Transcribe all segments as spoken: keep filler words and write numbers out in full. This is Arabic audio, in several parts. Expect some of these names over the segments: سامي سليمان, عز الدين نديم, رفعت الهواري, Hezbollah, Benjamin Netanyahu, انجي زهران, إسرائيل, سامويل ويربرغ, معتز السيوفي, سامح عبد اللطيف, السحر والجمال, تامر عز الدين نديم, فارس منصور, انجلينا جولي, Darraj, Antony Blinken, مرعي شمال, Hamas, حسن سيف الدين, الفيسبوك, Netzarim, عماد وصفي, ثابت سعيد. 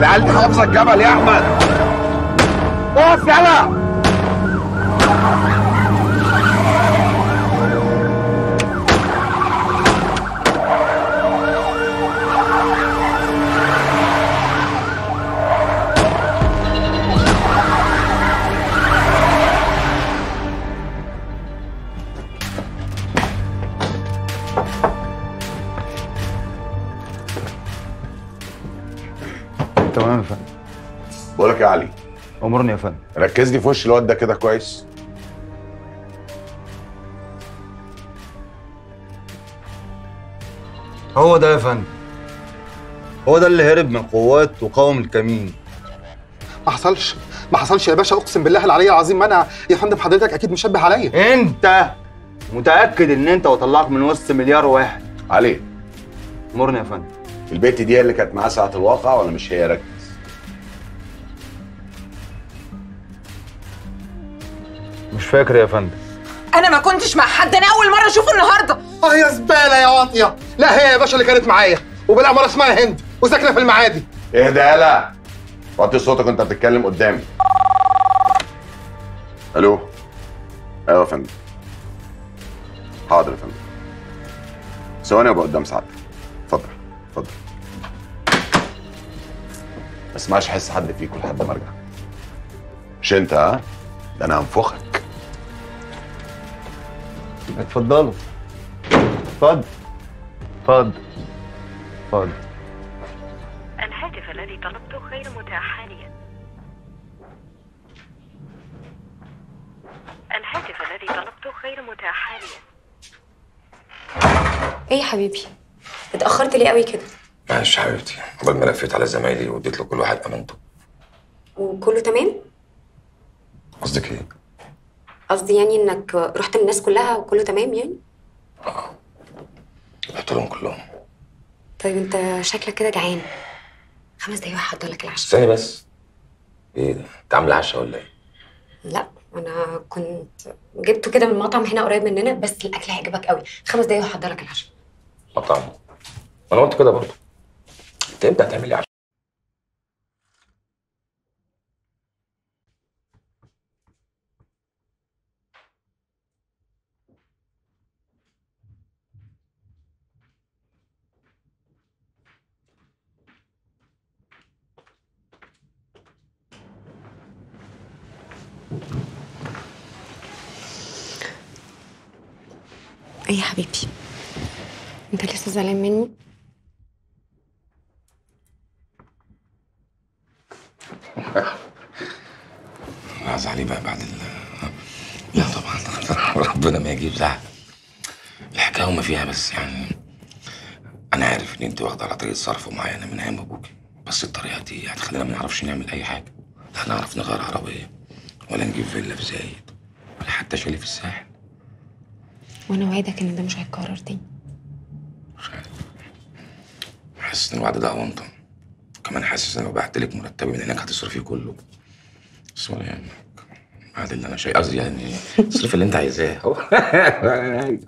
العيال دي حافظه الجبل يا احمد. اقف يلا. تمام يا فندم. بقول لك يا علي، امرني يا فندم. ركز لي في وش الواد ده كده كويس. هو ده يا فندم، هو ده اللي هرب من القوات وقاوم الكمين. ما حصلش ما حصلش يا باشا، اقسم بالله العلي العظيم. ما انا يا فندم حضرتك اكيد مشبه عليا. انت متاكد ان انت وطلعك من وسط مليار واحد؟ علي امرني يا فندم. البت دي اللي كانت معاه ساعة الواقعة ولا مش هي؟ ركز. مش فاكر يا فندم. أنا ما كنتش مع حد، أنا أول مرة أشوفه النهاردة. أه يا زبالة يا واطية. لا هي يا باشا اللي كانت معايا، وبالأمارة اسمها هند، وساكنة في المعادي. اهدى يالا، وطي صوتك وأنت بتتكلم قدامي. ألو. أيوه يا فندم. حاضر يا فندم. ثواني وأبقى قدام ساعتك. اتفضل. اتفضل. ما اسمعش حس حد فيكم لحد ما ارجع. مش انت ها؟ ده انا هنفخك. اتفضلوا. اتفضل. اتفضل. اتفضل. الهاتف الذي طلبته غير متاح حاليا. الهاتف الذي طلبته غير متاح حاليا. ايه يا حبيبي؟ اتأخرت ليه قوي كده؟ معلش يا حبيبتي، قبل ما لفيت على زمايلي واديت له كل واحد امانته. وكله تمام؟ قصدك ايه؟ قصدي يعني انك رحت للناس كلها وكله تمام يعني؟ اه رحت لهم كلهم. طيب انت شكلك كده جعان. خمس دقايق وهحضر لك العشاء. استني بس. ايه ده؟ انت عامله عشاء ولا ايه؟ لا انا كنت جبته كده من مطعم هنا قريب مننا، بس الاكل هيعجبك قوي. خمس دقايق وهحضر لك العشاء. مطعم؟ انا قلت كده برضه. انت امتى هتعملي عشاء؟ ايه يا حبيبي؟ انت لسه زعلان مني؟ لا زعلي بقى بعد ال لا طبعا ربنا ما يجيب زعل. الحكايه وما فيها، بس يعني انا عارف ان انت واخده على طريقه صرف معينه من ايام ابوكي، بس الطريقه دي هتخلينا ما نعرفش نعمل اي حاجه. لا نعرف نغير عربيه، ولا نجيب فيلا في زايد، ولا حتى شاليه في الساحل. وانا وعدك ان ده مش هيتكرر تاني. مش عارف، حاسس ان الوعد ده اونطه. كمان حاسس ان لو بعتلك مرتبي من هناك هتصرفيه كله. بس ولا يهمك، بعد اللي انا شايف قصدي يعني اصرفي اللي انت عايزاه اهو.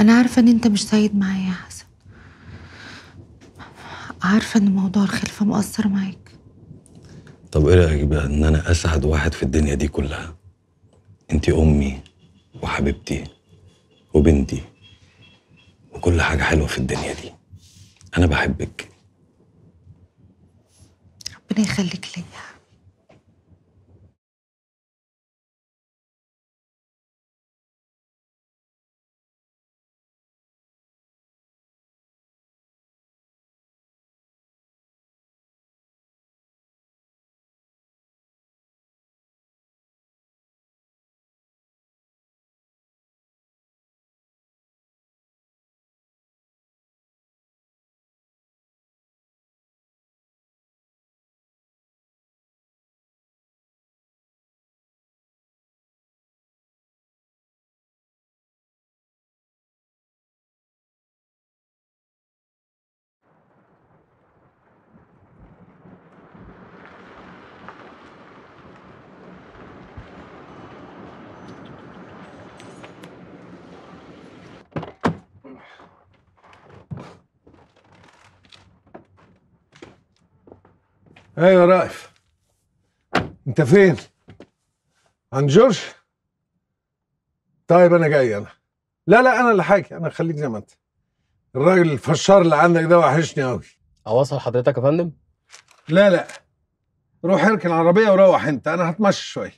أنا عارفة إن أنت مش سعيد معايا يا حسن. عارفة إن موضوع الخلفة مؤثر معاك. طب إيه رأيك بقى إن أنا أسعد واحد في الدنيا دي كلها؟ أنتِ أمي وحبيبتي وبنتي وكل حاجة حلوة في الدنيا دي. أنا بحبك. ربنا يخليك ليا. ايوه رائف، انت فين؟ عند جورج؟ طيب انا جاي. انا لا لا انا اللي حاجة، انا خليك زي ما انت. الراجل الفشار اللي عندك ده وحشني قوي. اوصل حضرتك يا فندم؟ لا لا روح اركن العربيه وروح انت، انا هتمشى شويه.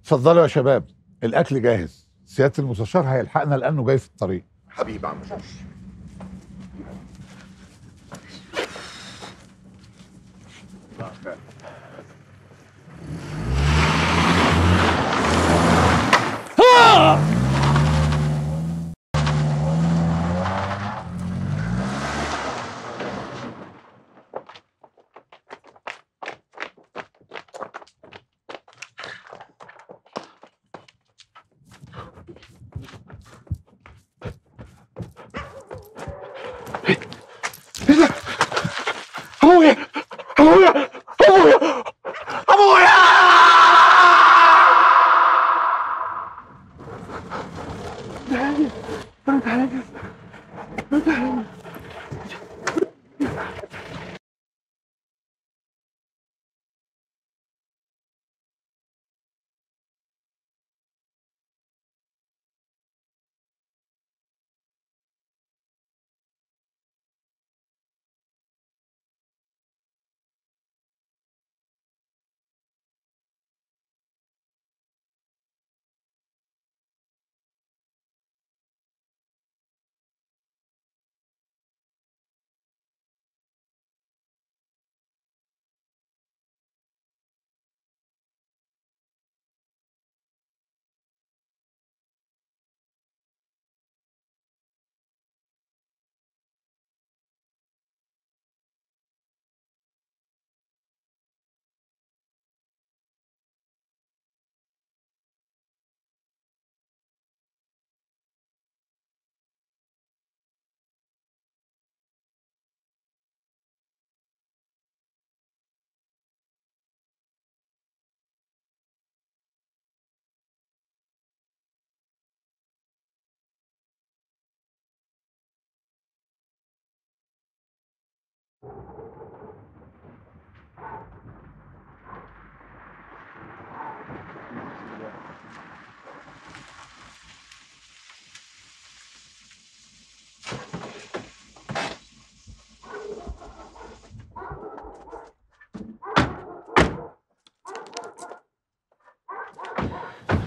اتفضلوا يا شباب، الاكل جاهز. سياده المستشار هيلحقنا لانه جاي في الطريق. حبيبي عم جورج.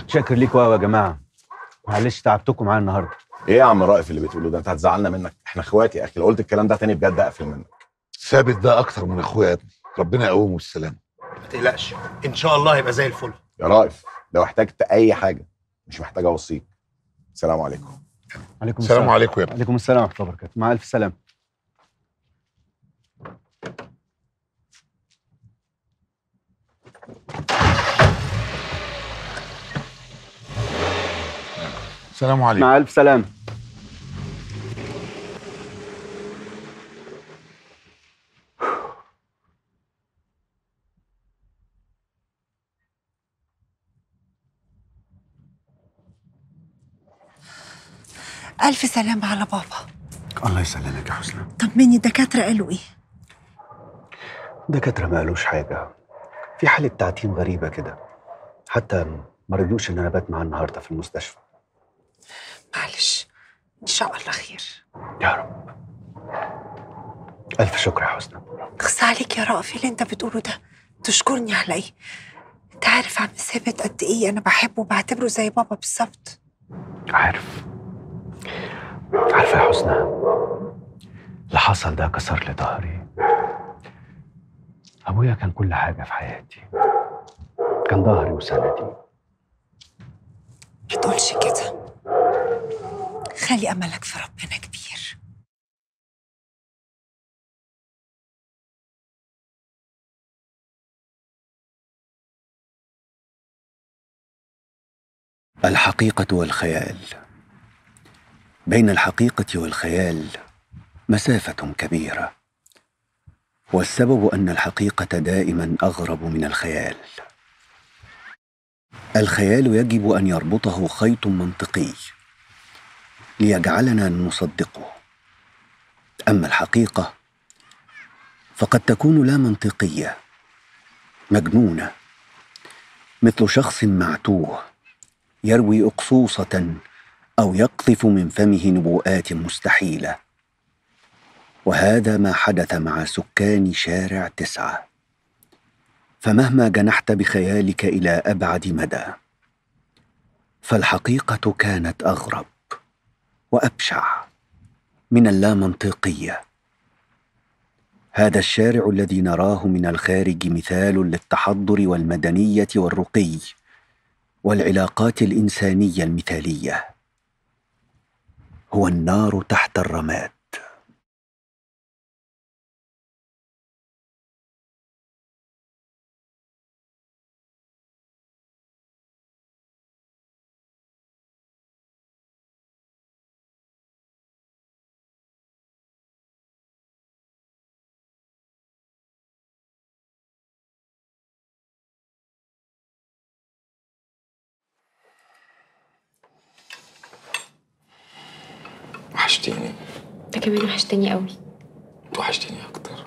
شاكر ليكوا قوي يا جماعه، معلش تعبتكم معايا النهارده. ايه يا عم رائف اللي بتقوله ده؟ انت هتزعلنا منك، احنا اخوات يا اخي، لو قلت الكلام ده تاني بجد اقفل منك. ثابت ده اكتر من اخويا يا ابني، ربنا يقومه والسلامه. ما تقلقش ان شاء الله هيبقى زي الفل. يا رائف لو احتجت اي حاجه، مش محتاج اوصيك. السلام عليكم. عليكم السلام. السلام عليكم يا ابني. عليكم السلام ورحمه الله وبركاته. مع الف سلامه. السلام عليكم. مع ألف سلامة. ألف سلامة على بابا. الله يسلمك يا حسنى. طمني، الدكاترة قالوا إيه؟ الدكاترة ما قالوش حاجة، في حالة تعتيم غريبة كده، حتى ما رضوش إن أنا بات معاه النهاردة في المستشفى. معلش ان شاء الله خير يا رب. الف شكر يا حسنى. تخص عليك يا رأفي اللي انت بتقوله ده، تشكرني على ايه؟ انت عارف عم ثابت قد ايه انا بحبه وبعتبره زي بابا بالظبط. عارف عارفه يا حسنى، اللي حصل ده كسر لي ظهري. ابويا كان كل حاجه في حياتي، كان ظهري وسندي. ما تقولش كده، خلي أملك في ربنا كبير. الحقيقة والخيال. بين الحقيقة والخيال مسافة كبيرة، والسبب أن الحقيقة دائما أغرب من الخيال. الخيال يجب أن يربطه خيط منطقي، ليجعلنا نصدقه. أما الحقيقة فقد تكون لا منطقية، مجنونة، مثل شخص معتوه يروي أقصوصة أو يقذف من فمه نبوءات مستحيلة. وهذا ما حدث مع سكان شارع تسعة. فمهما جنحت بخيالك إلى أبعد مدى، فالحقيقة كانت أغرب وأبشع من اللامنطقية. هذا الشارع الذي نراه من الخارج مثال للتحضر والمدنية والرقي والعلاقات الإنسانية المثالية، هو النار تحت الرماد. وحشتيني. انت كمان وحشتني قوي. انت وحشتيني اكتر.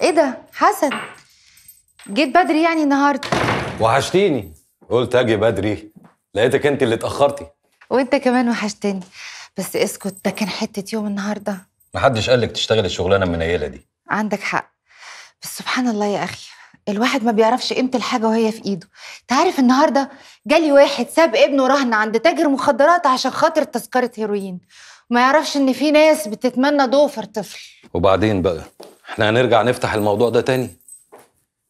ايه ده حسن، جيت بدري يعني النهارده؟ وحشتيني، قلت اجي بدري، لقيتك انت اللي اتاخرتي. وانت كمان وحشتني، بس اسكت، ده كان حته يوم النهارده. محدش قالك تشتغلي الشغلانه المنيله دي. عندك حق، بس سبحان الله يا اخي، الواحد ما بيعرفش قيمه الحاجه وهي في ايده. انت عارف النهارده جالي واحد ساب ابنه رهن عند تاجر مخدرات عشان خاطر تذكره هيروين، وما يعرفش ان في ناس بتتمنى ضوافر طفل. وبعدين بقى احنا هنرجع نفتح الموضوع ده تاني.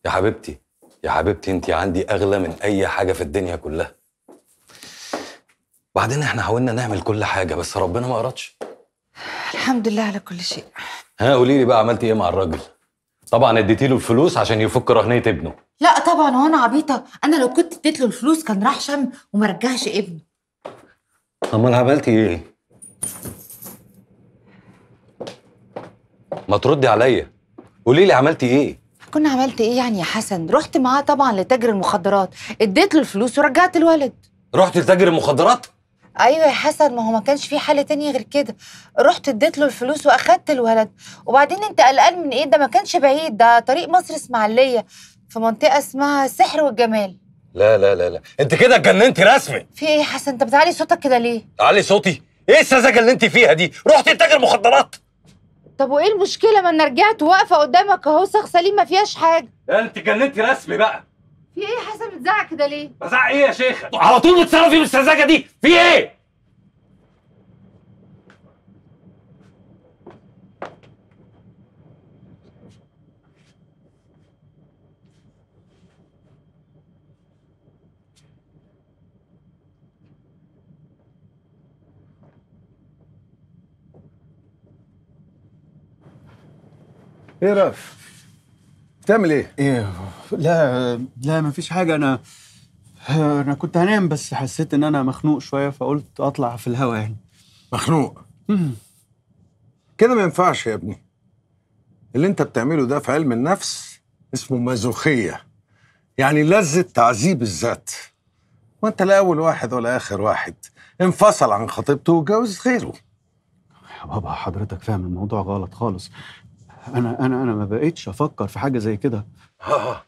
يا حبيبتي يا حبيبتي انتي عندي اغلى من اي حاجه في الدنيا كلها. بعدين احنا حاولنا نعمل كل حاجه بس ربنا ما ارادش. الحمد لله على كل شيء. ها قولي لي بقى، عملتي ايه مع الراجل؟ طبعا اديتي له الفلوس عشان يفك رهنيه ابنه. لا طبعا، وانا عبيطه؟ انا لو كنت اديت له الفلوس كان راح شم وما رجعش ابنه. امال عملتي ايه؟ ما تردي عليا، قولي لي عملتي ايه؟ كنا عملت ايه يعني يا حسن؟ رحت معاه طبعا لتاجر المخدرات، اديت له الفلوس ورجعت الولد. رحت لتاجر المخدرات؟ ايوه يا حسن، ما هو ما كانش في حل تاني غير كده. رحت اديت له الفلوس واخدت الولد. وبعدين انت قلقان من ايه؟ ده ما كانش بعيد، ده طريق مصر اسماعيليه، في منطقه اسمها السحر والجمال. لا لا لا لا، انت كده اتجننتي رسمي. في ايه يا حسن؟ انت بتعلي صوتك كده ليه؟ تعلي صوتي؟ ايه السذاجه اللي انت فيها دي؟ رحت لتاجر مخدرات؟ طب وايه المشكلة؟ ما انا رجعت واقفة قدامك اهو، صاغ سليم، ما فيهاش حاجة. لا انت جننتي رسمي بقى. في ايه يا حسن بتزعق كده ليه؟ بزعق ايه يا شيخة؟ على طول بتتصرفي بالسذاجة دي، في ايه؟ ايه رف؟ بتعمل ايه؟ ايه؟ لا لا مفيش حاجة، أنا أنا كنت هنام بس حسيت إن أنا مخنوق شوية فقلت أطلع في الهوا يعني. مخنوق؟ امم كده ما ينفعش يا ابني. اللي أنت بتعمله ده في علم النفس اسمه مازوخية، يعني لذة تعذيب الذات. وأنت لا أول واحد ولا آخر واحد انفصل عن خطيبته واتجوز غيره. يا بابا حضرتك فاهم الموضوع غلط خالص. أنا أنا أنا ما بقيتش أفكر في حاجة زي كده. ها ها،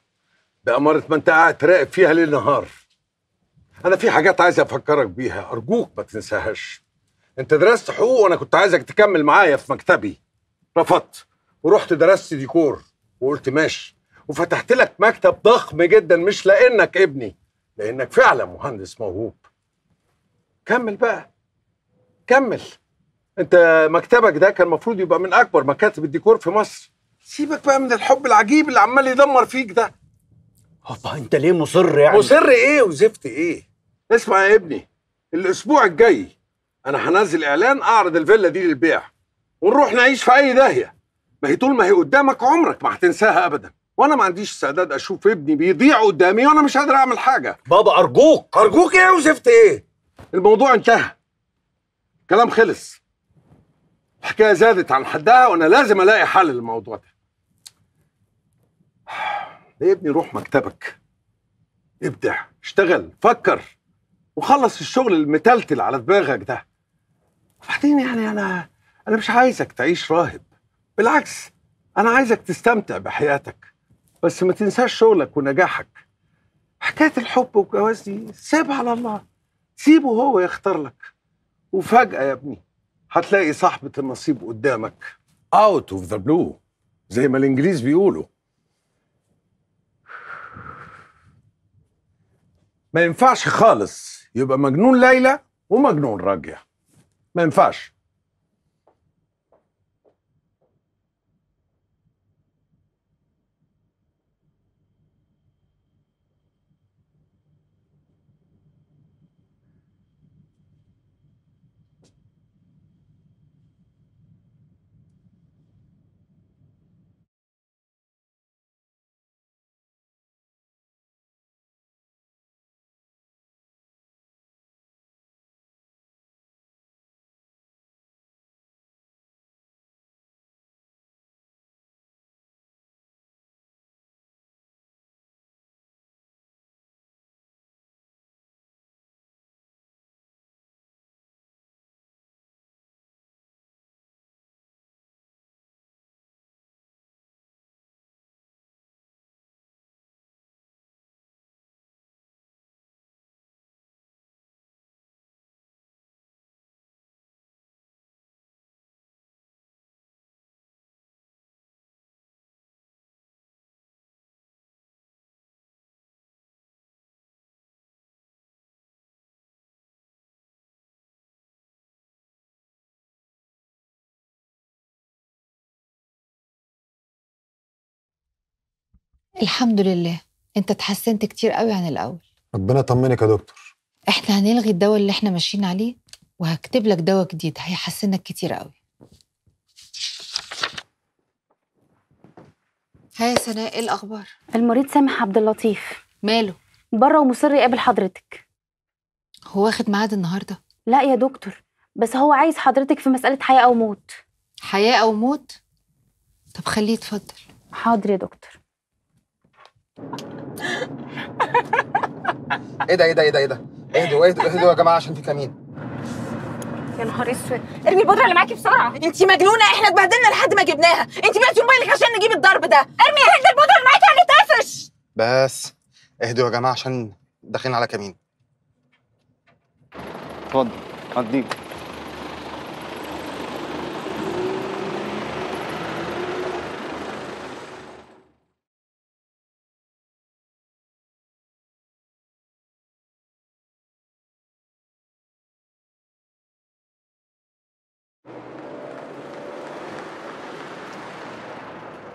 بأمارة ما أنت قاعد تراقب فيها ليل نهار. انا في حاجات عايز افكرك بيها، ارجوك ما تنساهاش. انت درست حقوق وانا كنت عايزك تكمل معايا في مكتبي، رفضت ورحت درست ديكور وقلت ماشي، وفتحت لك مكتب ضخم جدا مش لانك ابني، لانك فعلا مهندس موهوب. كمل بقى كمل، انت مكتبك ده كان المفروض يبقى من اكبر مكاتب الديكور في مصر. سيبك بقى من الحب العجيب اللي عمال يدمر فيك ده. هوبا انت ليه مصر يعني؟ مصر ايه وزفت ايه؟ اسمع يا ابني، الاسبوع الجاي انا هنزل اعلان اعرض الفيلا دي للبيع ونروح نعيش في اي داهيه. ما هي طول ما هي قدامك عمرك ما هتنساها ابدا، وانا ما عنديش استعداد اشوف ابني بيضيع قدامي وانا مش قادر اعمل حاجه. بابا ارجوك ارجوك ايه وزفت ايه؟ الموضوع انتهى، الكلام خلص، الحكايه زادت عن حدها وانا لازم الاقي حل للموضوع ده. يا ابني روح مكتبك، ابدع، اشتغل، فكر، وخلص الشغل المتلتل على دماغك ده. وبعدين يعني انا انا مش عايزك تعيش راهب، بالعكس انا عايزك تستمتع بحياتك، بس ما تنساش شغلك ونجاحك. حكايه الحب والجواز دي سيبها على الله، سيبه هو يختار لك. وفجأة يا ابني هتلاقي صاحبة النصيب قدامك out of the blue زي ما الانجليز بيقولوا. ما ينفعش خالص يبقى مجنون ليلى ومجنون راجية، ما ينفعش. الحمد لله انت اتحسنت كتير قوي عن الاول. ربنا يطمنك يا دكتور. احنا هنلغي الدواء اللي احنا ماشيين عليه وهكتب لك دواء جديد هيحسنك كتير قوي. ها يا سناء، ايه الاخبار؟ المريض سامح عبد اللطيف ماله؟ بره ومصر يقابل حضرتك. هو واخد ميعاد النهارده؟ لا يا دكتور، بس هو عايز حضرتك في مساله حياه او موت. حياه او موت؟ طب خليه يتفضل. حاضر يا دكتور. ايه ده ايه ده ايه ده ايه ده؟ اهدوا اهدوا اهدوا يا جماعه عشان في كمين. يا نهار اسود، ارمي البودره اللي معاكي بسرعه. انت مجنونه، احنا اتبهدلنا لحد ما جبناها، انت بعتي موبايلك عشان نجيب الضرب ده. ارمي اهدى البودره اللي معاكي هنتقفش. بس اهدوا يا جماعه عشان داخلين على كمين. اتفضل هديك.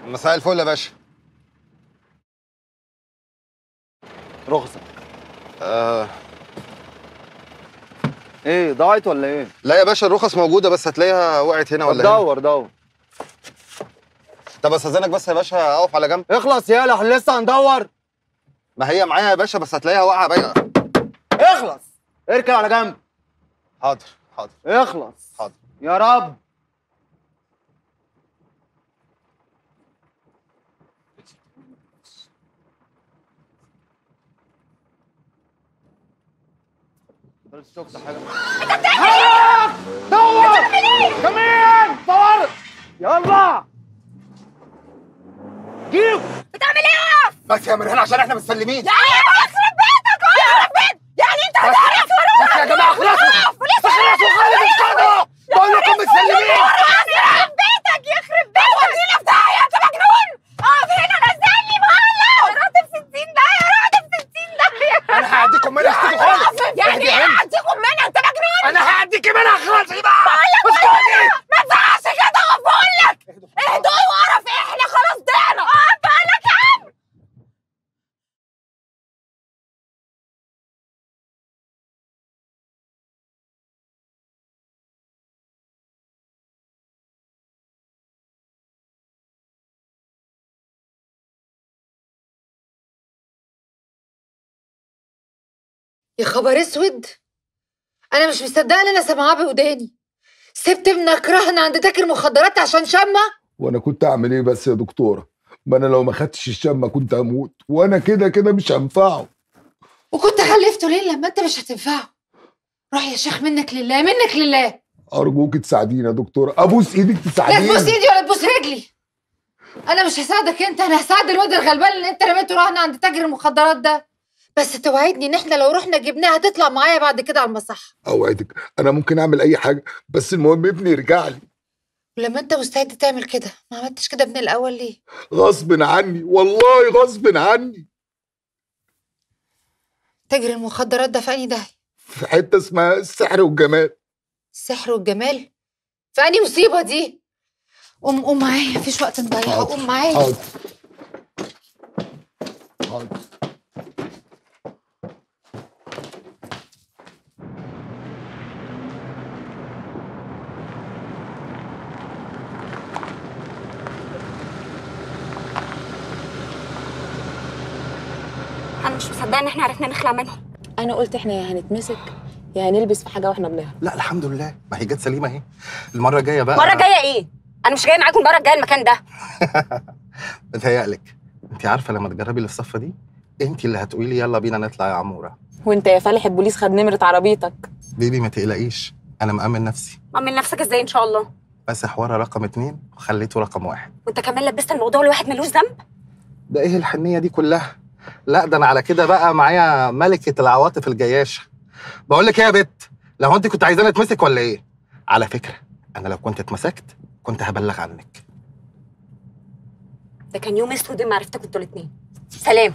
مساء الفل يا باشا. رخصة. آه. ايه ضاعت ولا ايه؟ لا يا باشا الرخص موجودة، بس هتلاقيها وقعت هنا ولا هنا. دور دور. طب استاذنك بس يا باشا اقف على جنب. اخلص يالا، احنا لسه هندور. ما هي معايا يا باشا بس هتلاقيها واقعة باينة. اخلص. اركن على جنب. حاضر حاضر. اخلص. حاضر. يا رب. شفت حاجة؟ أنت بتعمل إيه؟ دور! بتعمل إيه؟ كمان! دورت! يلا! جيب! بتعمل إيه؟ أقف! بس يا من هنا عشان إحنا متسلمين! يا أيوة يخرب بيتك! يخرب بيتك! يعني أنت يا خبر اسود، انا مش مصدقه اللي انا سامعاه بوداني. سبت ابنك رهن عند تاجر مخدرات عشان شمه؟ وانا كنت اعمل ايه بس يا دكتوره؟ ما انا لو ما خدتش الشمه كنت هموت، وانا كده كده مش هنفعه. وكنت خلفته ليه لما انت مش هتنفعه؟ روح يا شيخ، منك لله منك لله. ارجوك تساعدينا يا دكتوره، ابوس ايدك تساعديني. لا تبوس ايدي ولا تبوس رجلي. انا مش هساعدك انت، انا هساعد الواد الغلبان اللي انت رميته رهن عند تاجر المخدرات ده. بس توعدني ان احنا لو رحنا جبناها هتطلع معايا بعد كده على المصحه. اوعدك انا ممكن اعمل اي حاجه، بس المهم ابني يرجع لي. ولما انت مستعد تعمل كده، ما عملتش كده من الاول ليه؟ غصب عني، والله غصب عني. تاجر المخدرات ده في انهي داهيه؟ في حته اسمها السحر والجمال. السحر والجمال؟ في انهي مصيبه دي؟ قوم قوم معايا، مفيش وقت نضيعه، قوم معايا. حاضر حاضر. مش مصدقه ان احنا عرفنا نخلع منهم. انا قلت احنا يا هنتمسك يا هنلبس في حاجه واحنا بنهرب. لا الحمد لله، ما هي جت سليمه اهي. المره الجايه بقى. المره الجايه ايه؟ انا مش جايه معاكم المره الجايه المكان ده. متهيألك انت عارفه لما تجربي اللي في الصفه دي انت اللي هتقولي لي يلا بينا نطلع يا عموره. وانت يا فالح البوليس خد نمره عربيتك. بيبي ما تقلقيش، انا مأمن نفسي. مأمن نفسك ازاي ان شاء الله؟ بس حوارها رقم اتنين وخليته رقم واحد. وانت كمان لبست الموضوع لواحد ملوش ذنب؟ ده ايه الحنيه دي كلها؟ لا ده انا على كده بقى معايا ملكه العواطف الجياشه. بقول لك ايه يا بت، لو انت كنت عايزاني اتمسك ولا ايه؟ على فكره انا لو كنت اتمسكت كنت هبلغ عنك. ده كان يوم اسود ما عرفتكم انتوا الاثنين. سلام.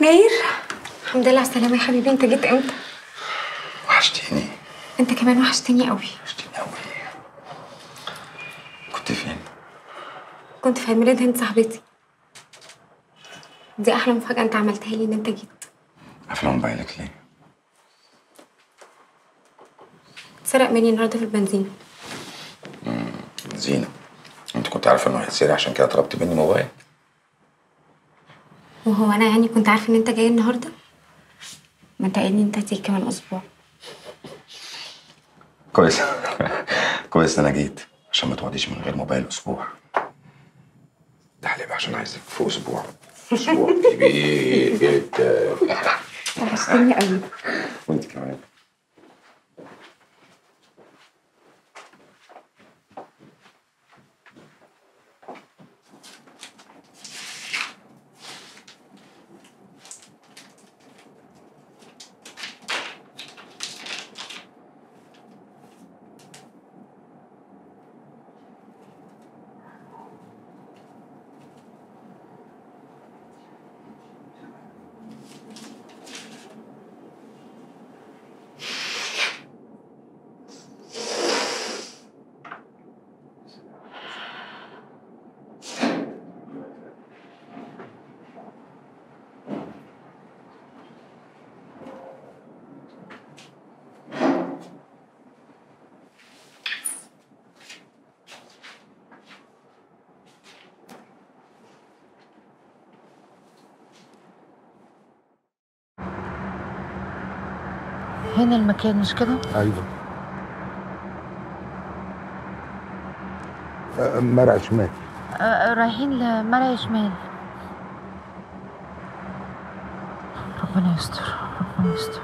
ناير، الحمد لله على السلامة يا حبيبي. انت جيت امتى؟ وحشتيني. انت كمان وحشتني قوي. وحشتيني قوي. كنت فين؟ كنت في عيد ميلاد هند صاحبتي. دي احلى مفاجأة انت عملتها لي ان انت جيت. قافلة موبايلك ليه؟ اتسرق مني النهارده في البنزينة. امم بنزينة؟ انت كنت عارفة انه هيتسرق عشان كده طلبت مني موبايل؟ وهو انا يعني كنت عارفه ان انت جاي النهارده؟ ما انت قايلني انت هتيجي كمان اسبوع. كويس كويس انا جيت عشان ما تقعديش من غير موبايل اسبوع. ده حليب عشان عايزك في اسبوع. اسبوع كبير جدا. وحشتني قوي. وانت كمان. هنا المكان مش كده؟ ايوه. مرعي شمال. رايحين لمرعي شمال. ربنا يستر ربنا يستر.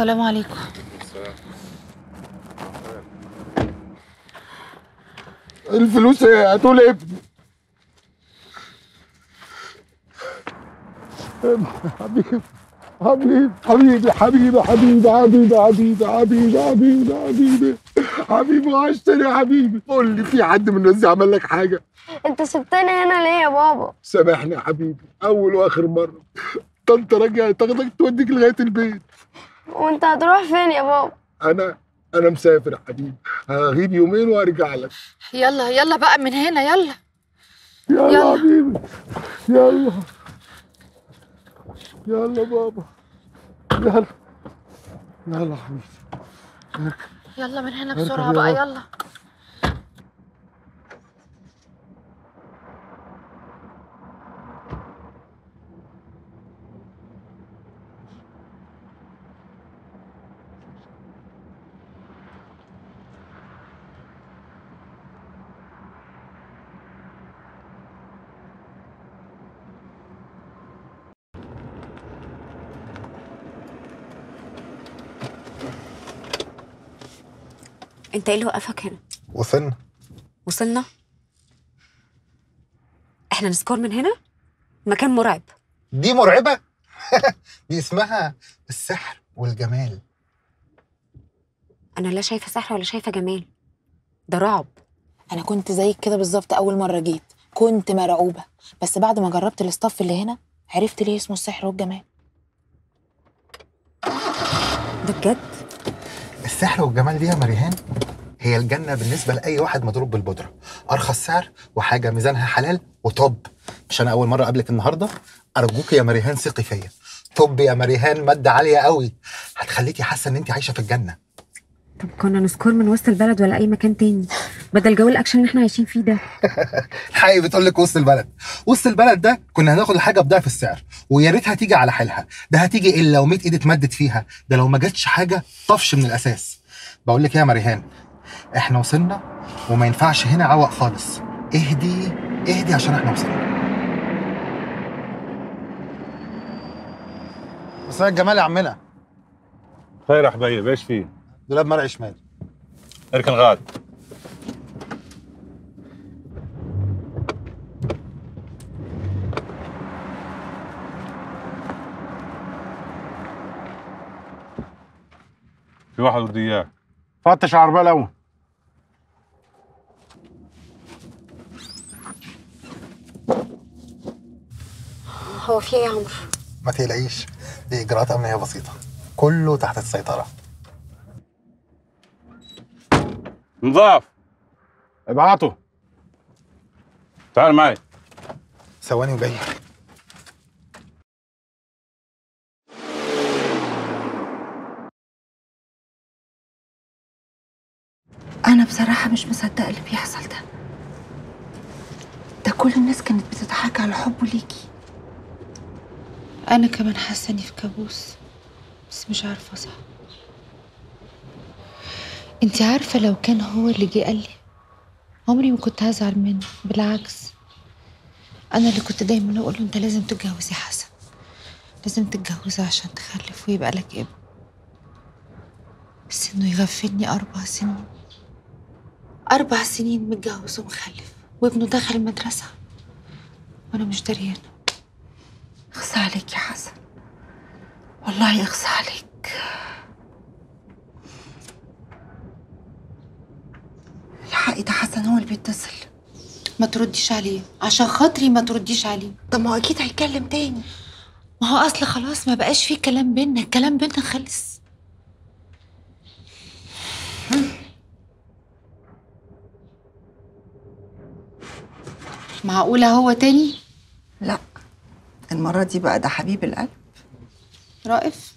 السلام عليكم. السلام. الفلوس هتقول ابني. حبيبي حبيبي حبيبي حبيبي حبيبي حبيبي حبيبي حبيبي حبيبي حبيبي حبيبي وعشتني يا حبيبي. قول لي في حد من الناس دي عمل لك حاجه؟ انت سبتني هنا ليه يا بابا؟ سامحني يا حبيبي، اول واخر مره. طنطا راجعه تاخدك توديك لغايه البيت. وانت هتروح فين يا بابا؟ انا انا مسافر يا حبيبي، هغيب يومين وارجع لك. يلا يلا بقى من هنا، يلا يلا يا حبيبي، يلا يلا بابا، يلا يلا حبيبي، يلا من هنا بسرعة بقى، يلا. انت ايه اللي وقفك هنا؟ وصلنا وصلنا؟ احنا نسكور من هنا؟ مكان مرعب. دي مرعبة؟ دي اسمها السحر والجمال. انا لا شايفة سحر ولا شايفة جمال، ده رعب. انا كنت زيك كده بالظبط، اول مرة جيت كنت مرعوبة، بس بعد ما جربت الاستاف اللي هنا عرفت ليه اسمه السحر والجمال. ده بجد؟ السحر والجمال دي يا مريهان هي الجنة بالنسبة لأي واحد مضروب بالبودرة، أرخص سعر وحاجة ميزانها حلال وطب. مش أنا أول مرة أقابلك النهاردة، أرجوك يا مريهان ثقي فيا. طب يا مريهان مادة عالية قوي، هتخليكي حاسة إن أنت عايشة في الجنة. طب كنا نسكور من وسط البلد ولا أي مكان تاني، بدل جو الأكشن اللي إحنا عايشين فيه ده. الحقيقة بتقول لك وسط البلد، وسط البلد ده كنا هناخد الحاجة بضعف السعر، ويا ريتها تيجي على حيلها، ده هتيجي إلا لو مية إيد اتمدت فيها، ده لو ما جاتش حاجة طفش من الأساس. بقول لك يا مريهان، إحنا وصلنا وما ينفعش هنا عوق خالص، اهدي اهدي عشان إحنا وصلنا. مساء الجمال يا عمنا. خير يا حبيب، إيش فيه؟ دولاب مرعي شمال. اركن غاد. في واحد بده اياك. فتش عربه الاول. هو في ايه يا عمرو؟ ما تقلقيش، دي اجراءات امنيه بسيطه، كله تحت السيطره. نظاف ابعته، تعال معي ثواني وجاي. انا بصراحه مش مصدقه اللي بيحصل ده، ده كل الناس كانت بتضحك على حبه ليكي. انا كمان حاسه اني في كابوس، بس مش عارفه صح. انتي عارفة لو كان هو اللي جه قال لي عمري ما كنت هزعل منه، بالعكس أنا اللي كنت دايما أقول له أنت لازم تتجوزي حسن، لازم تتجوزي عشان تخلف ويبقى لك ابن، بس إنه يغفلني أربع سنين أربع سنين متجوز ومخلف وابنه داخل المدرسة وأنا مش دريانة. إخصى عليك يا حسن، والله إخصى عليك. الحق ده حسن هو اللي بيتصل. ما ترديش عليه عشان خاطري، ما ترديش عليه. طب ما هو اكيد هيتكلم تاني، ما هو اصل خلاص ما بقاش فيه كلام بينا، الكلام بينا خلص. معقولة هو تاني؟ لا المرة دي بقى ده حبيب القلب رائف.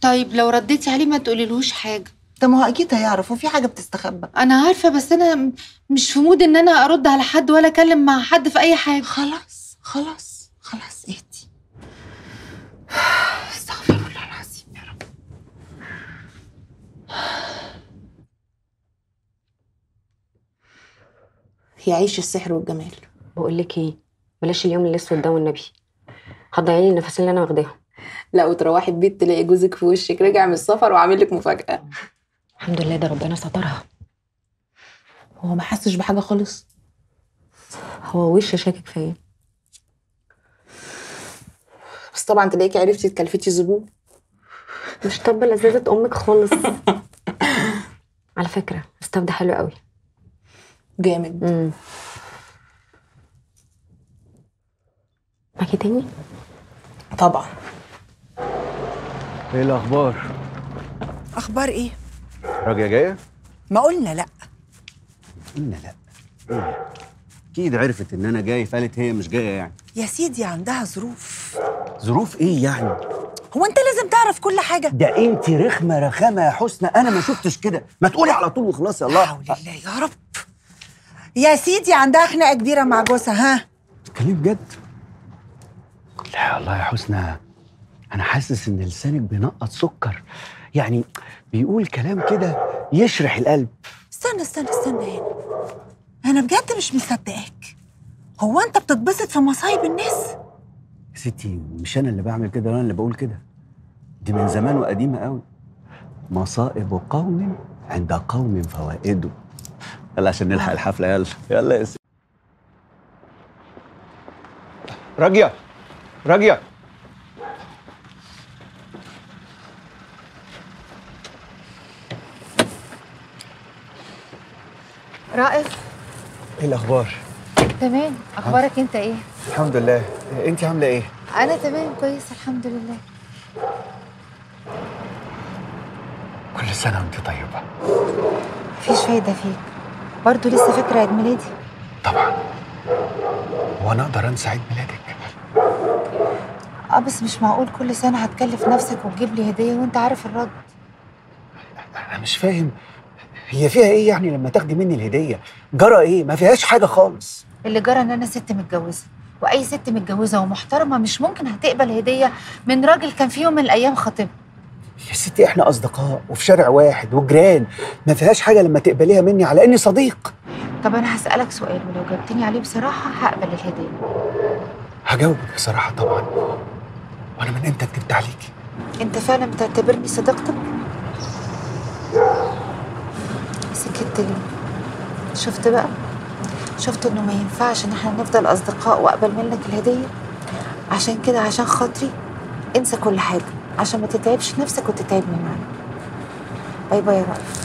طيب لو رديتي عليه ما تقوليلهوش حاجة. طب ما هو اكيد هيعرف، وفي حاجه بتستخبى. انا عارفه، بس انا مش في مود ان انا ارد على حد ولا اكلم مع حد في اي حاجه. خلاص خلاص خلاص اهدي. استغفر الله العظيم يا رب. يعيش السحر والجمال. بقول لك ايه، بلاش اليوم الاسود ده والنبي، هتضيعي لي النفسين اللي انا واخداهم. لا وتروحي البيت تلاقي جوزك في وشك راجع من السفر وعامل لك مفاجاه. الحمد لله، ده ربنا سترها. هو ما حسش بحاجه خالص؟ هو وش شاكك فيا. بس طبعا تلاقيكي عرفتي تكلفتي الزبون. مش طب لذاذه امك خالص. على فكره الستاف ده حلو قوي. جامد. امم معاكي تاني؟ طبعا. ايه الاخبار؟ اخبار ايه؟ راجعه جايه؟ ما قلنا لا. قلنا لا. اكيد عرفت ان انا جاي فقالت هي مش جايه يعني. يا سيدي عندها ظروف. ظروف ايه يعني؟ هو انت لازم تعرف كل حاجه؟ ده انت رخمه رخامه يا حسنى، انا ما شفتش كده، ما تقولي على طول وخلاص. يا الله، حول الله يا رب. يا سيدي عندها خناقه كبيره مع جوزها. ها؟ بتتكلمي بجد؟ لا والله يا حسنى، انا حاسس ان لسانك بينقط سكر، يعني بيقول كلام كده يشرح القلب. استنى استنى استنى هنا، انا بجد مش مصدقاك. هو انت بتتبسط في مصايب الناس؟ يا ستي مش انا اللي بعمل كده ولا انا اللي بقول كده، دي من زمان وقديمه قوي. مصائب قوم عند قوم فوائده. يلا عشان نلحق الحفله، يلا يلا يا ستي. راجيه راجيه رائف. ايه الاخبار؟ تمام. اخبارك انت ايه؟ الحمد لله. انت عامله ايه؟ انا تمام كويس الحمد لله. كل سنه وانت طيبه. مفيش فايده فيك، برضه لسه فاكره عيد ميلادي؟ طبعا، هو انا اقدر انسى عيد ميلادك؟ اه بس مش معقول كل سنه هتكلف نفسك وتجيب لي هديه وانت عارف الرد. انا مش فاهم هي فيها ايه يعني لما تاخدي مني الهديه؟ جرى ايه؟ ما فيهاش حاجه خالص. اللي جرى ان انا ست متجوزه، واي ست متجوزه ومحترمه مش ممكن هتقبل هديه من راجل كان في يوم من الايام خطيبها. يا ستي احنا اصدقاء وفي شارع واحد وجيران، ما فيهاش حاجه لما تقبليها مني على اني صديق. طب انا هسالك سؤال ولو جاوبتني عليه بصراحه هقبل الهديه. هجاوبك بصراحه طبعا. وانا من امتى كدبت عليكي؟ انت فعلا بتعتبرني صديقتك؟ سكت ليه؟ شفت بقى؟ شفت انه ما ينفعش ان احنا نفضل اصدقاء واقبل منك الهديه؟ عشان كده عشان خاطري انسى كل حاجه عشان ما تتعبش نفسك وتتعبني معاك. باي باي يا رائف.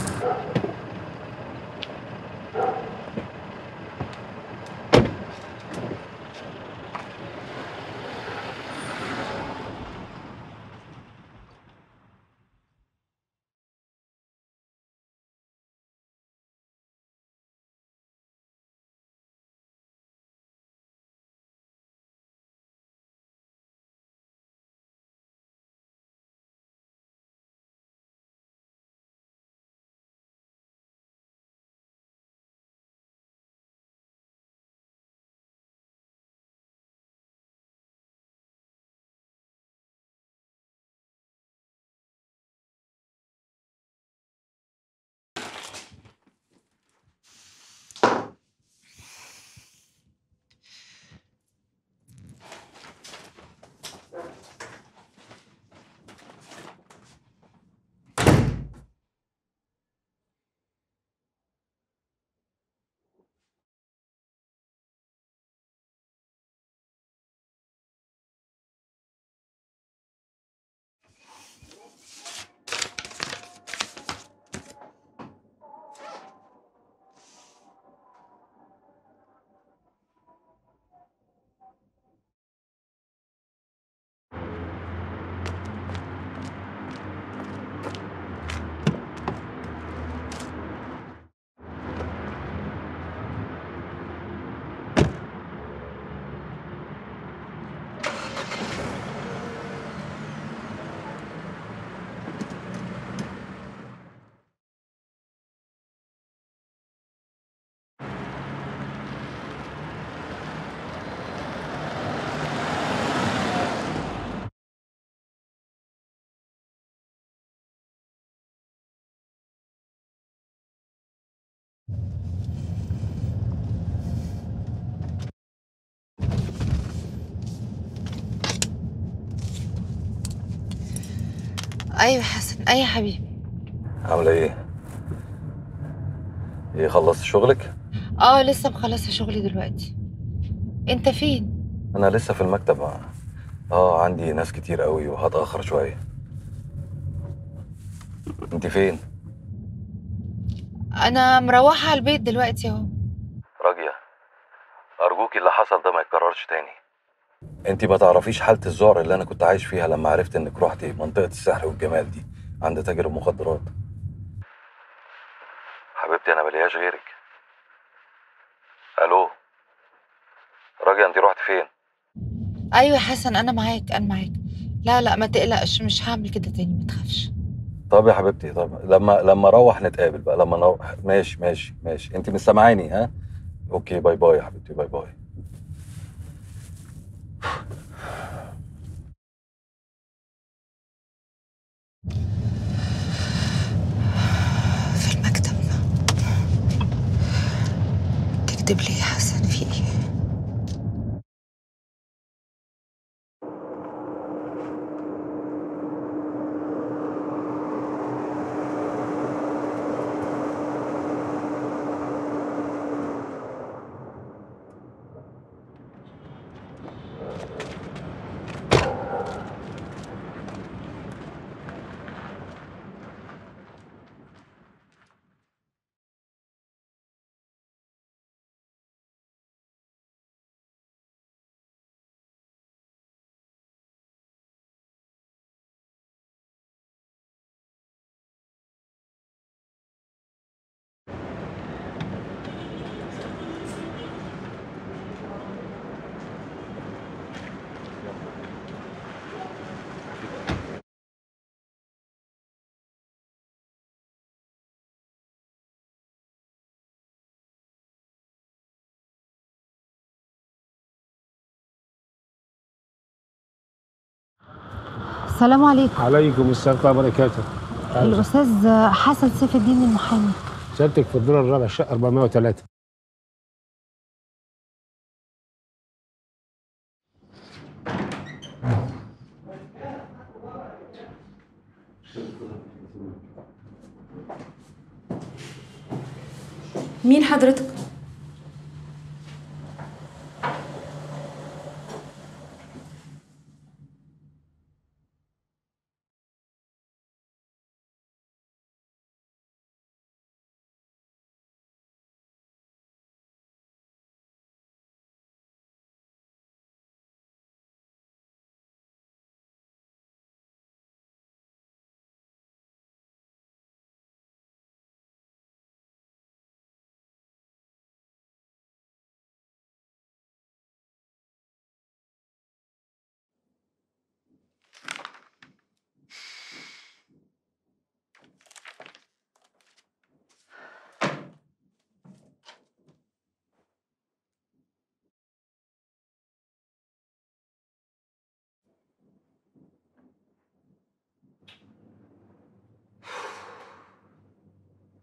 ايوه حسن. اي حبيبي عامله ايه؟ ايه خلصت شغلك؟ اه لسه مخلصه شغلي دلوقتي. انت فين؟ انا لسه في المكتب. اه عندي ناس كتير قوي وهتاخر شويه. انت فين؟ انا مروحه على البيت دلوقتي اهو. راجيه ارجوكي اللي حصل ده ما يتكررش تاني. انت ما تعرفيش حاله الذعر اللي انا كنت عايش فيها لما عرفت انك روحتي منطقه السحر والجمال دي عند تاجر المخدرات. حبيبتي انا ملياش غيرك. الو راجيه انت روحت فين؟ ايوه يا حسن انا معاك انا معاك. لا لا ما تقلقش مش هعمل كده تاني ما تخافش. طب يا حبيبتي طب لما لما اروح نتقابل بقى لما نروح. ماشي ماشي ماشي انت مش سامعاني ها؟ اوكي باي باي يا حبيبتي باي باي. في المكتب تكتب لي يا حسن في ايه؟ السلام عليكم. وعليكم السلام ورحمة الله وبركاته. الأستاذ حسن سيف الدين المحامي. سيادتك في الدور الرابع الشقة أربعمائة وثلاثة. مين حضرتك؟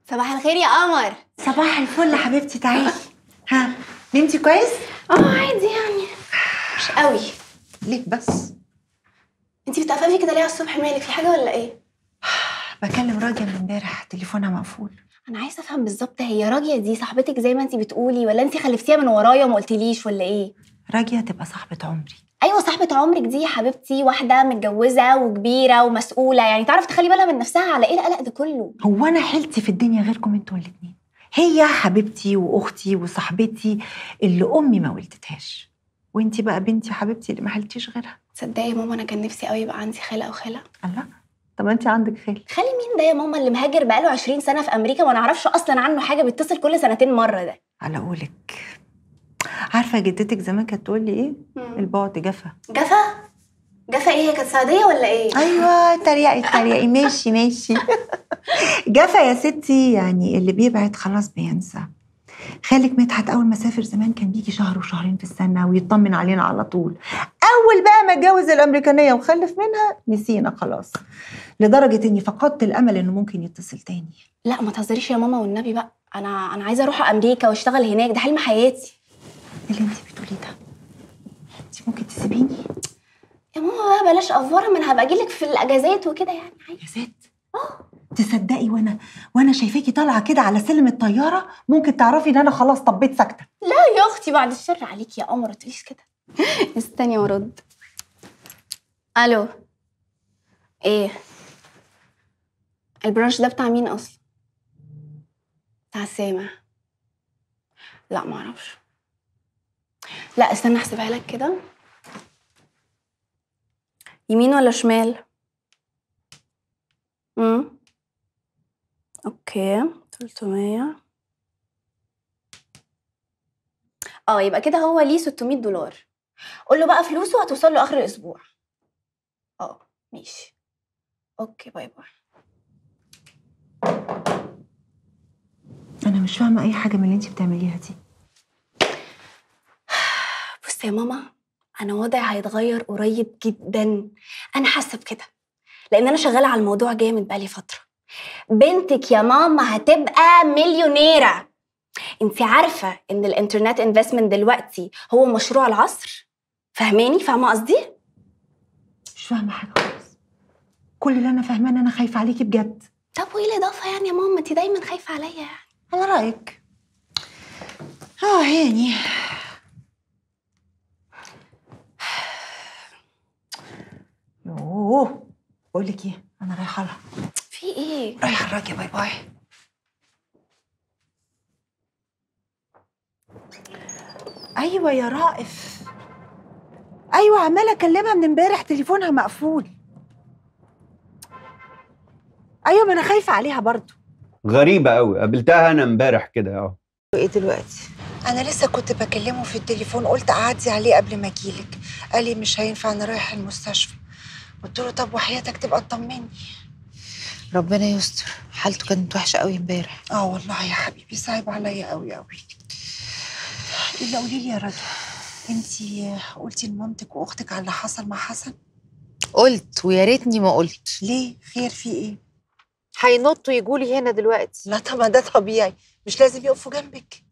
صباح الخير يا قمر. صباح الفل يا حبيبتي تعالي. ها نمتي كويس؟ اه عادي يعني مش قوي. ليه بس؟ انتي بتقفلي كده ليه على الصبح؟ مالك في حاجه ولا ايه؟ بكلم راجيه من امبارح تليفونها مقفول. انا عايزه افهم بالظبط هي راجيه دي صاحبتك زي ما انتي بتقولي ولا انتي خلفتيها من ورايا وما قلتليش ولا ايه؟ راجيه تبقى صاحبه عمري. ايوه صاحبه عمرك دي يا حبيبتي واحده متجوزه وكبيره ومسؤوله يعني تعرف تخلي بالها من نفسها. على ايه القلق ده كله؟ هو انا حيلتي في الدنيا غيركم انتوا الاثنين. هي حبيبتي واختي وصاحبتي اللي امي ما ولدتهاش، وانتي بقى بنتي حبيبتي اللي ما حلتيش غيرها. تصدقي يا ماما انا كان نفسي قوي يبقى عندي خاله او خاله. الله طب انتي عندك خاله؟ خالي مين ده يا ماما اللي مهاجر بقاله عشرين سنة في امريكا وما نعرفش اصلا عنه حاجه، بيتصل كل سنتين مره ده. على قولك عارفه جدتك زمان كانت تقول لي ايه؟ مم. البعد جفا. جفا؟ جفا ايه؟ هي كانت سعوديه ولا ايه؟ ايوه تريقي تريقي ماشي ماشي. جفا يا ستي يعني اللي بيبعد خلاص بينسى. خالك مدحت اول ما سافر زمان كان بيجي شهر وشهرين في السنه ويطمن علينا على طول. اول بقى ما اتجوز الامريكانيه وخلف منها نسينا خلاص، لدرجه اني فقدت الامل انه ممكن يتصل تاني. لا ما تهزريش يا ماما والنبي بقى، انا انا عايزه اروح امريكا واشتغل هناك، ده حلم حياتي. اللي انت بتقوليه ده انت ممكن تسيبيني يا ماما بقى بلاش افوره، ما انا هبقى اجيلك في الاجازات وكده يعني. عايزه اجازات؟ اه تصدقي وانا وانا شايفاكي طالعه كده على سلم الطياره ممكن تعرفي ان انا خلاص طبيت ساكته. لا يا اختي بعد الشر عليكي يا قمر، تقوليش كده. استني وارد. الو، ايه البرانش ده بتاع مين اصلا؟ بتاع سامع؟ لا معرفش. لا استنى احسبها لك كده. يمين ولا شمال؟ امم اوكي تلتمية. اه يبقى كده هو ليه ستمية دولار. قول له بقى فلوسه هتوصل له اخر الاسبوع. اه ماشي اوكي باي باي. انا مش فاهمه اي حاجه من اللي انت بتعمليها دي. بصي يا ماما، انا وضعي هيتغير قريب جدا، انا حاسه بكده لان انا شغاله على الموضوع جامد بقالي فتره. بنتك يا ماما هتبقى مليونيره. انت عارفه ان الانترنت انفستمنت دلوقتي هو مشروع العصر؟ فاهماني؟ فاهمه قصدي؟ مش فاهمه حاجه خالص. كل اللي انا فاهماه ان انا خايفه عليكي بجد. طب وايه الاضافه يعني يا ماما؟ انت دايما خايفه عليا يعني. على رايك. اه يعني اوه بقول لك ايه، انا رايحه لها. في ايه؟ رايحه لها يا باي باي. ايوه يا رائف، ايوه عماله اكلمها من امبارح تليفونها مقفول. ايوه ما انا خايفه عليها برضو. غريبه قوي، قابلتها انا امبارح كده. اه ايه دلوقتي؟ انا لسه كنت بكلمه في التليفون، قلت اعدي عليه قبل ما اجيلك، قال لي مش هينفع انا رايح المستشفى. قلت له طب وحياتك تبقى تطمني. ربنا يستر، حالته كانت وحشه قوي امبارح. اه والله يا حبيبي صعب عليا قوي قوي. الا قولي لي يا رجل، انتي قلتي لمامتك واختك على اللي حصل مع حسن؟ قلت ويا ريتني ما قلت. ليه؟ خير في ايه؟ هينطوا يجوا لي هنا دلوقتي. لا طبعا ده طبيعي، مش لازم يقفوا جنبك.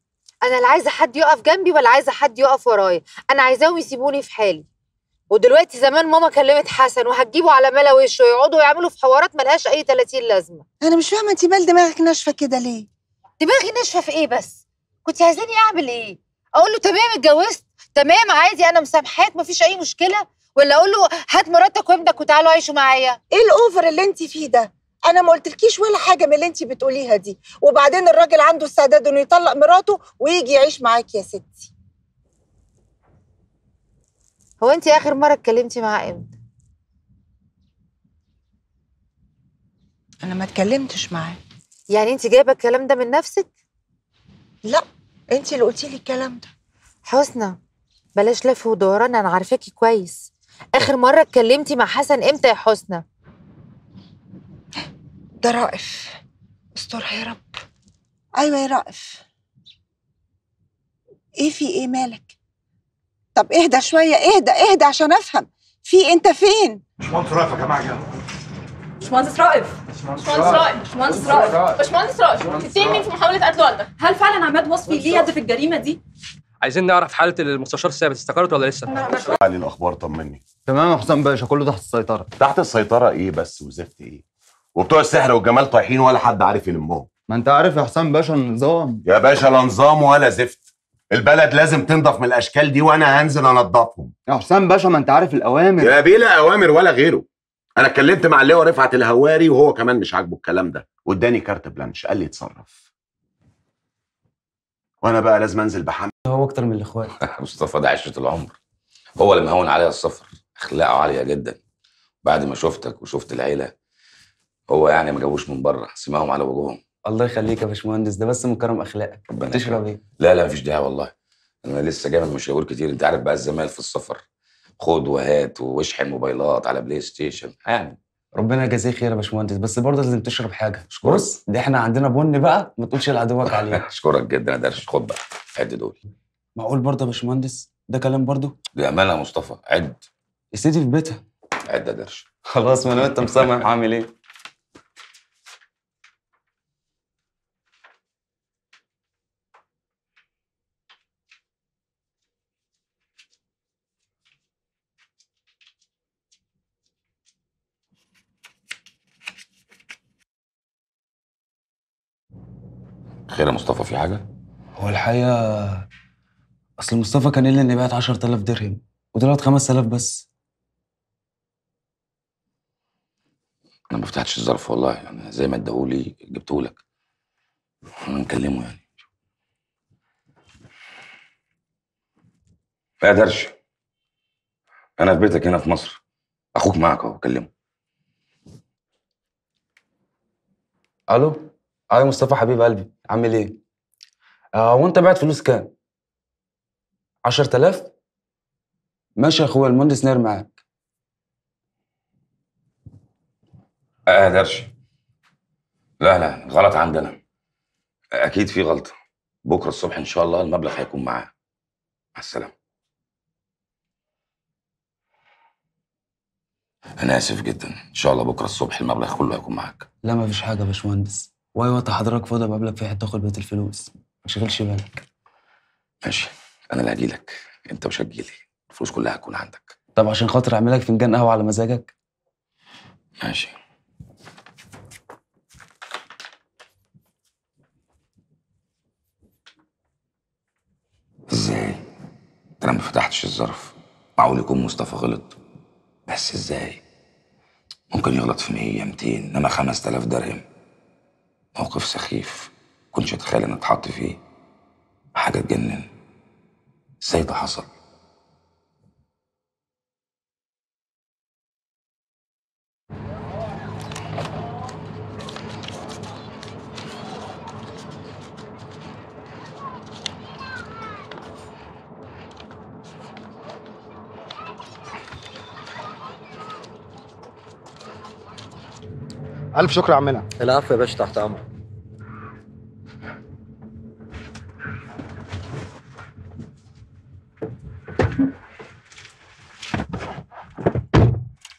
انا لا عايزه حد يقف جنبي ولا عايزه حد يقف ورايا، انا عايزاهم يسيبوني في حالي. ودلوقتي زمان ماما كلمت حسن وهتجيبه على ملا وشه ويقعدوا يعملوا في حوارات ملهاش اي تلاتين لازمه. انا مش فاهمه انت مال دماغك ناشفه كده ليه؟ دماغي ناشفه في ايه بس؟ كنت عايزاني اعمل ايه؟ اقول له تمام اتجوزت، تمام عادي انا مسامحاك مفيش اي مشكله، ولا اقول له هات مراتك وابنك وتعالوا عيشوا معايا؟ ايه الاوفر اللي انت فيه ده؟ انا ما قلتلكيش ولا حاجه من اللي انت بتقوليها دي، وبعدين الراجل عنده استعداد انه يطلق مراته ويجي يعيش معاك يا ستي. هو انت اخر مره اتكلمتي معاه امتى؟ انا ما اتكلمتش معاه. يعني انت جايبه الكلام ده من نفسك؟ لا انت اللي قلتي لي الكلام ده. حسنى بلاش لف ودوران، انا عارفاكي كويس. اخر مره اتكلمتي مع حسن امتى يا حسنى؟ ده رائف، استرها يا رب. ايوه يا رائف. ايه في ايه؟ مالك؟ طب اهدى شويه، اهدى اهدى عشان افهم. في انت فين؟ باشمهندس رائف يا جماعه يلا. باشمهندس رائف، باشمهندس رائف، باشمهندس رائف، باشمهندس رائف، تتهمي في محاوله قتل والدك، هل فعلا عماد وصفي ليه يد في الجريمه دي؟ عايزين نعرف حاله المستشار ثابت، استقرت ولا لسه؟ يعني الاخبار طمني. تمام يا حسام باشا، كله تحت السيطره. تحت السيطره ايه بس وزفت ايه؟ وبتوع السحر والجمال طايحين ولا حد عارف يلمهم. ما انت عارف يا حسام باشا النظام. يا باشا لا نظام ولا زفت، البلد لازم تنضف من الاشكال دي وانا هنزل انضفهم. يا حسام باشا ما انت عارف الاوامر. يا بيلا اوامر ولا غيره. انا اتكلمت مع اللواء رفعت الهواري وهو كمان مش عاجبه الكلام ده، واداني كارت بلانش قال لي اتصرف. وانا بقى لازم انزل بحمل هو اكتر من الاخوات. مصطفى ده عشره العمر، هو اللي مهون عليا السفر، اخلاقه عاليه جدا. بعد ما شفتك وشفت العيله هو يعني ما جابوش من بره، سماهم على وجوههم. الله يخليك يا باشمهندس، ده بس من كرم اخلاقك. تشرب ايه؟ لا لا مفيش داعي والله، انا لسه جاي من مشاوير كتير، انت عارف بقى الزمايل في السفر خد وهات واشحن موبايلات على بلاي ستيشن يعني. ربنا يجازيه خير يا باشمهندس، بس برضه لازم تشرب حاجه. اشكرك. بص ده احنا عندنا بن بقى، ما تقولش لعدوك عليه. اشكرك جدا يا درش، خد بقى عد دول. معقول برضه يا باشمهندس ده كلام برضه؟ دي امانه يا مصطفى، عد يا سيدي في بيتها. عد يا درش. خلاص ما انا وانت مسامح. عامل ايه؟ خير يا مصطفى، في حاجه؟ هو الحقيقه اصل مصطفى كان قال لي اني بعت عشرة آلاف درهم ودلوقتي خمسة آلاف بس. انا ما فتحتش الظرف والله، يعني زي ما اداهولي جبتهولك. هنكلمه يعني. ما قدرش، انا في بيتك هنا في مصر، اخوك معك اهو، كلمه. الو. اه يا مصطفى حبيب قلبي، عامل ايه؟ آه وانت بعت فلوس كام؟ عشرة آلاف؟ ماشي يا اخويا، المهندس ناير معاك. اه درش، لا لا غلط عندنا، اكيد في غلطه. بكره الصبح ان شاء الله المبلغ هيكون معاه. مع السلامه. انا اسف جدا، ان شاء الله بكره الصبح المبلغ كله هيكون معاك. لا مفيش حاجه يا باشمهندس، وايوه انت حضرتك فاضي بقابلك في حته، اخد بيت الفلوس، ما تشغلش بالك. ماشي، انا اللي هجيلك، انت مش هتجيلي، الفلوس كلها هتكون عندك. طب عشان خاطر اعمل لك فنجان قهوه على مزاجك. ماشي. ازاي؟ انت لما فتحتش الظرف، معقول يكون مصطفى غلط؟ بس ازاي؟ ممكن يغلط في مية ميتين، انما خمسة آلاف درهم موقف سخيف كنتش اتخيل اني اتحط فيه، حاجه تجنن. ازاي ده حصل؟ ألف شكر يا عمنا. العفو يا باشا، تحت أمرك.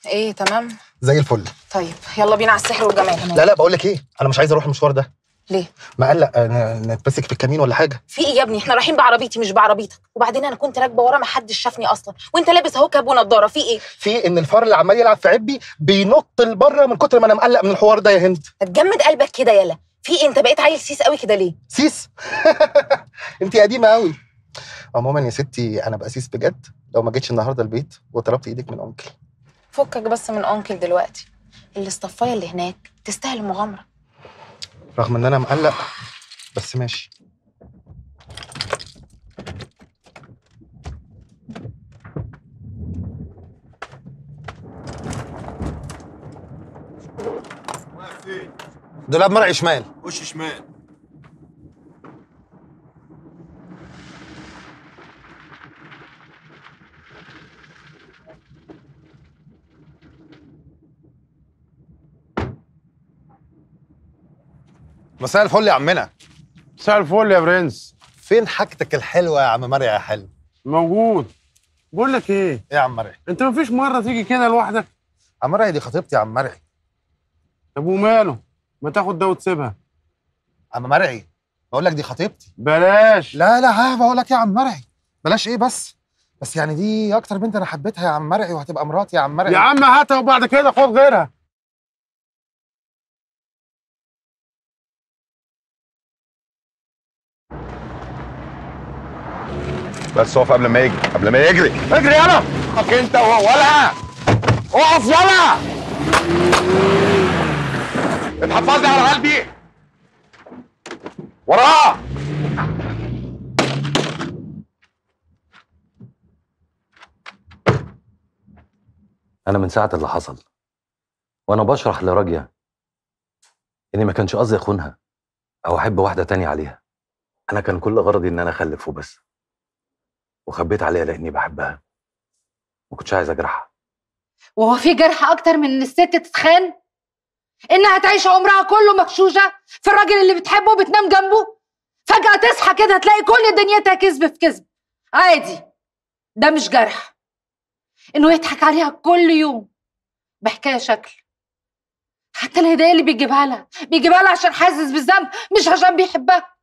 إيه تمام؟ زي الفل. طيب يلا بينا على السحر والجمال. لا لا بقول لك إيه، أنا مش عايز أروح المشوار ده. ليه؟ مقلق نتمسك في الكمين ولا حاجة. في إيه يا ابني؟ إحنا رايحين بعربيتي مش بعربيتك، وبعدين أنا كنت راكبة ورا ما حدش شافني أصلاً، وأنت لابس أهو كاب ونضارة، في إيه؟ في إن الفار اللي عمال يلعب في عبي بينط لبره من كتر ما أنا مقلق من الحوار ده. يا هند هتجمد قلبك كده يلا، في إيه؟ أنت بقيت عيل سيس قوي كده ليه؟ سيس؟ أنت قديمة قوي. عموماً يا ستي أنا بقى سيس بجد لو ما جيتش النهارده البيت وطلبت إيدك من أنكل. فكك بس من أنكل دلوقتي، الصفاية اللي هناك تستاهل المغامرة. رغم ان انا مقلق بس ماشي. دولاب مرعي شمال. وش شمال؟ مساء الفل يا عمنا. مساء الفل يا برنس. فين حاجتك الحلوه يا عم مرعي يا حلو؟ موجود. بقول لك ايه؟ ايه يا عم مرعي؟ انت مفيش مره تيجي كده لوحدك؟ عم مرعي دي خطيبتي يا عم مرعي. طب وماله؟ ما تاخد ده وتسيبها. عم مرعي بقول لك دي خطيبتي. بلاش. لا لا ها بقول لك يا عم مرعي بلاش ايه بس؟ بس يعني دي اكتر بنت انا حبيتها يا عم مرعي، وهتبقى مراتي يا عم مرعي. يا عم هاتها وبعد كده خد غيرها. بس اقف قبل ما يجري، قبل ما يجري. اجري يلا. اقف انت وهو ولا اقف يلا. اتحفظني على قلبي. وراه. انا من ساعة اللي حصل وانا بشرح لراجية اني ما كانش قصدي اخونها او احب واحدة تانية عليها. انا كان كل غرضي ان انا اخلف وبس، وخبيت عليها لاني بحبها، ما كنتش عايز اجرحها. وهو في جرح اكتر من ان الست تتخان؟ انها تعيش عمرها كله مغشوشه في الراجل اللي بتحبه وبتنام جنبه، فجاه تصحى كده تلاقي كل دنيتها كذب في كذب. عادي، ده مش جرح. انه يضحك عليها كل يوم بحكايه شكل، حتى الهدايا اللي بيجيبها لها بيجيبها لها عشان حاسس بالذنب مش عشان بيحبها.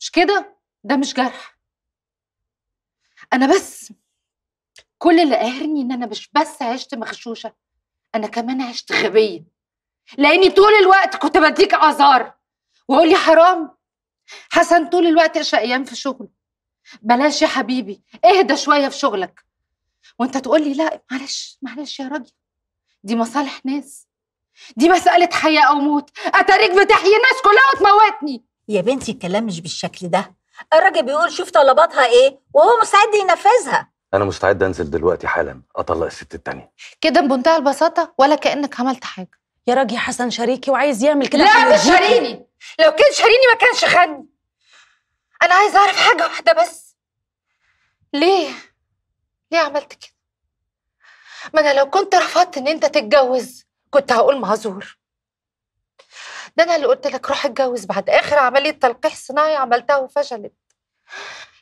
مش كده؟ ده مش جرح. أنا بس كل اللي قاهرني إن أنا مش بس عشت مغشوشة، أنا كمان عشت غبية، لأني طول الوقت كنت بديك آثار وقول لي حرام. حسن طول الوقت شقيان في شغله. بلاش يا حبيبي، اهدى شويه في شغلك. وانت تقول لي لا معلش معلش يا راجل، دي مصالح ناس، دي مساله حياه او موت. اتاريك بتحيي الناس كلها وتموتني. يا بنتي الكلام مش بالشكل ده، الراجل بيقول شوف طلباتها ايه وهو مستعد ينفذها. انا مستعد انزل دلوقتي حالا اطلق الست التانيه. كده بمنتهى البساطه ولا كانك عملت حاجه. يا راجل حسن شريكي وعايز يعمل كده. لا مش شاريني، لو كان شاريني ما كانش خدني. انا عايز اعرف حاجه واحده بس، ليه ليه عملت كده؟ ما انا لو كنت رفضت ان انت تتجوز كنت هقول معذور. ده انا اللي قلت لك روح اتجوز بعد اخر عمليه تلقيح صناعي عملتها وفشلت.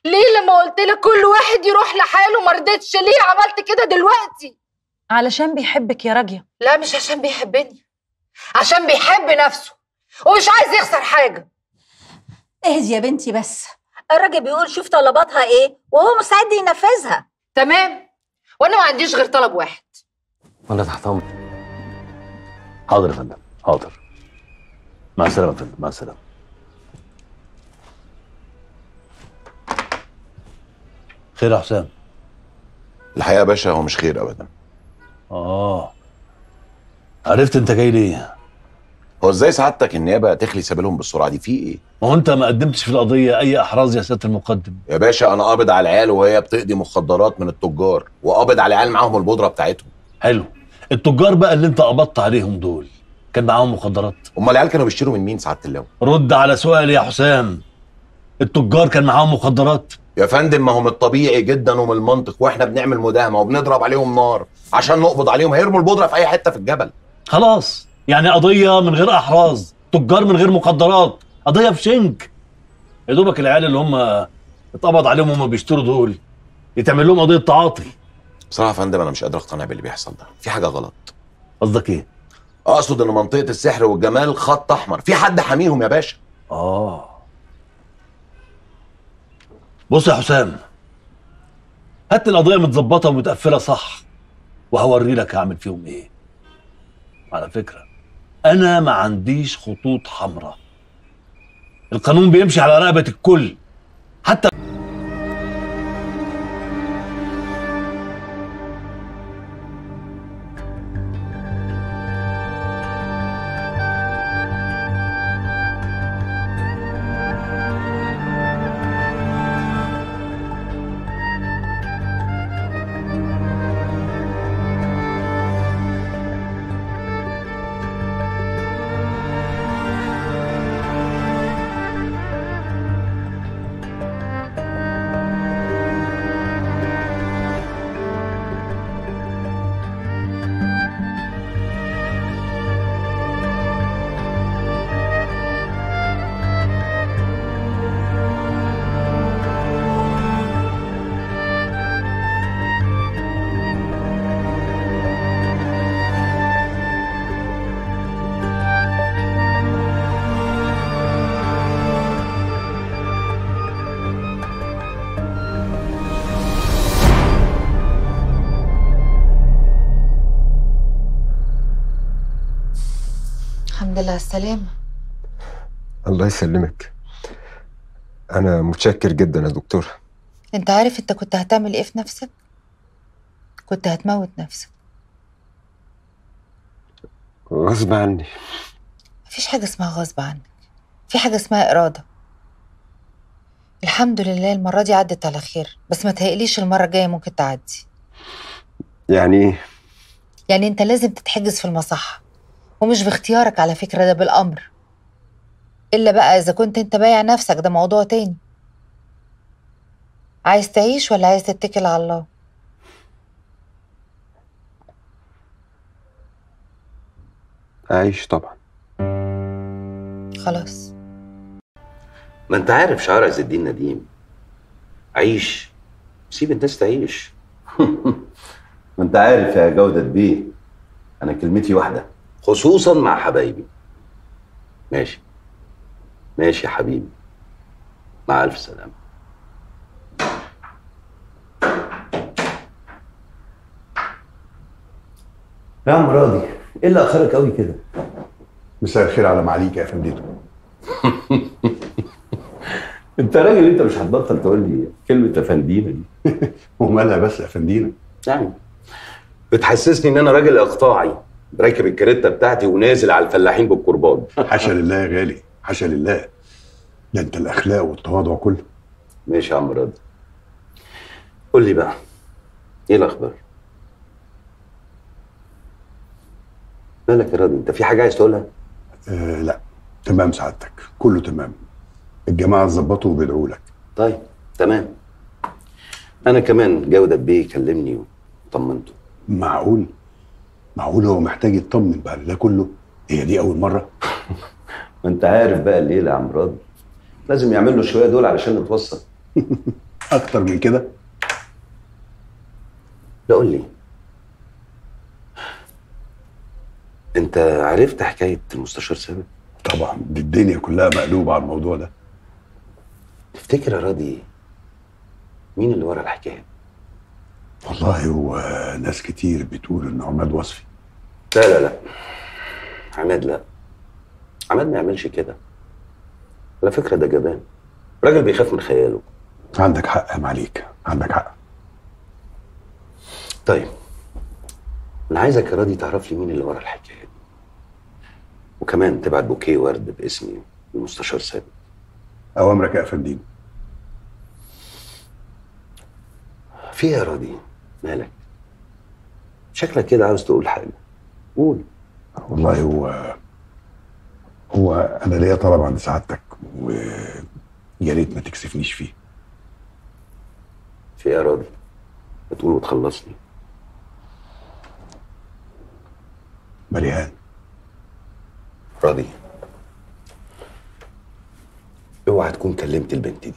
ليه لما قلت لك كل واحد يروح لحاله ما رضيتش؟ ليه عملت كده دلوقتي؟ علشان بيحبك يا راجيه. لا مش عشان بيحبني، عشان بيحب نفسه ومش عايز يخسر حاجه. اهدي يا بنتي بس، الراجل بيقول شوف طلباتها ايه وهو مستعد ينفذها. تمام، وانا ما عنديش غير طلب واحد. وانا تحت امرك. حاضر يا فندم، حاضر. مع السلامه يا فندم، مع السلامه. خير يا حسام؟ الحقيقه يا باشا هو مش خير ابدا. اه عرفت انت جاي ليه. هو ازاي سعادتك النيابه تخلي سبيلهم بالسرعه دي؟ في ايه؟ ما هو انت ما قدمتش في القضيه اي احراز يا سياده المقدم. يا باشا انا قابض على العيال وهي بتقضي مخدرات من التجار، وقابض على العيال معاهم البودره بتاعتهم. حلو، التجار بقى اللي انت قبضت عليهم دول كان معاهم مخدرات؟ امال العيال كانوا بيشتروا من مين سعاده اللواء؟ رد على سؤالي يا حسام. التجار كان معاهم مخدرات؟ يا فندم ما هو من الطبيعي جدا ومن المنطق واحنا بنعمل مداهمه وبنضرب عليهم نار عشان نقبض عليهم، هيرموا البودره في اي حته في الجبل. خلاص يعني قضيه من غير احراز، تجار من غير مخدرات، قضيه في شنك. يا دوبك العيال اللي هم اتقبض عليهم وهم بيشتروا دول يتعمل لهم قضيه تعاطي. بصراحه يا فندم انا مش قادر اقتنع باللي بيحصل ده، في حاجه غلط. قصدك ايه؟ اقصد ان منطقه السحر والجمال خط احمر، في حد حاميهم يا باشا. اه بص يا حسام، هات القضيه متظبطه ومتقفله صح وهوري لك هعمل فيهم ايه. على فكره انا ما عنديش خطوط حمراء، القانون بيمشي على رقبه الكل حتى. الحمد لله على السلامة. الله يسلمك. أنا متشكر جدا يا دكتورة. أنت عارف أنت كنت هتعمل إيه في نفسك؟ كنت هتموت نفسك. غصب عني. مفيش حاجة اسمها غصب عنك، في حاجة اسمها إرادة. الحمد لله المرة دي عدت على خير، بس ما تهيأليش المرة الجاية ممكن تعدي. يعني إيه؟ يعني أنت لازم تتحجز في المصحة، ومش باختيارك على فكرة، ده بالأمر. إلا بقى إذا كنت أنت بايع نفسك، ده موضوع تاني. عايز تعيش ولا عايز تتكل على الله؟ أعيش طبعا. خلاص، ما أنت عارف شعار عز الدين نديم، عيش سيب الناس تعيش. ما أنت عارف يا جودة بيه أنا كلمتي واحدة، خصوصا مع حبايبي. ماشي ماشي يا حبيبي، مع ألف سلامة. يا عم راضي، إيه اللي أخرك قوي كده؟ مساء الخير على معاليك يا فندم. انت راجل، انت مش هتبطل تقول لي كلمه افندينا دي. ومالها بس افندينا؟ يعني بتحسسني ان انا راجل اقطاعي، راكب الكاريتا بتاعتي ونازل على الفلاحين بالكرباج. حاشا لله يا غالي، حاشا لله. ده انت الاخلاق والتواضع كله. ماشي يا عم رضا. قول لي بقى، ايه الاخبار؟ مالك يا راضي؟ انت في حاجه عايز تقولها؟ آه لا، تمام سعادتك، كله تمام. الجماعه اتظبطوا وبيدعوا لك. طيب تمام. انا كمان جوده بيه كلمني وطمنته. معقول؟ معقول هو محتاج يطمن بقى لله كله؟ هي دي اول مره؟ ما انت عارف بقى الليله يا عم راضي لازم يعمل له شويه دول علشان نتوصل. اكتر من كده؟ لا قول لي، انت عرفت حكايه المستشار ثابت؟ طبعا، دي الدنيا كلها مقلوبه على الموضوع ده. تفتكر يا راضي مين اللي ورا الحكايه؟ والله هو ناس كتير بتقول ان عماد وصفي. لا لا لا، عماد لا، عماد ما يعملش كده. على فكره ده جبان، راجل بيخاف من خياله. عندك حق يا معليك، عندك حق. طيب انا عايزك يا راضي تعرف لي مين اللي ورا الحكايه دي، وكمان تبعت بوكيه ورد باسمي للمستشار ثابت. اوامرك يا فندم. في يا راضي، مالك؟ شكلك كده عاوز تقول حاجه، قول. والله هو هو انا ليا طلب عند سعادتك، ويا ريت ما تكسفنيش فيه. في يا راضي؟ بتقول وتخلصني؟ مليان. راضي اوعى تكون كلمت البنت دي.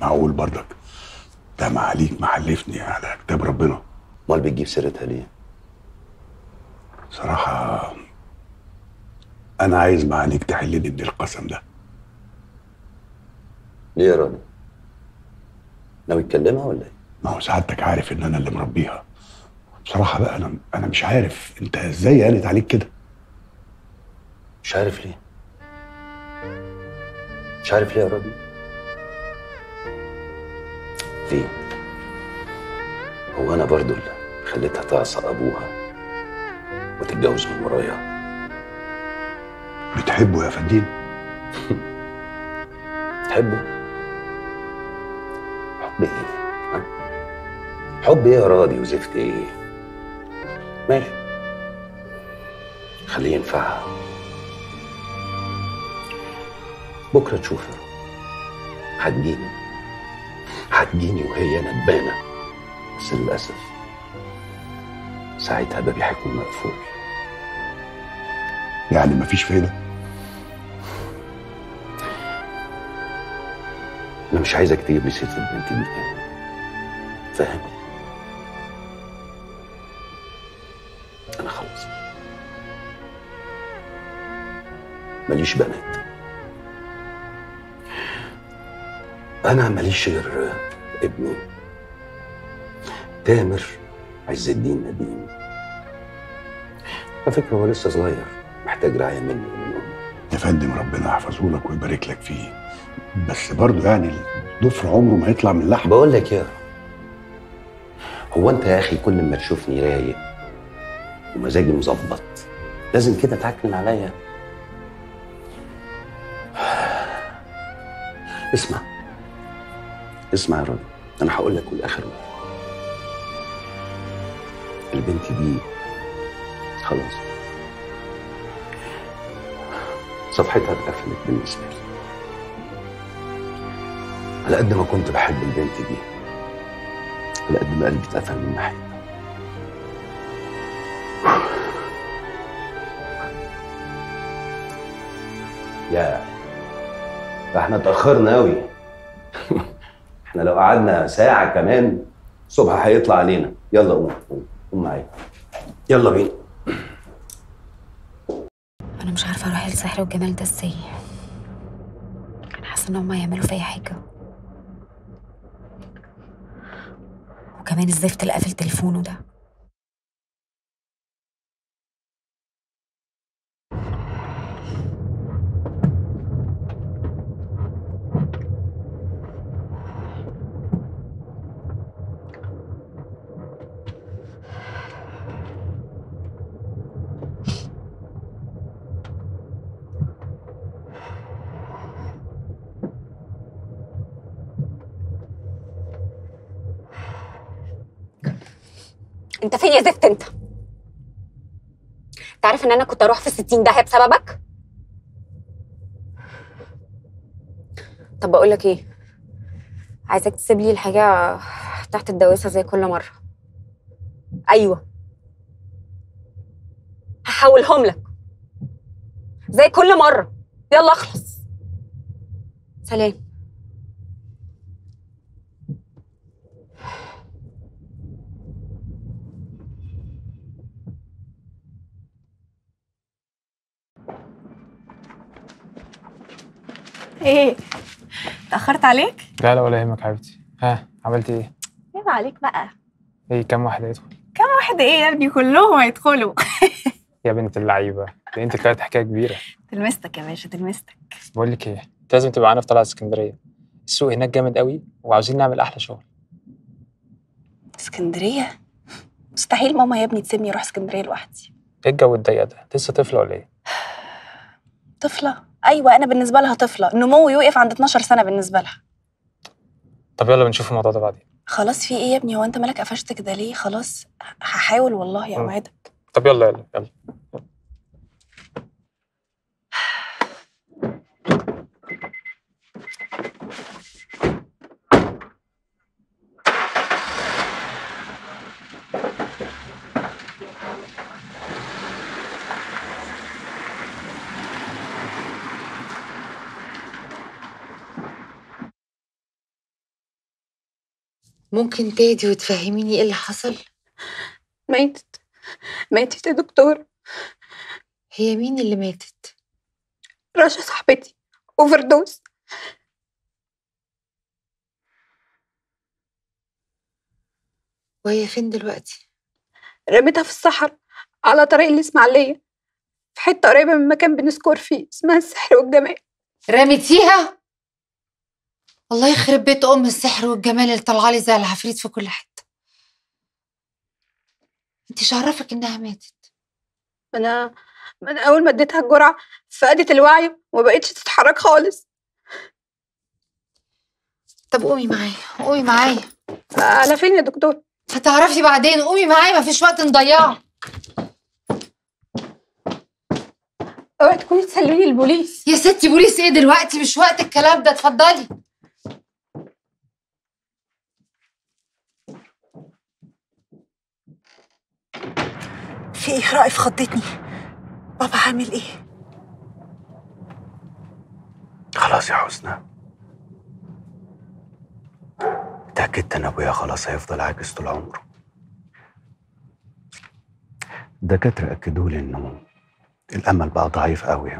معقول برضك؟ ده معاليك محلفني على كتاب ربنا. امال بتجيب سيرتها ليه؟ صراحه انا عايز معاليك تحلني من القسم ده. ليه يا راضي؟ ناوي تكلمها ولا ايه؟ ما هو سعادتك عارف ان انا اللي مربيها. بصراحه بقى انا انا مش عارف انت ازاي قالت عليك كده. مش عارف ليه؟ مش عارف ليه يا راضي؟ ليه؟ هو انا برضو اللي خليتها تعصى ابوها وتتجوز من ورايا؟ بتحبه يا فندم؟ بتحبه؟ حب ايه؟ حب ايه يا راضي وزفت ايه؟ ماشي، خليه ينفعها. بكره تشوفها، هتجيني هتجيني وهي ندبانه، بس للاسف ساعتها بابي هيكون مقفول. يعني مفيش فايده؟ انا مش عايزك تجيب لي سيره البنت دي تاني، فاهم؟ أنا خلاص ماليش بنات، أنا ماليش غير ابني تامر عز الدين نديم. على فكرة هو لسه صغير، محتاج رعاية مني ومن أمي. يا فندم ربنا يحفظه لك ويبارك لك فيه، بس برضه يعني الضفر عمره ما يطلع من اللحم. بقول لك يا هو أنت يا أخي كل ما تشوفني رايق ومزاجي مظبط لازم كده تعكنن عليا. اسمع اسمع يا راجل، انا هقول لك والاخر مره، البنت دي خلاص صفحتها اتقفلت بالنسبه لي. على قد ما كنت بحب البنت دي، على قد ما قلبي اتقفل من ناحيتها. يا ده احنا اتاخرنا قوي. احنا لو قعدنا ساعه كمان الصبح هيطلع علينا. يلا قوم قوم قوم معايا، يلا بينا. انا مش عارفه اروح السحر والجمال ده ازاي، انا حاسه ان هم هيعملوا فيا حاجه. وكمان الزفت اللي قافل تليفونه ده، انت فين يا زفت انت؟ تعرف ان انا كنت اروح في الستين داهيه بسببك؟ طب بقول لك ايه؟ عايزك تسيب لي الحاجه تحت الدواسه زي كل مره. ايوه هحولهم لك زي كل مره. يلا اخلص. سلام. ايه؟ اتأخرت عليك؟ لا لا ولا يهمك حبيبتي. ها عملتي ايه؟ عيب عليك بقى. ايه كم واحد هيدخل؟ كم واحد ايه يا ابني؟ كلهم هيدخلوا. يا بنت اللعيبة، ده انت طلعت حكاية كبيرة. تلمستك يا باشا تلمستك. بقول لك ايه؟ لازم تبقى معانا في طلعة اسكندرية. السوق هناك جامد قوي وعاوزين نعمل أحلى شغل. اسكندرية؟ مستحيل ماما يا ابني تسيبني أروح اسكندرية لوحدي. ايه الجو الضيق ده؟ لسه طفلة ولا ايه؟ طفلة؟ أيوة أنا بالنسبة لها طفلة، النمو يوقف عند اتناشر سنة بالنسبة لها. طب يلا بنشوف الموضوع ده بعدين. خلاص في إيه يا ابني؟ هو أنت مالك قفشت كده ليه؟ خلاص هحاول والله أوعدك. طب يلا يلا يلا. ممكن تهدي وتفهميني ايه اللي حصل؟ ماتت ماتت يا دكتور. هي مين اللي ماتت؟ رشا صاحبتي، اوفر دوز. وهي فين دلوقتي؟ رميتها في الصحراء على طريق الاسماعيليه، في حته قريبه من مكان بنسكور فيه، اسمها السحر والجمال. رميتيها؟ الله يخرب بيت ام السحر والجمال اللي طالعه لي زي العفريت في كل حته. انت ايش عرفك انها ماتت؟ انا انا اول ما اديتها الجرعه فقدت الوعي وما بقتش تتحرك خالص. طب قومي معايا قومي معايا. على فين يا دكتور؟ هتعرفي بعدين، قومي معايا مفيش وقت نضيعه. اوعي تكوني تسلميني البوليس. يا ستي بوليس ايه دلوقتي؟ مش وقت الكلام ده، اتفضلي. في ايه؟ رأيف خضتني. بابا عامل ايه؟ خلاص يا حسنى، اتأكدت ان ابويا خلاص هيفضل عاجز طول عمره. الدكاترة اكدوا لي انه الامل بقى ضعيف قوي،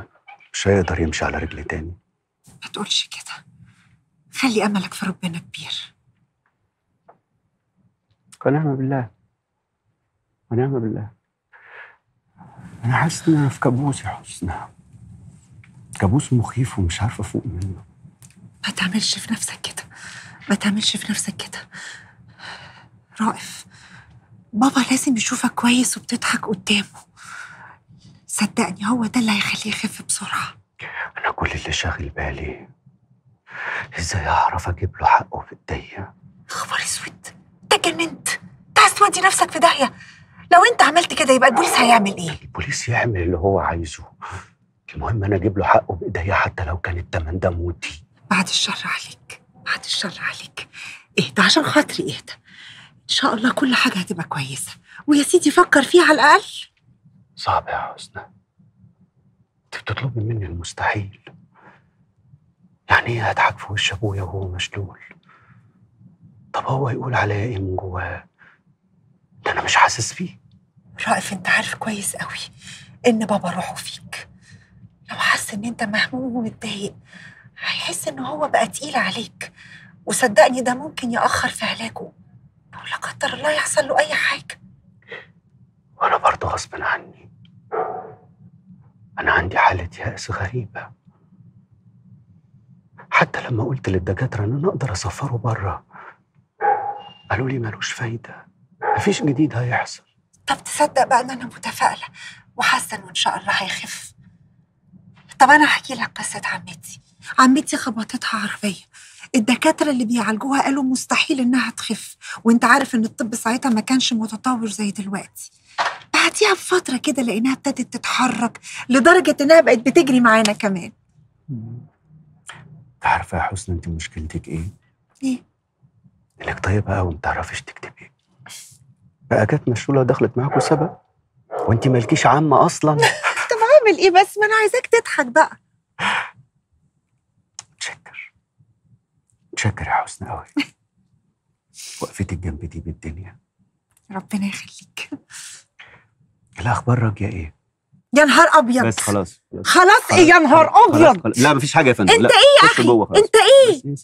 مش هيقدر يمشي على رجلي تاني. ما تقولش كده، خلي املك في ربنا كبير. ونعم بالله ونعم بالله. أنا حاسس إن أنا في كابوس يا حسنى، كابوس مخيف ومش عارفة أفوق منه. ما تعملش في نفسك كده، ما تعملش في نفسك كده رائف. بابا لازم يشوفك كويس وبتضحك قدامه، صدقني هو ده اللي هيخليه يخف بسرعة. أنا كل اللي شاغل بالي إزاي أعرف أجيب له حقه في إيديا. خبر أسود، تجننت، أنت عايز تودي نفسك في داهية. لو انت عملت كده يبقى البوليس هيعمل ايه؟ البوليس يعمل اللي هو عايزه، المهم انا اجيب له حقه بايديا حتى لو كان التمن ده موتي. بعد الشر عليك، بعد الشر عليك. اهدى عشان خاطري، اهدى. ان شاء الله كل حاجه هتبقى كويسه، ويا سيدي فكر فيها على الاقل. صعب يا حسنى، انت بتطلبي مني المستحيل. يعني ايه هضحك في وش ابويا وهو مشلول؟ طب هو يقول عليا ايه من جواه؟ ده أنا مش حاسس بيه. رائف أنت عارف كويس قوي إن بابا روحه فيك، لو حس إن أنت مهموم ومتضايق هيحس إن هو بقى تقيل عليك، وصدقني ده ممكن يأخر في علاجه ولا قدر الله يحصل له أي حاجة. وأنا برضه غصب عني، أنا عندي حالة يأس غريبة. حتى لما قلت للدكاترة إن أنا أقدر أسفره بره قالوا لي ملوش فايدة، مفيش جديد هيحصل. طب تصدق بقى ان انا متفائله وحاسه انه ان شاء الله هيخف. طب انا هحكي لك قصه عمتي. عمتي خبطتها عربيه، الدكاترة اللي بيعالجوها قالوا مستحيل إنها تخف، وإنت عارف إن الطب ساعتها ما كانش متطور زي دلوقتي. بعديها بفترة كده لقيناها ابتدت تتحرك لدرجة إنها بقت بتجري معانا كمان. تعرفي يا حسن أنت مشكلتك إيه؟ إيه؟ إنك طيبة أوي وما بتعرفيش تكتبي. بقى جت مشلولة دخلت معاكوا سبق وأنت مالكيش عامة أصلاً. طب عامل إيه بس؟ ما أنا عايزاك تضحك بقى. متشكر يا حسن قوي. وقفتك جنب دي بالدنيا. ربنا يخليك. الاخبار راجيه ايه؟ يا نهار ابيض. بس خلاص خلاص, خلاص ايه يا نهار ابيض؟ لا مفيش حاجه يا فندم. انت ايه يا اخي؟ انت ايه؟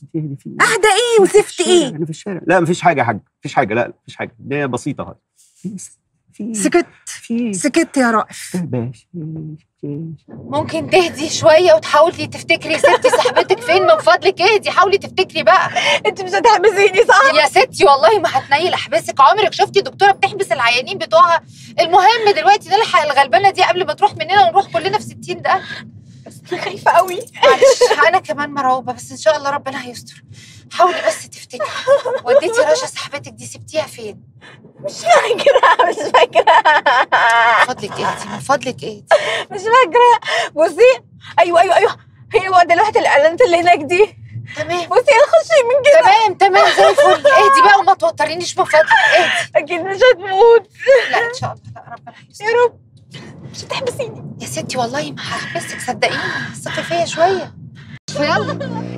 اهدى ايه وزفت ايه؟ انا في الشارع. لا مفيش حاجه يا حاج، مفيش حاجه، لا مفيش حاجه، دي بسيطه اهي. سكت سكت يا رائف. ممكن تهدي شويه وتحاولي تفتكري يا ستي صاحبتك فين؟ من فضلك اهدي، حاولي تفتكري بقى. انت مش هتحبسيني صح؟ يا ستي والله ما هتنيل احبسك. عمرك شفتي دكتوره بتحبس العيانين بتوعها؟ المهم دلوقتي نلحق الغلبانه دي قبل ما تروح مننا ونروح كلنا في ستين دقيقه. بس انا خايفه قوي. معلش انا كمان مرعوبه، بس ان شاء الله ربنا هيستر. حاولي بس تفتكري، وديتي رشا صاحبتك دي سبتيها فين؟ مش فاكرة مش فاكرة. من فضلك اهدي من فضلك اهدي. مش فاكرة. بصي ايوه ايوه ايوه هي واخدة لوحة الاعلانات اللي هناك دي. تمام. بصي خشي من كده. تمام تمام زي الفل. اهدي بقى وما توترينيش من فضلك اهدي. اكيد مش هتموت. لا ان شاء الله، لا ربنا هيستر. يا رب. مش هتحبسيني يا ستي والله ما هحبسك صدقيني، ثقي فيا شوية. يلا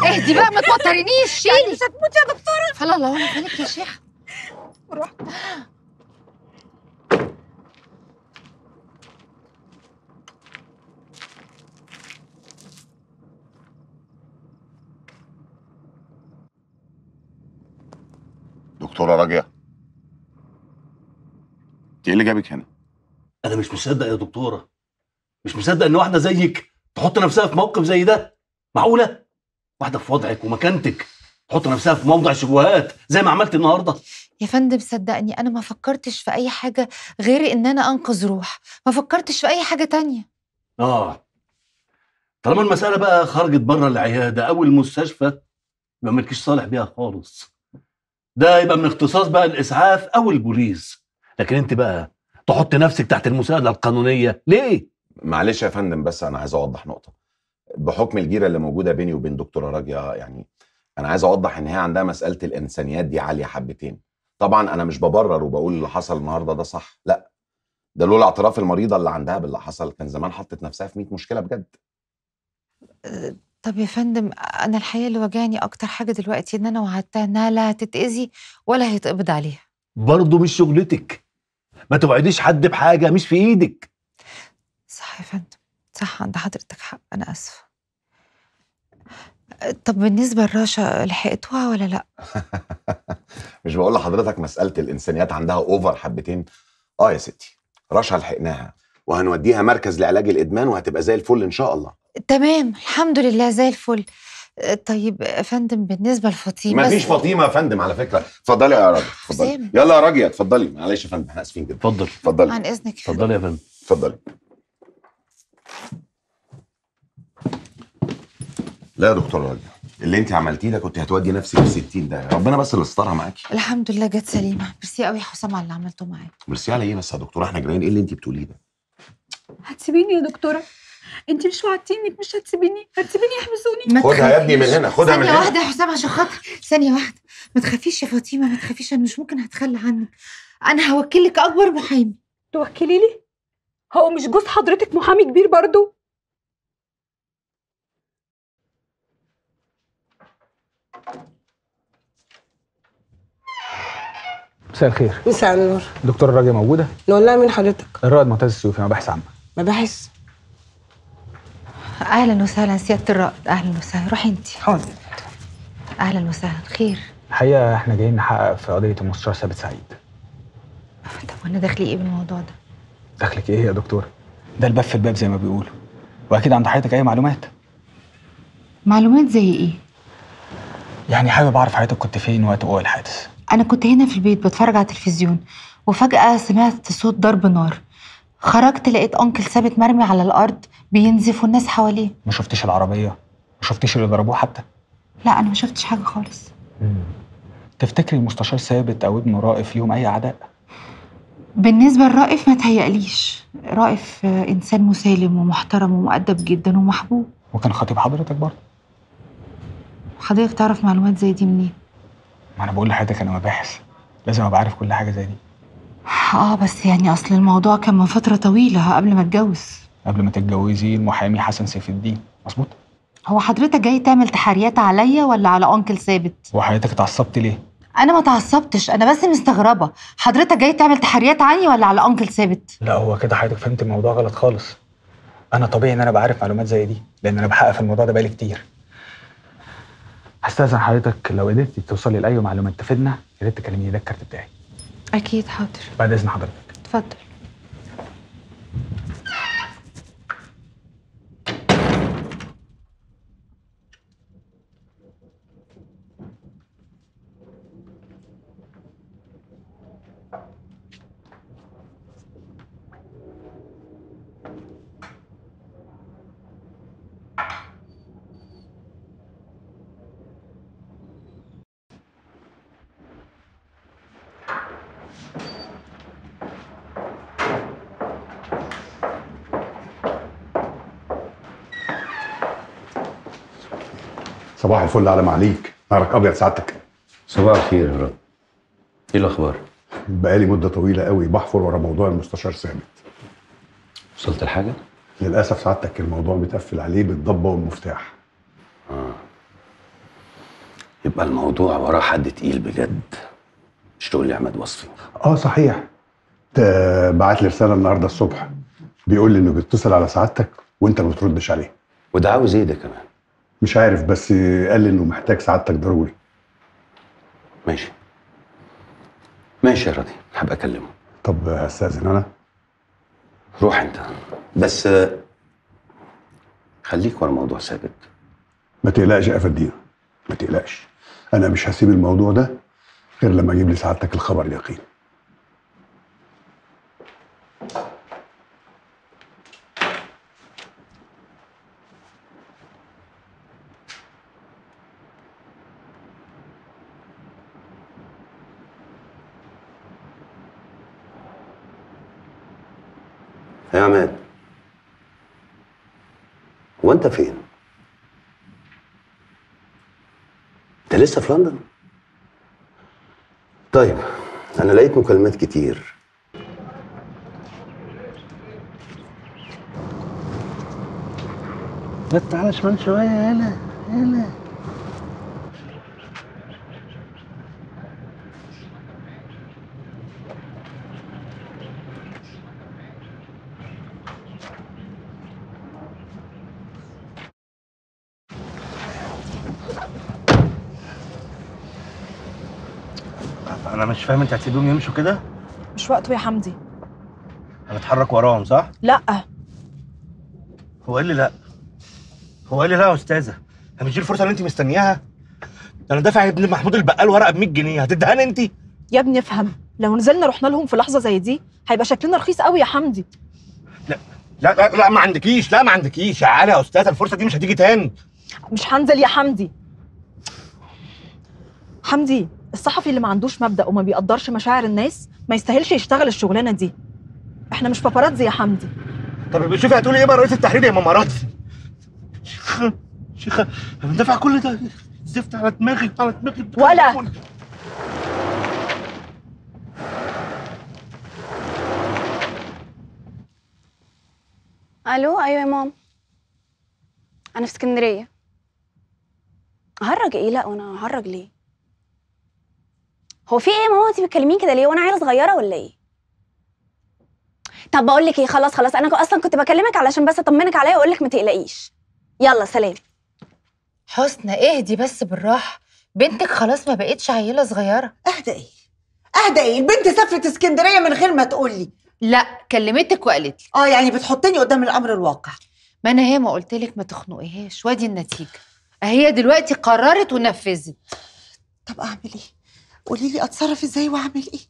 اهدي بقى ما توترينيش. شيلي. مش هتموتي يا دكتورة. فلا الله ولا بالك يا شيخة. روح. دكتورة راجية، ايه اللي جابك هنا؟ أنا مش مصدق يا دكتورة، مش مصدق إن واحدة زيك تحط نفسها في موقف زي ده. معقولة؟ واحدة في وضعك ومكانتك تحط نفسها في موضع شبهات زي ما عملت النهارده؟ يا فندم صدقني أنا ما فكرتش في أي حاجة غير إن أنا أنقذ روح، ما فكرتش في أي حاجة تانية. آه طالما المسألة بقى خرجت بره العيادة أو المستشفى يبقى مالكيش صالح بيها خالص. ده يبقى من اختصاص بقى الإسعاف أو البوليس، لكن أنت بقى تحط نفسك تحت المساعدة القانونية ليه؟ معلش يا فندم بس أنا عايز أوضح نقطة. بحكم الجيره اللي موجوده بيني وبين دكتوره راجيه، يعني انا عايز اوضح ان هي عندها مساله الانسانيات دي عاليه حبتين. طبعا انا مش ببرر وبقول اللي حصل النهارده ده صح، لا ده لولا اعتراف المريضه اللي عندها باللي حصل كان زمان حطت نفسها في مية مشكله بجد. طب يا فندم انا الحقيقه اللي واجعني اكتر حاجه دلوقتي ان انا وعدتها انها لا هتتاذي ولا هيتقبض عليها. برضه مش شغلتك، ما توعديش حد بحاجه مش في ايدك. صح يا فندم صح، عند حضرتك حق، انا اسفه. طب بالنسبه لرشا لحقتوها ولا لا؟ مش بقول لحضرتك مساله الانسانيات عندها اوفر حبتين؟ اه يا ستي رشا لحقناها وهنوديها مركز لعلاج الادمان وهتبقى زي الفل ان شاء الله. تمام الحمد لله زي الفل. طيب يا فندم بالنسبه لفاطمه، مفيش فاطمه يا فندم على فكره. اتفضلي يا راجل اتفضلي. يلا يا راجل اتفضلي. معلش يا فندم احنا اسفين جدا. اتفضل اتفضلي عن اذنك. اتفضلي يا فندم اتفضلي. لا يا دكتور راجل اللي انت عملتيه ده كنت هتودي نفسك في ستين ده، ربنا بس اللي استرها معاكي. الحمد لله جت سليمه. ميرسي قوي يا حسام على اللي عملته معايا. ميرسي على ايه بس يا دكتوره؟ احنا جايين. ايه اللي انت بتقوليه ده؟ هتسيبيني يا دكتوره؟ انت مش وعدتيني انك مش هتسيبيني، هتسيبيني يحبسوني؟ خدها يا ابني من هنا، خدها من هنا. ثانيه واحده يا حسام عشان خاطر، ثانيه واحده. ما تخافيش يا فاطمه ما تخافيش، انا مش ممكن هتخلى عنك، انا هوكلك اكبر محامي. توكلي لي؟ هو مش جوز حضرتك محامي كبير برضه؟ مساء الخير. مساء النور. دكتورة راجية موجودة؟ نقول لها مين حضرتك؟ الرائد معتز السيوفي، مباحث عامة. مباحث؟ أهلا وسهلا سيادة الرائد، أهلا وسهلا. روحي أنت. حاضر. أهلا وسهلا. خير؟ الحقيقة إحنا جايين نحقق في قضية المستشار ثابت سعيد. طب وأنا داخلي إيه بالموضوع ده؟ داخلك إيه يا دكتورة؟ ده الباب في الباب زي ما بيقولوا، وأكيد عند حضرتك أي معلومات. معلومات زي إيه؟ يعني حابب أعرف حضرتك كنت فين وقت وقوع الحادث؟ أنا كنت هنا في البيت بتفرج على التلفزيون وفجأة سمعت صوت ضرب نار، خرجت لقيت أنكل ثابت مرمي على الأرض بينزف والناس حواليه. ما شفتيش العربية؟ ما شفتيش اللي ضربوه حتى؟ لا انا ما شفتش حاجه خالص. مم. تفتكري المستشار ثابت او ابنه رائف ليهم اي عداء؟ بالنسبه لرائف ما تهيأليش، رائف انسان مسالم ومحترم ومؤدب جدا ومحبوب. وكان خطيب حضرتك برضه. حضرتك تعرف معلومات زي دي منين؟ ما انا بقول لحضرتك انا مباحث، لازم ابقى عارف كل حاجه زي دي. اه بس يعني اصل الموضوع كان من فتره طويله قبل ما اتجوز. قبل ما تتجوزي المحامي حسن سيف الدين، مظبوط؟ هو حضرتك جاي تعمل تحريات عليا ولا على انكل ثابت؟ وحضرتك اتعصبت ليه؟ انا ما اتعصبتش، انا بس مستغربه، حضرتك جاي تعمل تحريات عني ولا على انكل ثابت؟ لا هو كده حضرتك فهمت الموضوع غلط خالص. انا طبيعي ان انا بعرف معلومات زي دي لان انا بحقق في الموضوع ده بقالي كتير. هستأذن حضرتك لو قدرتي توصلي لاي معلومه تفيدنا يا ريت تكلميني، ده الكارت بتاعي. اكيد حاضر. بعد اذن حضرتك. اتفضل. صباح الفل على معليك، نهارك ابيض سعادتك. صباح الخير يا رب. ايه الاخبار؟ بقالي مده طويله قوي بحفر ورا موضوع المستشار ثابت. وصلت لحاجه؟ للاسف سعادتك الموضوع متقفل عليه بالضبه والمفتاح. اه يبقى الموضوع وراه حد تقيل بجد. مش تقول لي احمد وصفي؟ اه صحيح، بعت لي رساله النهارده الصبح بيقول لي انه بيتصل على سعادتك وانت ما بتردش عليه. وده عاوز ايه ده كمان؟ مش عارف بس قال لي انه محتاج سعادتك ضروري. ماشي ماشي يا راضي، هبقى اكلمه. طب هستأذن انا؟ روح انت، بس خليك ورا موضوع ثابت. ما تقلقش يا فدينا، ما تقلقش، انا مش هسيب الموضوع ده غير لما اجيب لي سعادتك الخبر اليقين. يا عماد هو انت فين؟ انت لسه في لندن؟ طيب انا لقيت مكالمات كتير. لا تعالى شمال شويه. يالا يالا انا مش فاهم، انت هتسيبهم يمشوا كده؟ مش وقته يا حمدي. هنتحرك وراهم صح؟ لا هو قال لي لا، هو قال لي لا يا استاذه، هي مش دي الفرصه اللي انت مستنياها؟ انا دافع لابن محمود البقال ورقه ب مية جنيه، هتدهاني انت؟ يا ابني افهم، لو نزلنا رحنا لهم في لحظه زي دي هيبقى شكلنا رخيص قوي يا حمدي. لا لا لا, لا ما عندكيش، لا ما عندكيش يا علا يا استاذه، الفرصه دي مش هتيجي تاني. مش هنزل يا حمدي. حمدي الصحفي اللي ما عندوش مبدأ وما بيقدرش مشاعر الناس ما يستاهلش يشتغل الشغلانه دي. احنا مش باباراتزي يا حمدي. طب شوفي هتقولي ايه بقى رئيس التحرير يا ماماراتزي؟ شيخه شيخه انا دافع كل ده زفت على دماغي على دماغي ولا الو. ايوه يا ماما انا في اسكندريه. هرج ايه؟ لا وانا هرج ليه؟ هو في ايه يا ماما انتي بتكلميني كده ليه؟ وانا عيله صغيره ولا ايه؟ طب بقول لك ايه، خلاص خلاص انا اصلا كنت بكلمك علشان بس اطمنك عليا واقول لك ما تقلقيش. يلا سلام. حسنى اهدي بس بالراحه، بنتك خلاص ما بقتش عيله صغيره. اهدى ايه؟ اهدى ايه؟ البنت سافرت اسكندريه من غير ما تقول لي. لا كلمتك وقالت لي. اه يعني بتحطني قدام الامر الواقع. ما انا ياما قلت لك ما تخنقيهاش وادي النتيجه اهي دلوقتي قررت ونفذت. طب اعمل ايه؟ قولي لي اتصرف ازاي واعمل ايه؟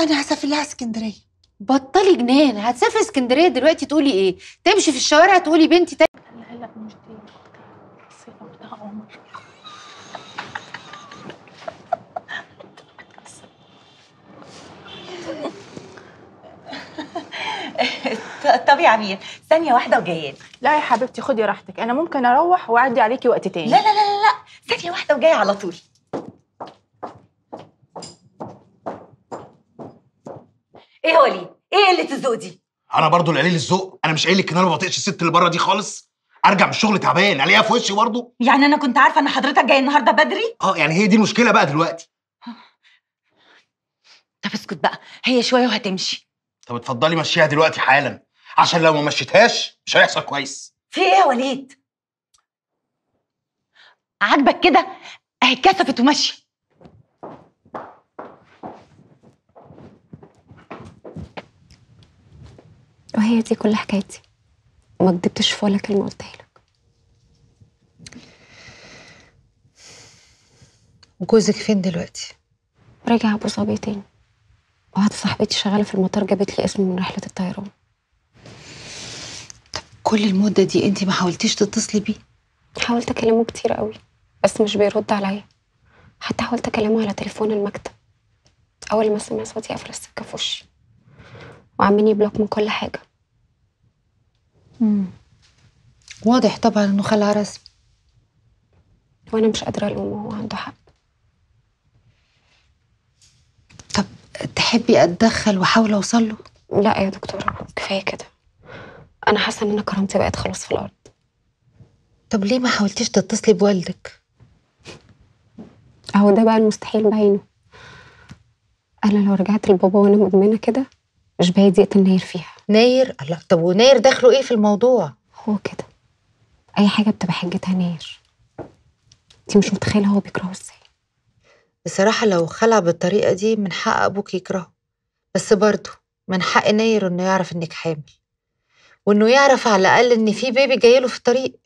انا هسافر لها اسكندريه. بطلي جنان، هتسافر اسكندريه دلوقتي تقولي ايه؟ تمشي في الشوارع تقولي بنتي. لا لا مش دي سنة وده عمر. طب يا عمير ثانية واحدة وجاية. لا يا حبيبتي خدي راحتك، أنا ممكن أروح وأعدي عليكي وقت تاني. لا لا لا لا ثانية واحدة وجاية على طول. إيه هو ليه؟ إيه قلة الذوق دي؟ أنا برضه القليل الذوق، أنا مش قايل لك إن أنا ما بطيقش الست اللي بره دي خالص. أرجع من الشغل تعبان، ألاقيها في وشي برضه. يعني أنا كنت عارفة إن حضرتك جاي النهارده بدري؟ أه يعني هي دي المشكلة بقى دلوقتي. طب اسكت بقى، هي شوية وهتمشي. طب اتفضلي مشيها دلوقتي حالا، عشان لو ما مشيتهاش مش هيحصل كويس. في ايه يا وليد؟ عاجبك كده؟ اهي اتكسفت وماشيه. وهي دي كل حكايتي، ما كدبتش في ولا كلمه قلتها لك. وجوزك فين دلوقتي؟ راجع ابو ظبي تاني. واحده صاحبتي شغاله في المطار جابت لي اسم من رحله الطيران. كل المدة دي انتي ما حاولتيش تتصلي بيه؟ حاولت اكلمه كتير قوي بس مش بيرد عليا، حتى حاولت اكلمه على تليفون المكتب. اول ما سمع صوتي قفل السكه في وشي وعاملين يبلوك من كل حاجه. امم واضح طبعا انه خلع رسمي، وانا مش قادره الومه، هو عنده حق. طب تحبي اتدخل واحاول اوصل له؟ لا يا دكتوره كفايه كده، أنا حاسة إن أنا كرامتي بقت خلاص في الأرض. طب ليه ما حاولتيش تتصلي بوالدك؟ أهو ده بقى المستحيل بعينه. أنا لو رجعت لبابا وأنا مدمنة كده مش باية ضيقة النير فيها. نير؟ الله، طب ونير دخله إيه في الموضوع؟ هو كده، أي حاجة بتبقى حجتها نير. أنتِ مش متخيلة هو بيكرهه إزاي. بصراحة لو خلع بالطريقة دي من حق أبوك يكرهه، بس برضه من حق نير إنه يعرف إنك حامل. وانه يعرف على الاقل ان في بيبي جايله في الطريق.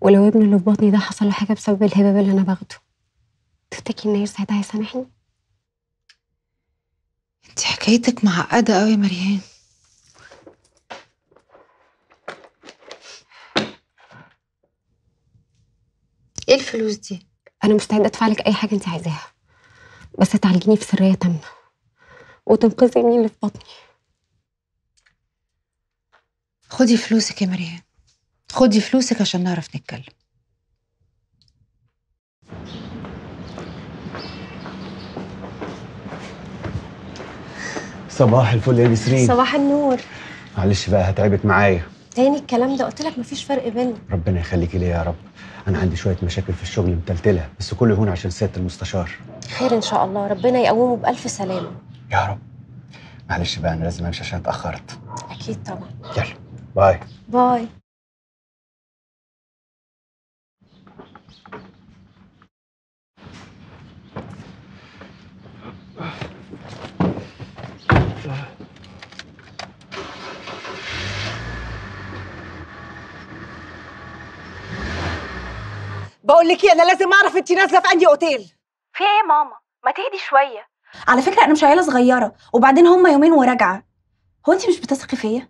ولو ابني اللي في بطني ده حصل له حاجه بسبب الهباب اللي انا باخده، تفتكري ان ساعتها هيسامحني؟ انت حكايتك معقده قوي يا مريان. ايه الفلوس دي؟ انا مستعده ادفع لك اي حاجه انت عايزاها، بس تعالجيني في سريه تامه وتنقذي ابني اللي في بطني. خدي فلوسك يا مريم، خدي فلوسك عشان نعرف نتكلم. صباح الفل يا نسرين. صباح النور. معلش بقى هتعبك معايا تاني الكلام ده، قلت لك مفيش فرق بينا. ربنا يخليكي ليا يا رب. انا عندي شويه مشاكل في الشغل متلتله، بس كله هون عشان سياده المستشار. خير ان شاء الله، ربنا يقومه بالف سلامه يا رب. معلش بقى انا لازم امشي عشان اتاخرت. اكيد طبعا، يلا باي. باي. بقول لك ايه، انا لازم اعرف انت نازله في انهي اوتيل. في ايه يا ماما؟ ما تهدي شويه. على فكره انا مش عيله صغيره، وبعدين هما يومين وراجعه. هو انت مش بتثقي فيا؟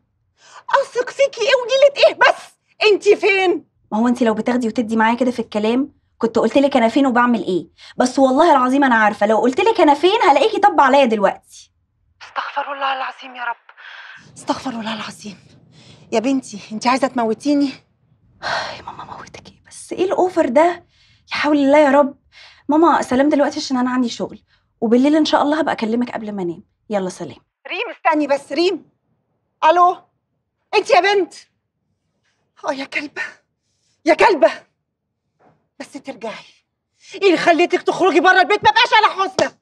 اثق فيكي ايه ونيله ايه بس؟ انت فين؟ ما هو انت لو بتاخدي وتدي معايا كده في الكلام كنت قلت لك انا فين وبعمل ايه، بس والله العظيم انا عارفه لو قلت لك انا فين هلاقيكي طب عليا دلوقتي. استغفر الله العظيم يا رب، استغفر الله العظيم. يا بنتي انت عايزه تموتيني؟ يا ماما موتك ايه بس؟ ايه الاوفر ده؟ يا حول الله يا رب. ماما سلام دلوقتي عشان انا عندي شغل، وبالليل ان شاء الله هبقى اكلمك قبل ما انام. يلا سلام. ريم استني بس. ريم؟ الو انت يا بنت؟ اه يا كلبه يا كلبه، بس ترجعي. ايه اللي خليتك تخرجي بره البيت؟ ما بقاش على حسنه.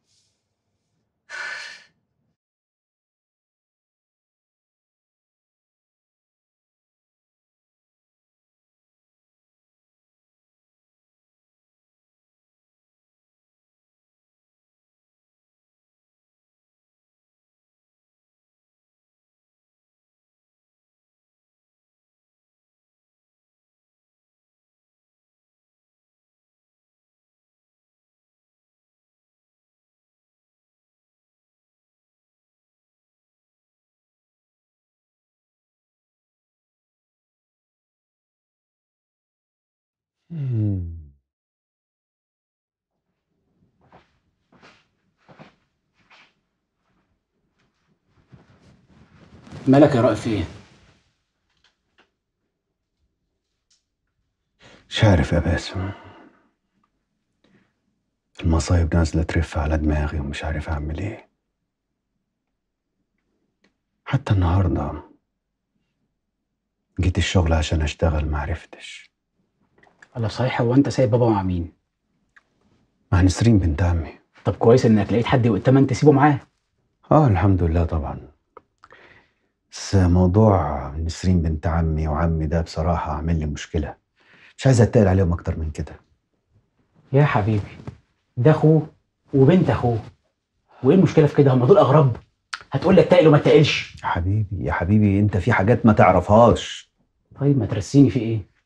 مم. مالك يا رأي في ايه؟ مش عارف يا باسم، المصايب نازلة ترف على دماغي ومش عارف أعمل ايه. حتى النهاردة جيت الشغل عشان أشتغل معرفتش. الله، صحيح هو أنت سايب بابا مع مين؟ مع نسرين بنت عمي. طب كويس إنك لقيت حد وقتمن تسيبه معاه. آه الحمد لله طبعًا. بس موضوع نسرين بنت عمي وعمي ده بصراحة عامل لي مشكلة، مش عايز أتقل عليهم أكتر من كده. يا حبيبي ده أخوه وبنت أخوه، وإيه المشكلة في كده؟ هما دول أغرب؟ هتقول لي أتقل وما أتقلش؟ يا حبيبي يا حبيبي أنت في حاجات ما تعرفهاش. طيب ما ترسيني في إيه؟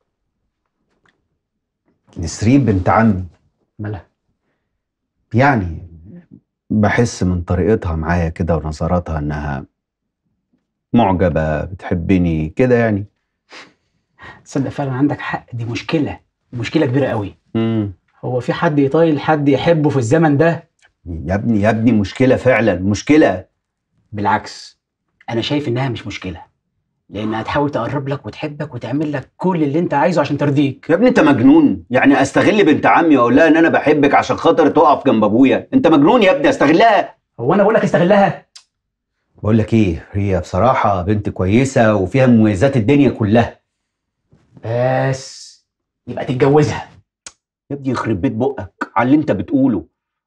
نسرين بنت عمي مالها؟ يعني بحس من طريقتها معايا كده ونظراتها إنها معجبة، بتحبني كده يعني. تصدق فعلا عندك حق، دي مشكلة، مشكلة كبيرة قوي. امم هو في حد يطايل حد يحبه في الزمن ده؟ يا ابني يا ابني مشكلة فعلا، مشكلة. بالعكس أنا شايف إنها مش مشكلة، لأنها تحاول تقرب لك وتحبك وتعمل لك كل اللي أنت عايزه عشان ترضيك. يا ابني أنت مجنون، يعني أستغل بنت عمي وأقول لها إن أنا بحبك عشان خاطر تقف جنب أبويا؟ أنت مجنون يا ابني، أستغلها؟ هو أنا بقول لك استغلها؟ بقول لك ايه، هي بصراحة بنت كويسة وفيها مميزات الدنيا كلها. بس يبقى تتجوزها يا ابني، يخرب بيت بقك على اللي انت بتقوله.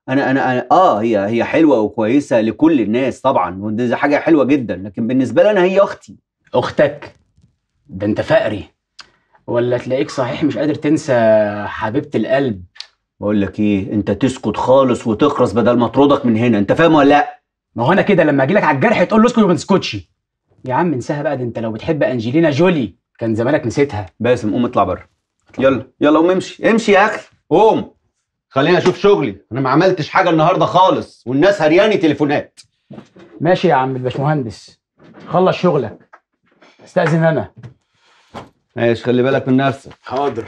انا انا, أنا اه هي هي حلوة وكويسة لكل الناس طبعا، ودي حاجة حلوة جدا، لكن بالنسبة لي انا هي اختي. اختك؟ ده انت فقري، ولا تلاقيك صحيح مش قادر تنسى حبيبة القلب. بقول لك ايه، انت تسكت خالص وتخرس بدل ما اطردك من هنا، انت فاهم ولا لا؟ ما هو انا كده لما اجي لك على الجرح تقول له اسكت وما تسكتش. يا عم انساها بقى، ده انت لو بتحب انجلينا جولي كان زمانك نسيتها. باسم قوم اطلع بره، يلا يلا قوم امشي امشي يا اخي، قوم خليني اشوف شغلي، انا ما عملتش حاجه النهارده خالص والناس هرياني تليفونات. ماشي يا عم الباشمهندس، خلص شغلك، استأذن انا. ماشي، خلي بالك من نفسك. حاضر.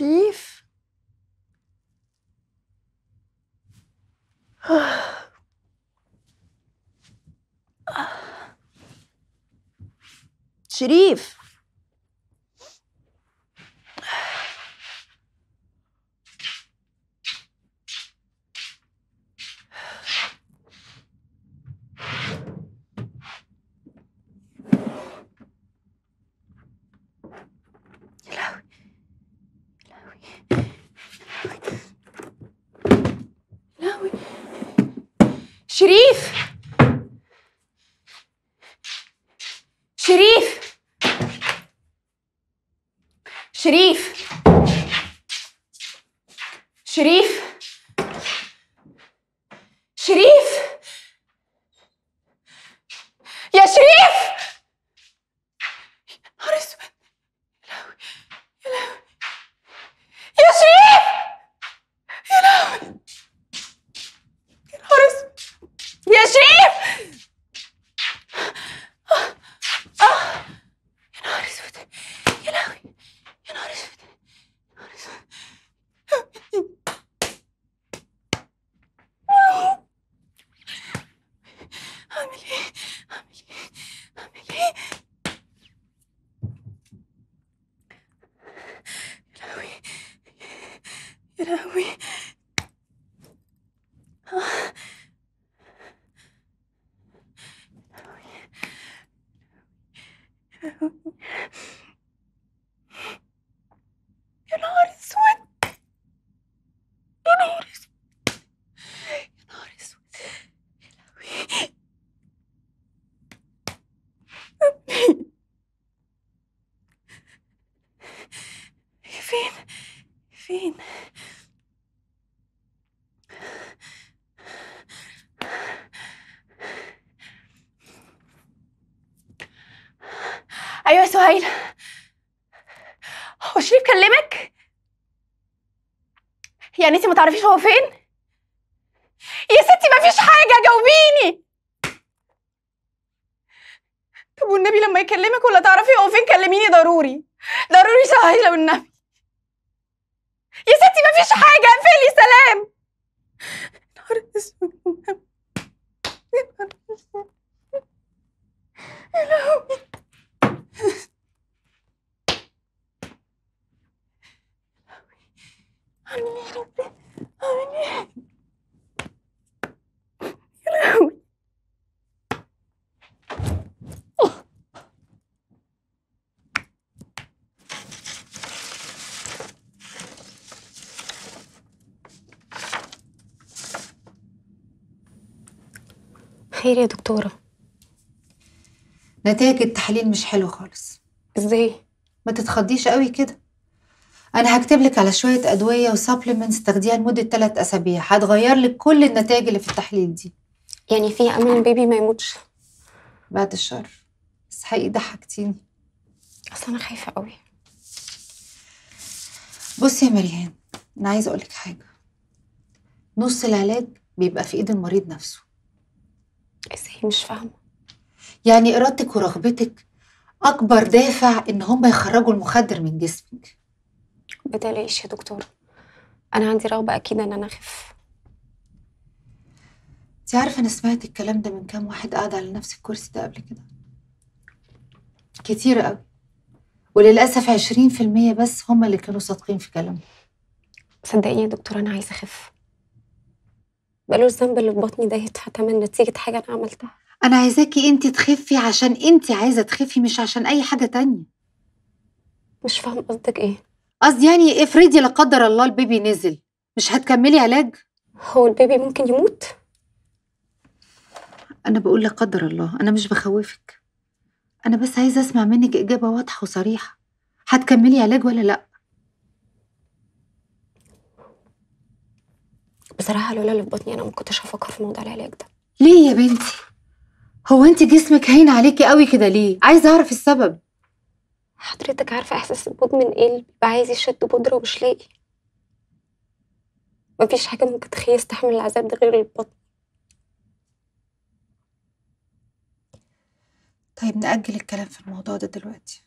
شيف شريف، شريف شريف شريف شريف شريف يا شريف. نهار اسود، يا لهوي يا لهوي يا شريف، يا لهوي يا نهار اسود يا شريف. آه. آه. يا نهار اسود، يا لهوي يا نهار اسود يا نهار اسود. لهوي. آه. يا نهار اسود، يا نهار اسود، يا نهار اسود، يا لهوي. فين فين ايوه يا سهيل، هو شريف كلمك؟ يعني انت ما تعرفيش هو فين؟ يا ستي ما فيش حاجه، جاوبيني. طب والنبي لما يكلمك ولا تعرفي هو فين كلميني ضروري، ضروري سهيله والنبي. يا ستي ما فيش حاجه، اقفلي سلام. نهار اسود، نهار اسود، يا لهوي. آمين يا ربي، آمين يا لهوي. خير يا دكتورة؟ نتائج التحاليل مش حلوة خالص. ازاي؟ ما تتخضيش قوي كده، أنا هكتب لك على شوية أدوية وسبلمنتس تاخديها لمدة ثلاث أسابيع، هتغير لك كل النتائج اللي في التحليل دي. يعني في أمان البيبي ما يموتش؟ بعد الشر، بس حقيقي ضحكتيني. أصل أنا خايفة قوي. بصي يا مريان، أنا عايزة أقول لك حاجة. نص العلاج بيبقى في إيد المريض نفسه. إزاي؟ مش فاهمة. يعني إرادتك ورغبتك أكبر دافع إن هم يخرجوا المخدر من جسمك. بتلاقيش يا دكتور، انا عندي رغبه اكيد ان انا اخف. انت عارفه انا سمعت الكلام ده من كام واحد قاعد على نفس الكرسي ده قبل كده، كتير قوي، وللاسف عشرين في المية بس هم اللي كانوا صادقين في كلامهم. صدقيني يا دكتور انا عايزه اخف، بقالوش الذنب اللي في بطني ده يتفتح من نتيجه حاجه انا عملتها. انا عايزاكي انت تخفي عشان انت عايزه تخفي، مش عشان اي حاجه تانية. مش فاهم قصدك ايه. قصدي يعني افرضي لا قدر الله البيبي نزل، مش هتكملي علاج؟ هو البيبي ممكن يموت؟ أنا بقول لا قدر الله، أنا مش بخوفك. أنا بس عايزة أسمع منك إجابة واضحة وصريحة. هتكملي علاج ولا لأ؟ بصراحة لولا اللي في بطني أنا ما كنتش هفكر في موضوع العلاج ده. ليه يا بنتي؟ هو أنت جسمك هين عليكي قوي كده ليه؟ عايزة أعرف السبب. حضرتك عارفه احساس البودمن ايه؟ اللي بيبقى عايز يشد بودره ومش لاقي. مفيش حاجه ممكن تخليه يستحمل العذاب ده غير البطن. طيب نأجل الكلام في الموضوع ده دلوقتي.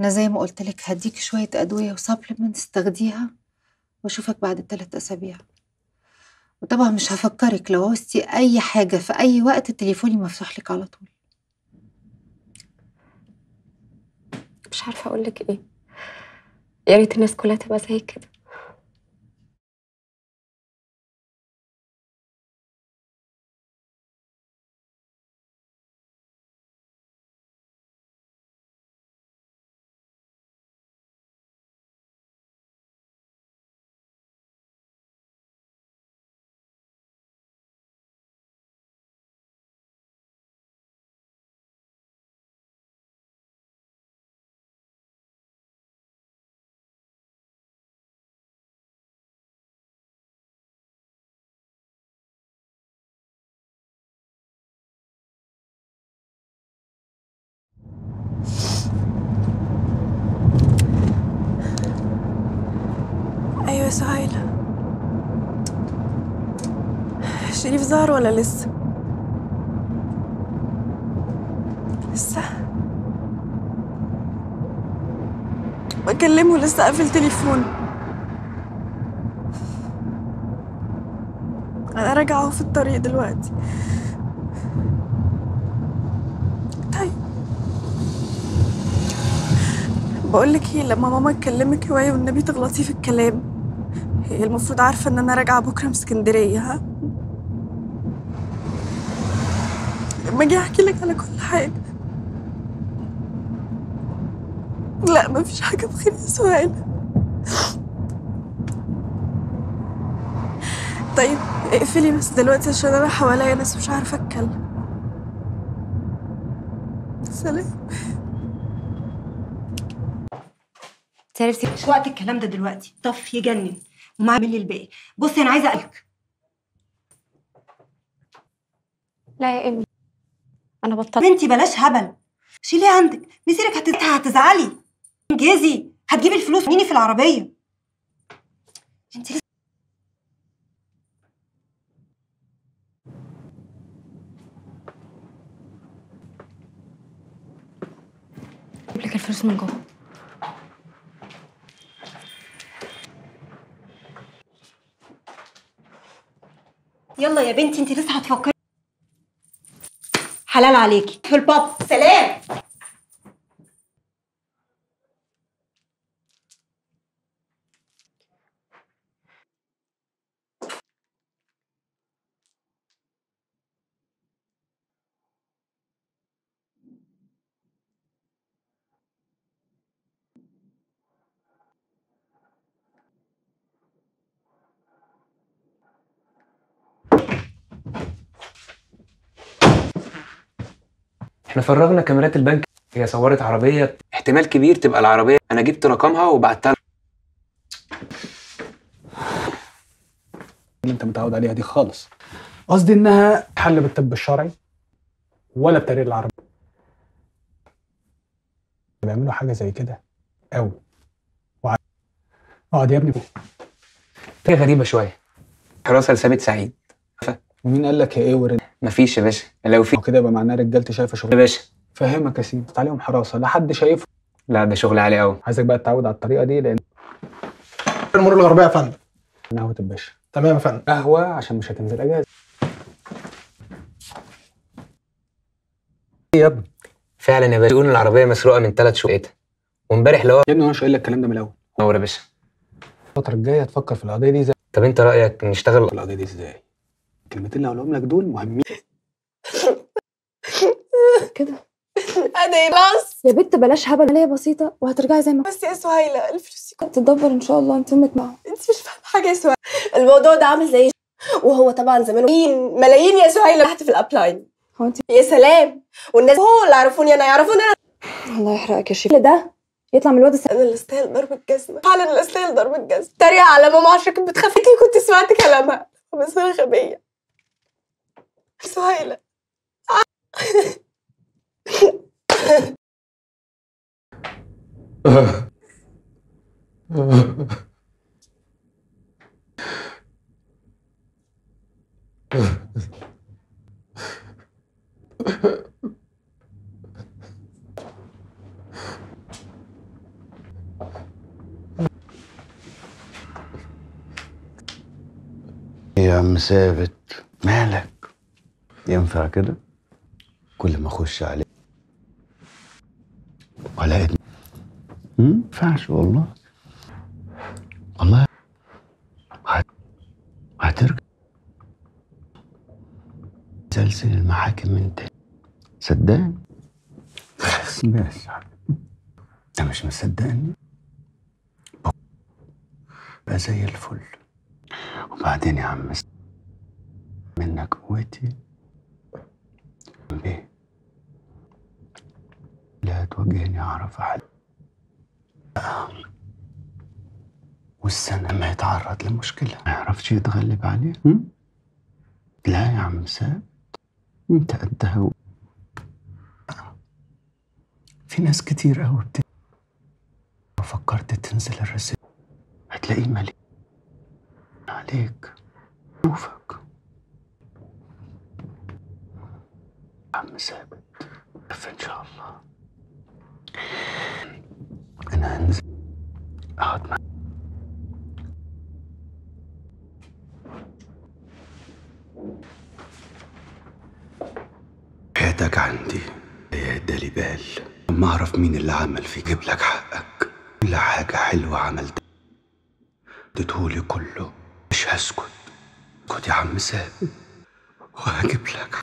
انا زي ما قلت لك هديكي شويه ادويه وسبلمنتس تاخديها واشوفك بعد ثلاث اسابيع. وطبعا مش هفكرك، لو عوزتي اي حاجه في اي وقت تليفوني مفتوح لك على طول. مش عارفه اقول لك ايه، يا ريت الناس كلها تبقى زي كده. ايوه يا سهيلة، شريف ظهر ولا لسه؟ لسه بكلمه، لسه قافل تليفون. انا راجعه في الطريق دلوقتي. بقولك ايه، لما ماما تكلمك اوعي والنبي تغلطي في الكلام. هي المفروض عارفة إن أنا راجعة بكرة من اسكندرية. ها؟ لما أجي أحكي لك على كل حاجة. لا مفيش حاجة بخير يا سهيل. طيب اقفلي بس دلوقتي عشان أنا حواليا ناس مش عارفة أتكلم. سلام. تعرفي مش وقت الكلام ده دلوقتي، طف يجنن وما عامل لي الباقي. بصي انا عايزه اقولك. لا يا امي انا بطلت. انتي بلاش هبل، شيليه عندك، مصيرك هت... هتزعلي، انجزي، هتجيبي الفلوس مني في العربيه. انتي اجيب لك الفلوس من جوه. يلا يا بنتي انت لسه هتفكري، حلال عليكي في الباب. سلام. احنا فرغنا كاميرات البنك، هي صورت عربيه احتمال كبير تبقى العربيه. انا جبت رقمها وبعتها. اللي انت متعود عليها دي خالص. قصدي انها حل بالطب الشرعي ولا بتاريخ العربيه. بيعملوا حاجه زي كده قوي. اقعد يا ابني. هي غريبه شويه. حراسه لثابت سعيد. ومين قال لك يا ايه ورد؟ مفيش يا باشا، لو في كده يبقى معناه رجالتي شايفه شغل يا باشا. فاهمك يا سيدي، عليهم حراسه لا حد شايفه. لا ده شغل عالي قوي، عايزك بقى تتعود على الطريقه دي. لان المرور الغربيه يا فندم. قهوه الباشا. تمام يا فندم. قهوه عشان مش هتنزل اجازه. ايه يا ابني؟ فعلا يا باشا، بيقولوا العربيه مسروقه من ثلاث شهور. ايه وامبارح لو يا ابني انا مش قايل لك الكلام ده من الاول. نور يا باشا. الفتره الجايه تفكر في القضيه دي زي... طب انت رايك نشتغل في القضيه دي ازاي؟ الكلمتين اللي هقولهم لك دول مهمين كده. انا ايه بس يا بت بلاش هبل، انا هي بسيطه وهترجعي زي ما بس. يا سهيله الفلوس هتتدبر ان شاء الله. انت امك معاها. انت مش فاهمه حاجه يا سهيله، الموضوع ده عامل زي وهو طبعا زمان ملايين يا سهيله تحت في الابلاين. هو انت يا سلام، والناس هو اللي عرفوني انا يعرفوني انا. الله يحرقك يا شيخ، ده يطلع من الواد الس... انا اللي استاهل ضرب الجزمه، فعلا اللي استاهل ضرب الجزمه. تريقه على ماما عشان كنت بتخاف. كنت سمعت كلامها بس انا غبيه. سهيلة يا عم ثابت مالك؟ ينفع كده؟ كل ما اخش عليه ولا ادم ما ينفعش والله. والله هترجع سلسل المحاكم من تاني صدقني. ماشي انت مش مصدقني بقى زي الفل. وبعدين يا عم منك قوتي بيه. لا توجهني اعرف احد والسنه ما يتعرض لمشكله ما يعرفش يتغلب عليها. لا يا عم ساب انت قدها. في ناس كتير قوي بت... لو فكرت تنزل الرسائل هتلاقيه مليء عليك. شوفك عم ثابت ان شاء الله. انا هنزل اقعد معاك. حياتك عندي يا ادالي بال. لما اعرف مين اللي عمل فيك جيب لك حقك. كل حاجه حلوه عملتها اديتهولي كله، مش هسكت. اسكت يا عم سامي وهجيب لك.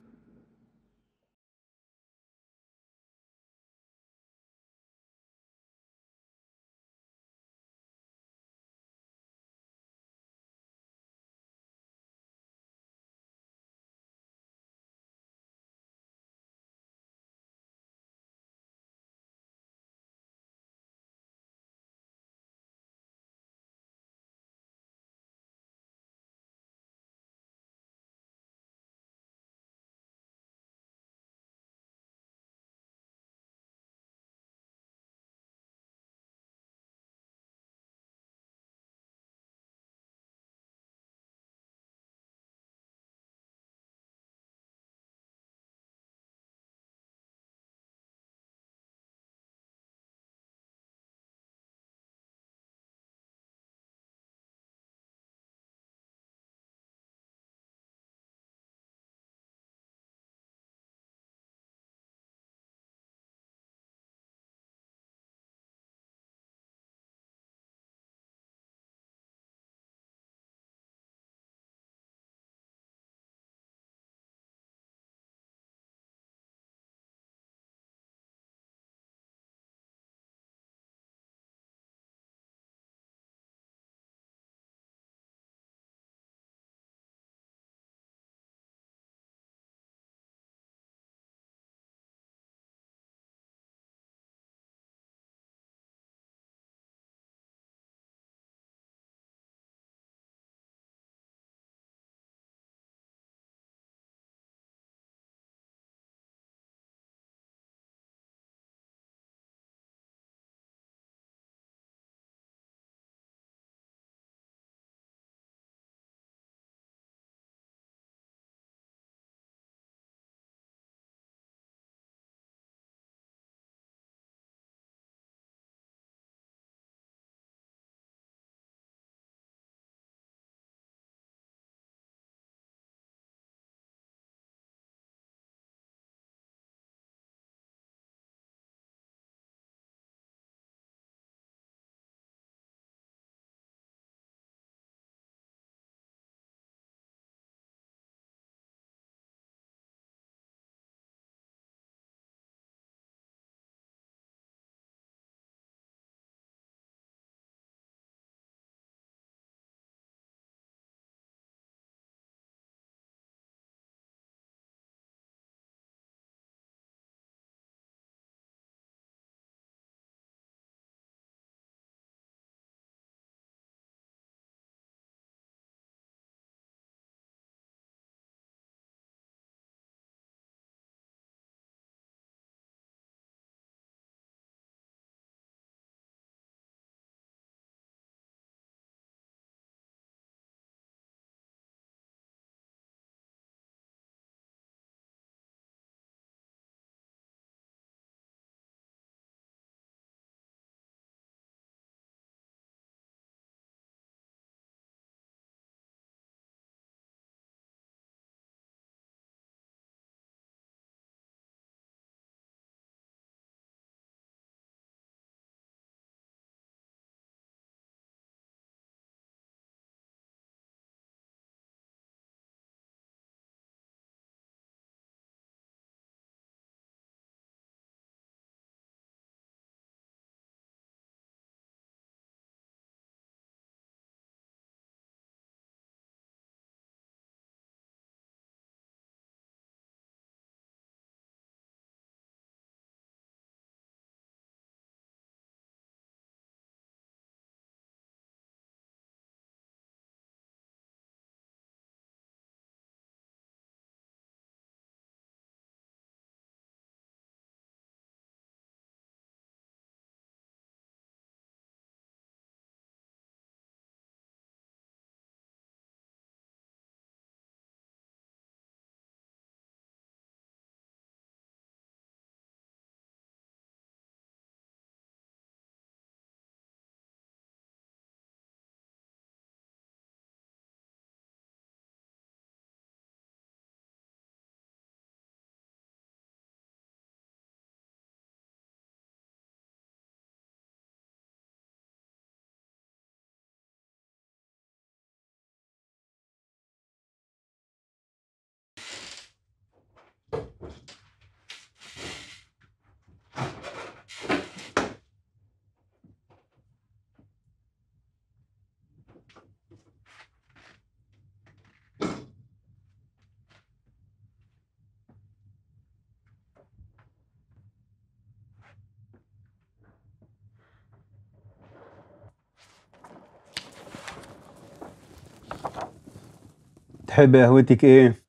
بتحبي قهوتك ايه؟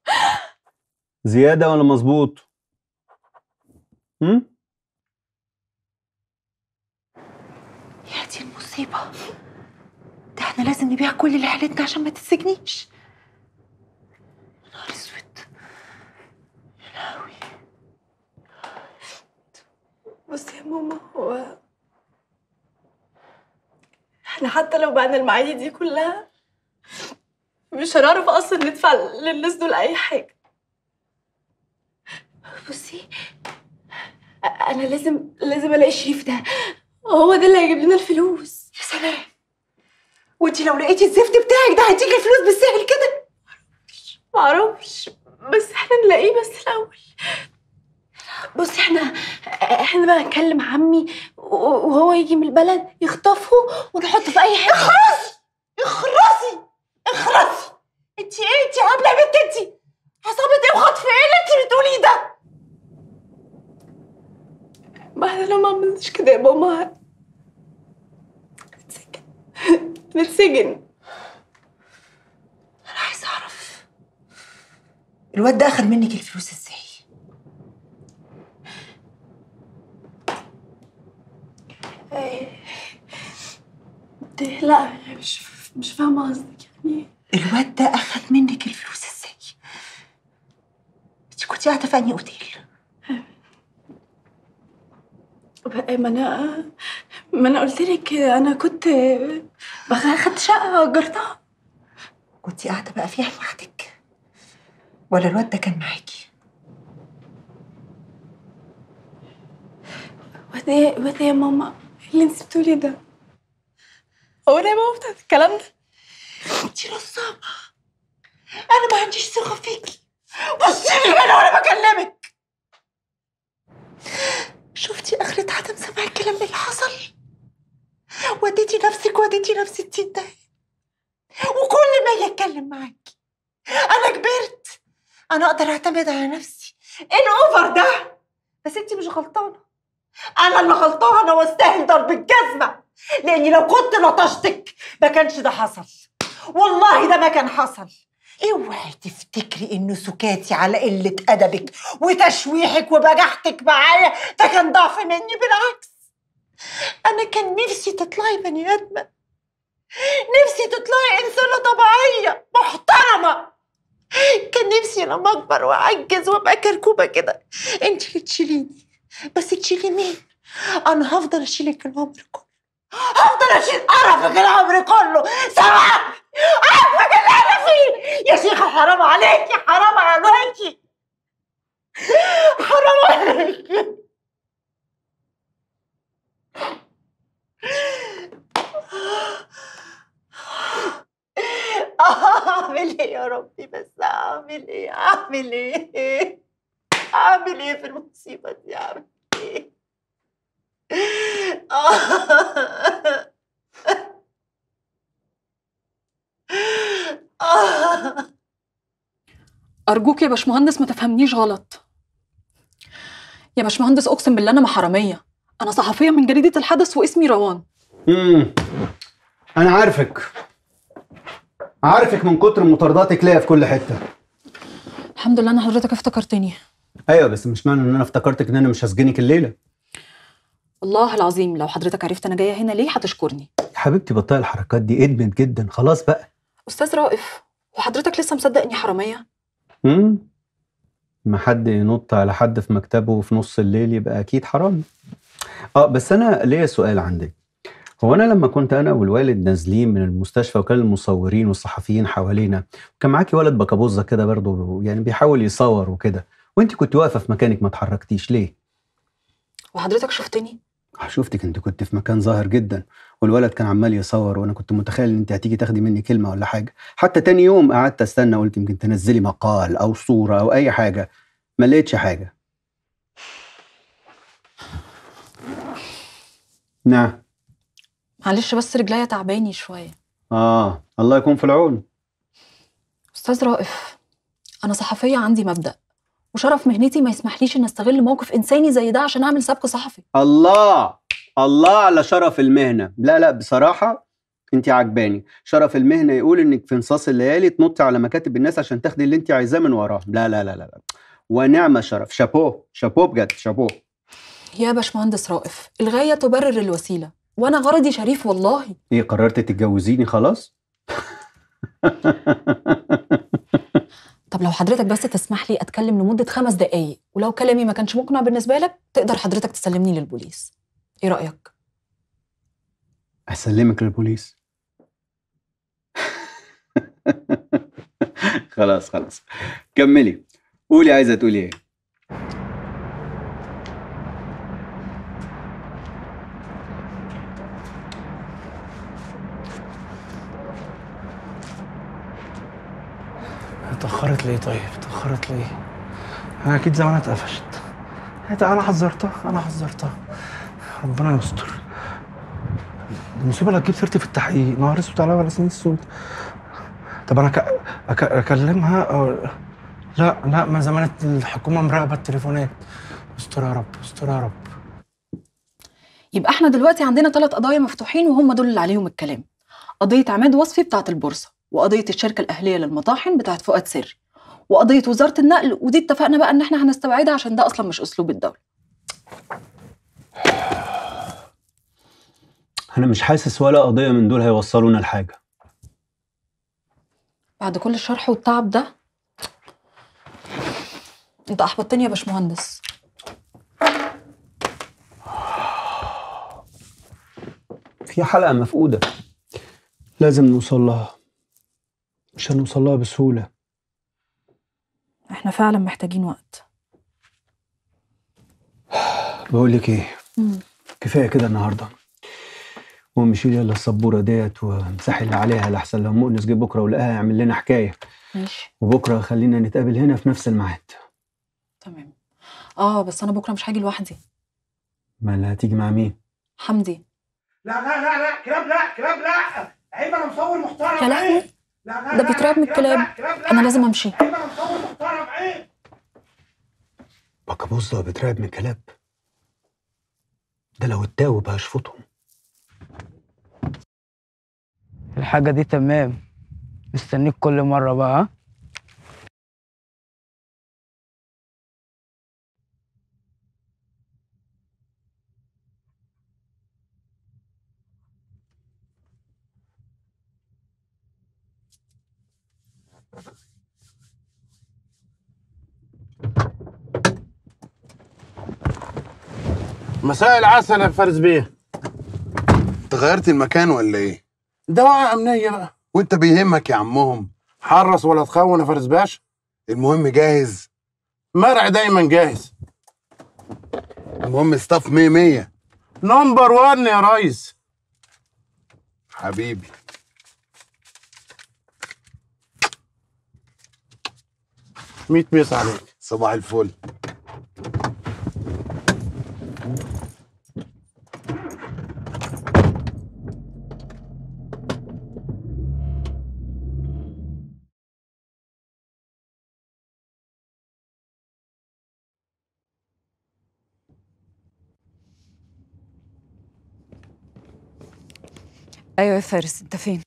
زيادة ولا مظبوط؟ امم يا دي المصيبة، ده احنا لازم نبيع كل اللي حالتنا عشان ما تتسجنيش. يا نهار اسود، يا لهوي. بصي يا ماما، هو احنا حتى لو بعنا المعادي دي كلها مش هنعرف اصلا ندفع للناس دول اي حاجه. بصي، انا لازم لازم الاقي شريف، ده هو ده اللي هيجيب لنا الفلوس. يا سلام، وانتي لو لقيتي الزفت بتاعك ده هتيجي الفلوس بالسهل كده؟ معرفش معرفش بس احنا نلاقيه بس الاول. بصي، احنا احنا بقى نكلم عمي وهو يجي من البلد يخطفه ونحطه في اي حاجه. اخرسي اخرسي اخرسي، انتي ايه؟ انتي قابله بنت؟ انتي عصابه ايه وخطف ايه اللي انتي بتقوليه ده؟ ما احنا لو ما عملناش كده يا ماما هنتسجن هنتسجن. انا عايزه اعرف الواد ده اخد منك الفلوس ازاي؟ لا مش مش فاهمه قصدك. يعني الواد ده اخد منك الفلوس ازاي؟ انت كنت قاعده في انهي اوتيل؟ ما انا ما انا قلت لك انا كنت اخدت شقه اجرتها. كنت قاعده بقى فيها لوحدك ولا الواد ده كان معاكي؟ وده وده يا ماما اللي انت بتقولي ده، هو انا يا ماما بتاعت الكلام ده؟ انتي نصابه، انا ما عنديش ثقه فيكي. بصي لي انا وانا بكلمك، شفتي اخرة عدم سماع الكلام اللي حصل؟ وديتي نفسك وديتي نفسي التين ده، وكل ما اجي اتكلم معاكي انا كبرت، انا اقدر اعتمد على نفسي. ايه الاوفر ده؟ بس انتي مش غلطانه، أنا اللي غلطانة واستاهل ضرب الجزمة، لأني لو كنت لطشتك ما كانش ده حصل، والله ده ما كان حصل. اوعي تفتكري إن سكاتي على قلة أدبك وتشويحك وبجحتك معايا ده كان ضعف مني، بالعكس أنا كان نفسي تطلعي بني آدمة، نفسي تطلعي إنسانة طبيعية محترمة. كان نفسي لما أكبر وأعجز وأبقى كركوبة كده أنت اللي تشيليني. بس تشيلي مين؟ أنا هفضل أشيلك العمر كله، هفضل أشيل قرفك العمر كله، سامعك؟ قرفك اللي أنا فيه يا شيخة، حرام عليكي حرام عليكي حرام عليكي. أعمل إيه يا ربي؟ بس أعمل إيه؟ أعمل إيه؟ أعمل إيه في المصيبة دي؟ أعمل إيه؟ آه آه أرجوك يا باشمهندس ما تفهمنيش غلط. يا باشمهندس أقسم بالله أنا ما حرامية، أنا صحفية من جريدة الحدث واسمي روان. امم أنا عارفك عارفك من كتر مطارداتك ليا في كل حتة. الحمد لله إن حضرتك افتكرتني. ايوه بس مش معنى ان انا افتكرتك ان انا مش هسجنك الليله. الله العظيم لو حضرتك عرفت انا جايه هنا ليه هتشكرني. يا حبيبتي بطلي الحركات دي، ادمت جدا خلاص بقى. استاذ رائف، وحضرتك لسه مصدق اني حراميه؟ امم ما حد ينط على حد في مكتبه في نص الليل يبقى اكيد حرامي. اه بس انا ليا سؤال عندك، هو انا لما كنت انا والوالد نازلين من المستشفى وكان المصورين والصحفيين حوالينا، وكان معاكي ولد بكابوزه كده برضه يعني بيحاول يصور وكده، وانت كنت واقفه في مكانك ما اتحركتيش ليه؟ وحضرتك شفتني؟ شفتك، انت كنت في مكان ظاهر جدا والولد كان عمال يصور، وانا كنت متخيل ان انت هتيجي تاخدي مني كلمه ولا حاجه، حتى تاني يوم قعدت استنى قلت يمكن تنزلي مقال او صوره او اي حاجه، ما لقيتش حاجه. نعم معلش بس رجليا تعباني شويه. اه الله يكون في العون. استاذ رائف انا صحفيه عندي مبدأ، وشرف مهنتي ما يسمحليش ان استغل موقف انساني زي ده عشان اعمل سبق صحفي. الله الله على شرف المهنه. لا لا بصراحه انت عجباني، شرف المهنه يقول انك في انصاص الليالي تنطي على مكاتب الناس عشان تاخدي اللي انت عايزاه من وراها. لا لا لا لا ونعمه شرف، شابوه شابوه بجد شابوه. يا باشمهندس رائف، الغايه تبرر الوسيله، وانا غرضي شريف والله. ايه قررت تتجوزيني خلاص؟ طب لو حضرتك بس تسمح لي اتكلم لمده خمس دقايق، ولو كلامي ما كانش مقنع بالنسبه لك تقدر حضرتك تسلمني للبوليس. ايه رايك؟ اسلمك للبوليس؟ خلاص خلاص كملي، قولي عايزه تقولي ايه. اتأخرت ليه طيب؟ اتأخرت ليه؟ أنا أكيد زمانها اتقفشت. أنا حذرتها، أنا حذرتها. ربنا يستر. المصيبة اللي هتجيب سيرتي في التحقيق، نهار أسود عليا ولا سنين السود. طب أنا ك... أك... أكلمها أو... لا لا، ما زمانة الحكومة مراقبة التليفونات. استر يا رب، استر يا رب. يبقى إحنا دلوقتي عندنا ثلاث قضايا مفتوحين وهم دول اللي عليهم الكلام. قضية عماد وصفي بتاعة البورصة، وقضية الشركة الأهلية للمطاحن بتاعت فؤاد سري، وقضية وزارة النقل، ودي اتفقنا بقى إن إحنا هنستبعدها عشان ده أصلا مش أسلوب الدولة. أنا مش حاسس ولا قضية من دول هيوصلونا لحاجة. بعد كل الشرح والتعب ده أنت أحبطتني يا باشمهندس. في حلقة مفقودة لازم نوصل لها، مش هنوصل لها بسهولة. احنا فعلا محتاجين وقت. بقول لك ايه، مم. كفاية كده النهارده، قومي شيلي يلا السبورة ديت وامسحي اللي عليها لحسن لو مؤنس جه بكرة ولقاها يعمل لنا حكاية. ماشي. وبكرة خلينا نتقابل هنا في نفس الميعاد. تمام. اه بس أنا بكرة مش هاجي لوحدي. أمال هتيجي مع مين؟ حمدي. لا لا لا لا كلاب، لا كلاب، لا عيب، أنا مصور محترم. يا لهوي، ده بيترعب من الكلاب، أنا لازم أمشي. بكابوس ده بيترعب من الكلاب، ده لو اتداوب هشفطهم. الحاجة دي تمام، مستنيك كل مرة بقى. مساء العسل يا فارس بيه. انت غيرت المكان ولا ايه؟ ده وقعة امنية بقى، وانت بيهمك يا عمهم حرص ولا تخون يا فارس باشا. المهم جاهز، مرعي دايما جاهز. المهم ستاف مية مية نمبر واحد يا ريس حبيبي. مية ميس عليك. صباح الفل. ايوه يا فارس، انت فين؟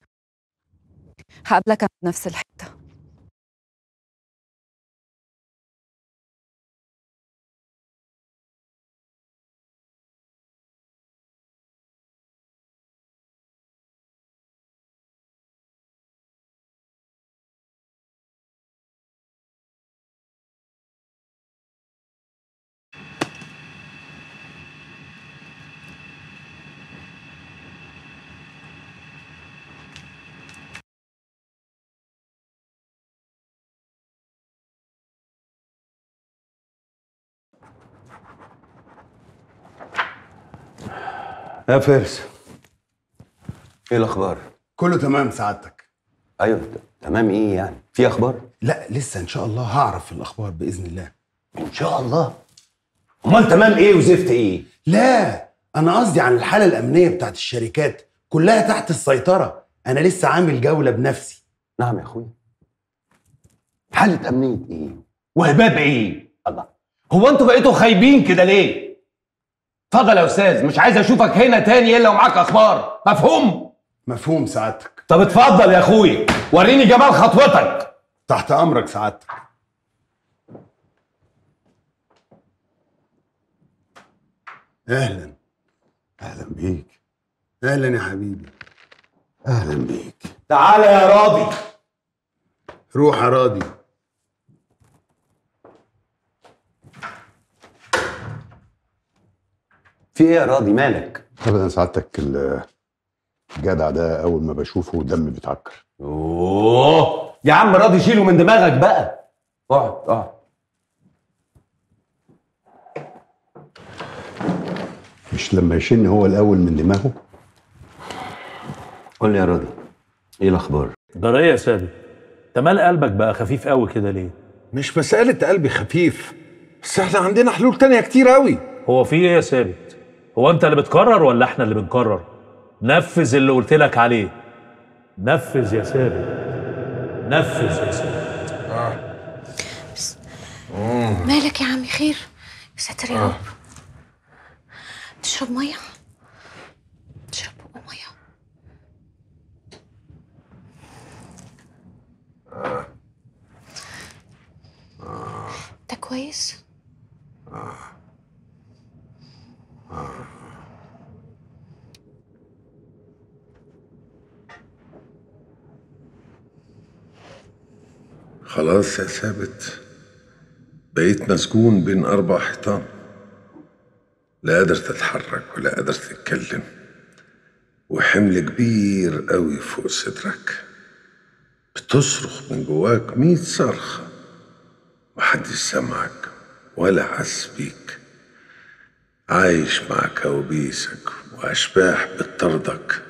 هقابلك في نفس الحته. يا فارس، ايه الاخبار؟ كله تمام سعادتك. ايوه تمام. ايه يعني، في اخبار؟ لا لسه، ان شاء الله هعرف الاخبار باذن الله. ان شاء الله؟ امال تمام ايه وزفت ايه؟ لا انا قصدي عن الحاله الامنيه بتاعت الشركات كلها تحت السيطره، انا لسه عامل جوله بنفسي. نعم يا اخويا. حاله امنيه ايه وهباب ايه؟ الله، هو انتوا بقيتوا خايبين كده ليه؟ اتفضل يا استاذ، مش عايز اشوفك هنا تاني الا ومعاك اخبار، مفهوم؟ مفهوم سعادتك. طب اتفضل يا اخوي، وريني جمال خطوتك. تحت امرك سعادتك. اهلا. اهلا بيك. اهلا يا حبيبي. اهلا بيك. تعالى يا راضي. روح يا راضي. في ايه يا راضي مالك؟ ابدا سعادتك، الجدع ده اول ما بشوفه دمي بيتعكر. اوه يا عم راضي شيله من دماغك بقى. اقعد اقعد. مش لما يشن هو الاول من دماغه؟ قول لي يا راضي، ايه الاخبار؟ ده ايه يا سادة؟ انت مال قلبك بقى خفيف قوي كده ليه؟ مش مسألة قلبي خفيف، بس احنا عندنا حلول تانية كتير قوي. هو في ايه يا ثابت؟ هو انت اللي بتكرر ولا احنا اللي بنكرر؟ نفذ اللي قلت لك عليه. نفذ يا ثابت. نفذ يا ثابت. اه. بس. مالك يا عمي خير؟ يا ساتر يا رب. تشرب ميه؟ تشرب بقه ميه. اه. اه. انت كويس؟ اه. خلاص يا ثابت، بقيت مسجون بين أربع حيطان، لا قادر تتحرك ولا قادر تتكلم، وحمل كبير قوي فوق صدرك، بتصرخ من جواك مية صرخة، محدش سمعك ولا حس بيك، عايش مع كوابيسك وأشباح بتطردك.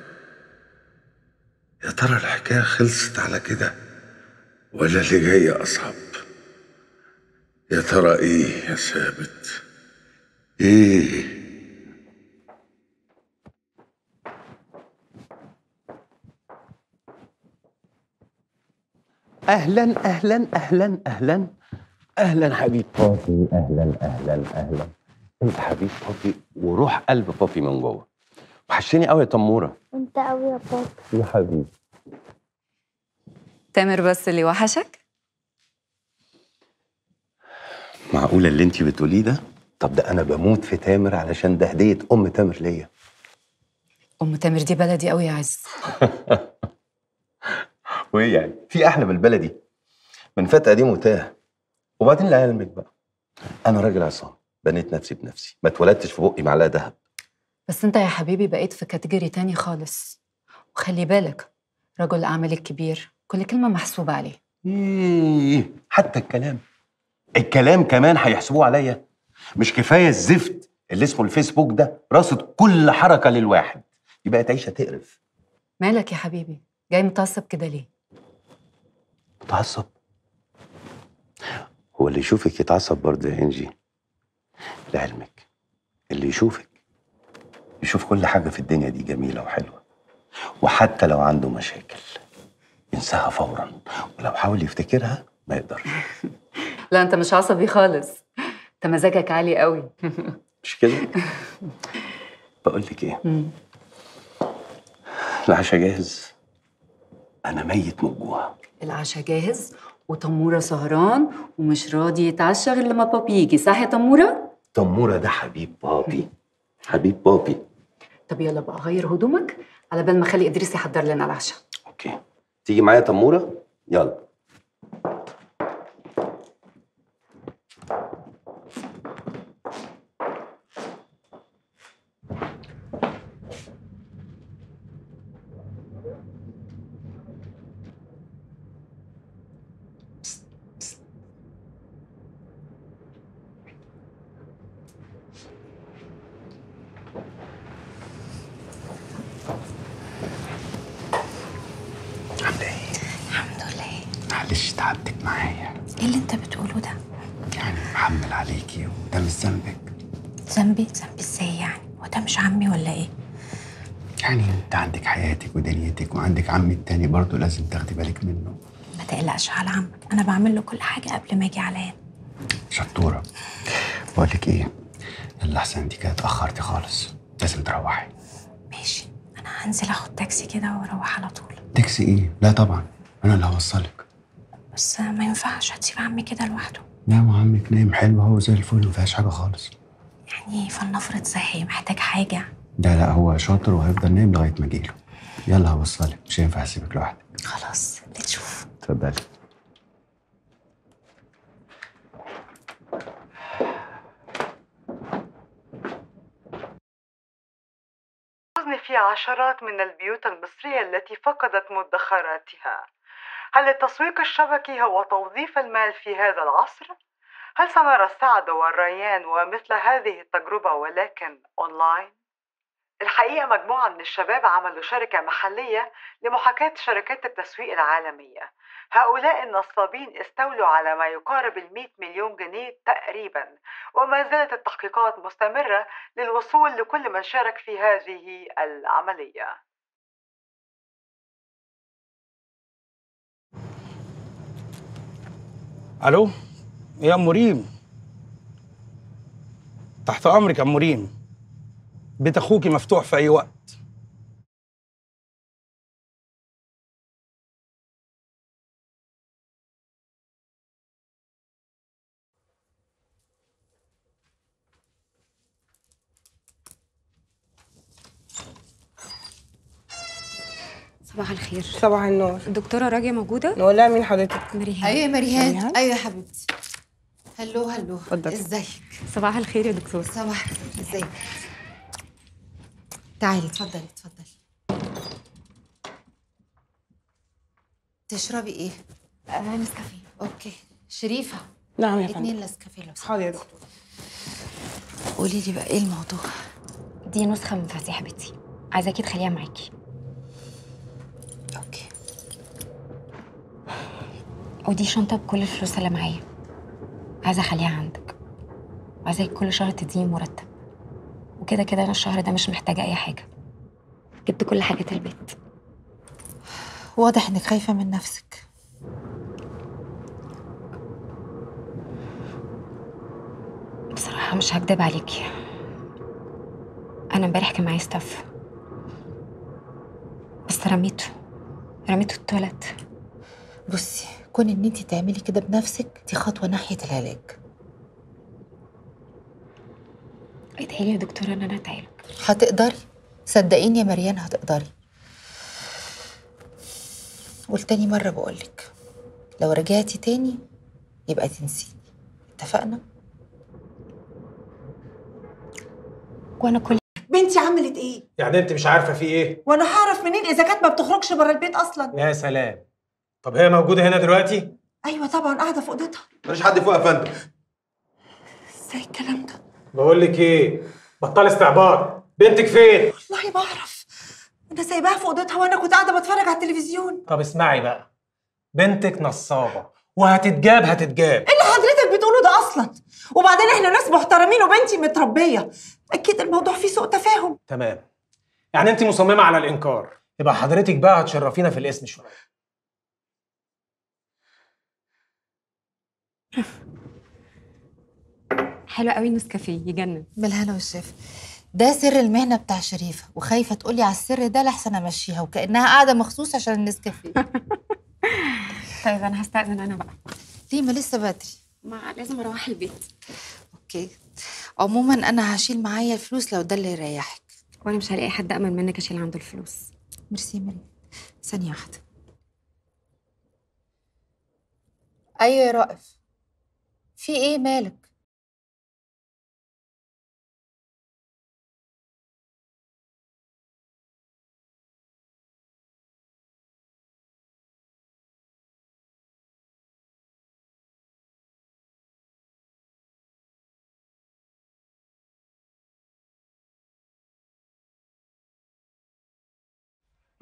يا ترى الحكاية خلصت على كده ولا اللي جاي أصعب؟ يا ترى إيه يا ثابت؟ إيه؟ أهلاً أهلاً أهلاً أهلاً أهلاً حبيب بابي. أهلاً أهلاً أهلاً. انت حبيب بابي وروح قلب بابي من جوه. وحشتني قوي يا تموره. انت قوي يا بابا يا حبيبي. تامر بس اللي وحشك؟ معقوله اللي انت بتقوليه ده؟ طب ده انا بموت في تامر، علشان ده هديه ام تامر ليا. ام تامر دي بلدي قوي يا عز. وايه يعني؟ في احلى من البلدي؟ من فتقه دي متاهه. وبعدين لعلمك بقى انا راجل عصامي، بنيت نفسي بنفسي، ما اتولدتش في بقي معلقه دهب. بس انت يا حبيبي بقيت في كاتيجوري تاني خالص، وخلي بالك رجل الأعمال الكبير كل كلمه محسوبه عليه. ايه حتى الكلام، الكلام كمان هيحسبوه عليا؟ مش كفايه الزفت اللي اسمه الفيسبوك ده راصد كل حركه للواحد، يبقى تعيشه تقرف. مالك يا حبيبي جاي متعصب كده ليه؟ متعصب؟ هو اللي يشوفك يتعصب برضه يا انجي. لعلمك اللي يشوفك يشوف كل حاجة في الدنيا دي جميلة وحلوة، وحتى لو عنده مشاكل ينساها فورا، ولو حاول يفتكرها ما يقدرش. لا انت مش عصبي خالص، انت مزاجك عالي قوي. مش كده؟ بقولك ايه، العشاء جاهز، انا ميت من الجوع. العشاء جاهز وتموره سهران ومش راضي يتعشى غير لما بابي يجي، صح يا تموره؟ تموره ده حبيب بابي. حبيب بابي. طب يلا بقى غير هدومك على بال ما اخلي ادريس يحضر لنا العشاء. اوكي تيجي معايا يا تموره؟ يلا. عمي التاني برضه لازم تاخدي بالك منه. ما تقلقش على عمك، انا بعمل له كل حاجه قبل ما اجي عليا. شطوره. بقول لك ايه، يلا احسن انت كده اتاخرتي خالص، لازم تروحي. ماشي انا هنزل اخد تاكسي كده واروح على طول. تاكسي ايه؟ لا طبعا، انا اللي هوصلك. بس ما ينفعش هتسيب عمي كده لوحده. لا وعمك نايم حلو اهو زي الفل، ما فيهاش حاجه خالص. يعني فلنفرض صحي محتاج حاجه؟ لا لا، هو شاطر وهيفضل نايم لغايه ما اجيله. يلا هوصلك، مش هينفع اسيبك لوحدك. خلاص اللي تشوف. اتفضلي. في عشرات من البيوت المصرية التي فقدت مدخراتها، هل التسويق الشبكي هو توظيف المال في هذا العصر؟ هل سنرى السعد والريان ومثل هذه التجربة ولكن أونلاين؟ الحقيقة مجموعة من الشباب عملوا شركة محلية لمحاكاة شركات التسويق العالمية. هؤلاء النصابين استولوا على ما يقارب المئة مليون جنيه تقريبا، وما زالت التحقيقات مستمرة للوصول لكل من شارك في هذه العملية. ألو يا أم ريم، تحت أمرك يا أم ريم، بيت أخوكي مفتوح في أي وقت. صباح الخير. صباح النور. الدكتورة راجية موجودة؟ نقول لها مين حضرتك؟ مريهان. أيوة مريهان، أيوة يا حبيبتي. هلو هلو، اتفضلي. إزيك؟ صباح الخير يا دكتور. صباح الخير، إزيك؟ تعالي اتفضلي اتفضلي. تشربي ايه؟ آه نسكافيه. اوكي. شريفه. نعم يا فندم. اتنين نسكافيه لو سمحتي. حاضر يا دكتور. قولي لي بقى ايه الموضوع؟ دي نسخه من فاتحه بيتي، عايزاكي تخليها معاكي. اوكي. ودي شنطه بكل الفلوس اللي معايا، عايزه اخليها عندك، وعايزاكي كل شهر تديني مرتب، وكده كده انا الشهر ده مش محتاجه اي حاجه. جبت كل حاجات البيت. واضح انك خايفه من نفسك. بصراحه مش هكدب عليكي، انا امبارح كان معايا ستاف بس رميته رميته التواليت. بصي، كون ان انت تعملي كده بنفسك دي خطوه ناحيه العلاج. ادعيلي يا دكتورة ان انا ادعيلك. هتقدري، صدقيني يا مريان هتقدري. والتاني مرة بقولك، لو رجعتي تاني يبقى تنسيني، اتفقنا؟ وانا كل بنتي عملت ايه؟ يعني انت مش عارفة في ايه؟ وانا هعرف منين اذا كانت ما بتخرجش بره البيت اصلا؟ يا سلام. طب هي موجودة هنا دلوقتي؟ ايوه طبعا، قاعدة في اوضتها. مفيش حد فوقها يا فندم. ازاي الكلام ده؟ بقول لك ايه، بطلي استعباط. بنتك فين؟ والله ما اعرف، انا سايباها في اوضتها وانا كنت قاعده بتفرج على التلفزيون. طب اسمعي بقى، بنتك نصابه وهتتجاب هتتجاب. ايه اللي حضرتك بتقوله ده اصلا؟ وبعدين احنا ناس محترمين وبنتي متربيه، اكيد الموضوع فيه سوء تفاهم. تمام، يعني انت مصممه على الانكار، يبقى حضرتك بقى هتشرفينا في الاسم شويه. حلو قوي النسكافيه، يجنن. بالهنا والشفا. ده سر المهنه بتاع شريفه، وخايفه تقولي على السر ده لحسن امشيها، وكانها قاعده مخصوص عشان النسكافيه. طيب انا هستأذن انا بقى. ليه؟ ما لسه بدري، ما لازم اروح البيت. اوكي. عموما انا هشيل معايا الفلوس لو ده اللي يريحك. وانا مش هلاقي حد امن منك اشيل عنده الفلوس. ميرسي مريم. ثانيه واحده. ايوه يا رائف، في ايه؟ مالك؟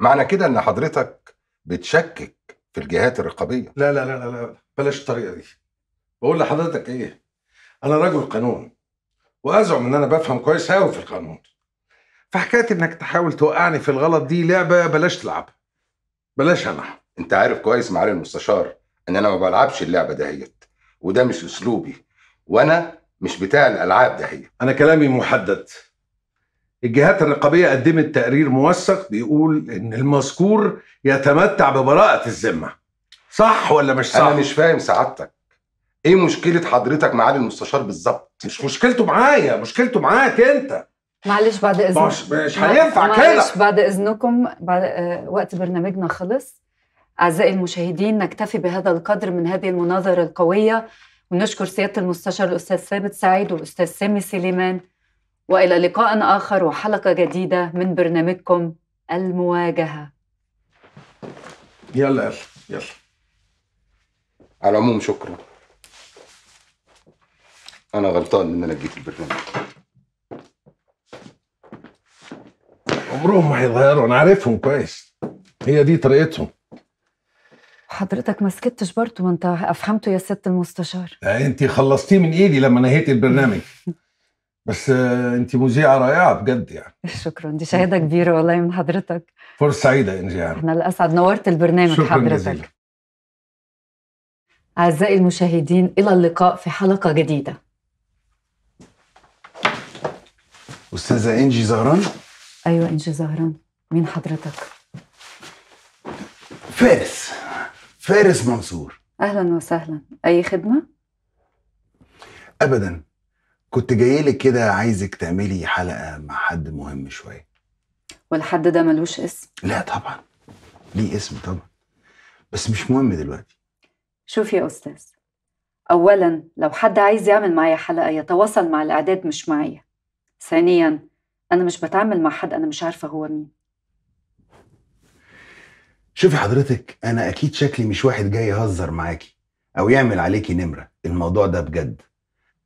معنى كده ان حضرتك بتشكك في الجهات الرقابيه. لا لا لا لا، بلاش الطريقه دي. بقول لحضرتك ايه، انا راجل قانون وازعم ان انا بفهم كويس قوي في القانون، فحكايه انك تحاول توقعني في الغلط دي لعبه بلاش تلعبها، بلاش. انا انت عارف كويس معالي المستشار ان انا ما بلعبش اللعبه دهيت، وده مش اسلوبي، وانا مش بتاع الالعاب دهيت. انا كلامي محدد، الجهات الرقابية قدمت تقرير موثق بيقول إن المذكور يتمتع ببراءة الذمة. صح ولا مش صح؟ أنا مش فاهم سعادتك، إيه مشكلة حضرتك معالي المستشار بالظبط؟ مش مشكلته معايا، مشكلته معاك أنت. معلش بعد إذنكم، مش هينفع كده. معلش بعد إذنكم، بعد وقت برنامجنا خلص. أعزائي المشاهدين، نكتفي بهذا القدر من هذه المناظرة القوية، ونشكر سيادة المستشار الأستاذ ثابت سعيد والأستاذ سامي سليمان، وإلى لقاء آخر وحلقة جديدة من برنامجكم المواجهة. يلا يلا يلا. على العموم شكرا، أنا غلطان إن أنا جيت البرنامج. عمرهم ما هيتغيروا، أنا عارفهم كويس، هي دي طريقتهم. حضرتك ما سكتش برضه، ما أنت أفهمته يا سيادة المستشار. أنت خلصتيه من إيدي لما نهيت البرنامج. بس انت مذيعه رائعه بجد يعني. شكرا، دي شهاده كبيره والله من حضرتك. فرصه سعيده انجي. احنا الاسعد، نورت البرنامج حضرتك. اعزائي المشاهدين، الى اللقاء في حلقه جديده. استاذه انجي زهران؟ ايوه انجي زهران. مين حضرتك؟ فارس، فارس منصور. اهلا وسهلا، اي خدمه؟ ابدا، كنت جايلك كده عايزك تعملي حلقة مع حد مهم شوية. والحد ده ملوش اسم؟ لا طبعا، ليه اسم طبعا، بس مش مهم دلوقتي. شوف يا أستاذ، أولا لو حد عايز يعمل معايا حلقة يتواصل مع الإعداد مش معايا. ثانيا أنا مش بتعامل مع حد أنا مش عارفة هو مين. شوفي حضرتك، أنا أكيد شكلي مش واحد جاي يهزر معاكي أو يعمل عليكي نمرة، الموضوع ده بجد.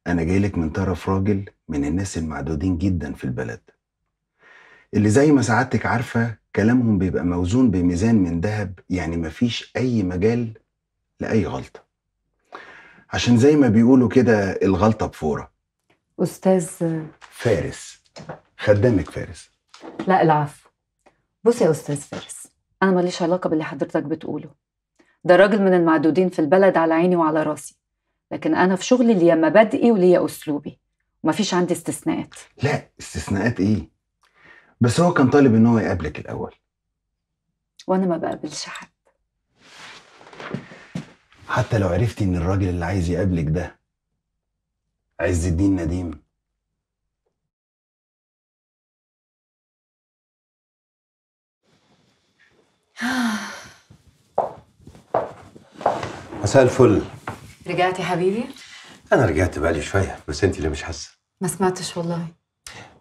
أنا جايلك من طرف راجل من الناس المعدودين جدا في البلد، اللي زي ما سعادتك عارفة كلامهم بيبقى موزون بميزان من ذهب، يعني مفيش أي مجال لأي غلطة، عشان زي ما بيقولوا كده الغلطة بفورة. أستاذ فارس، خدامك فارس. لا العفو، بص يا أستاذ فارس، أنا ماليش علاقة باللي حضرتك بتقوله، ده راجل من المعدودين في البلد على عيني وعلى راسي، لكن أنا في شغلي ليا مبادئي وليا أسلوبي، ومفيش عندي استثناءات. لا استثناءات إيه؟ بس هو كان طالب إن هو يقابلك الأول. وأنا ما بقابلش حد. حتى لو عرفتي إن الراجل اللي عايز يقابلك ده عز الدين نديم؟ مساء الفل. رجعت يا حبيبي؟ أنا رجعت بقالي شوية، بس أنت اللي مش حاسة. ما سمعتش والله.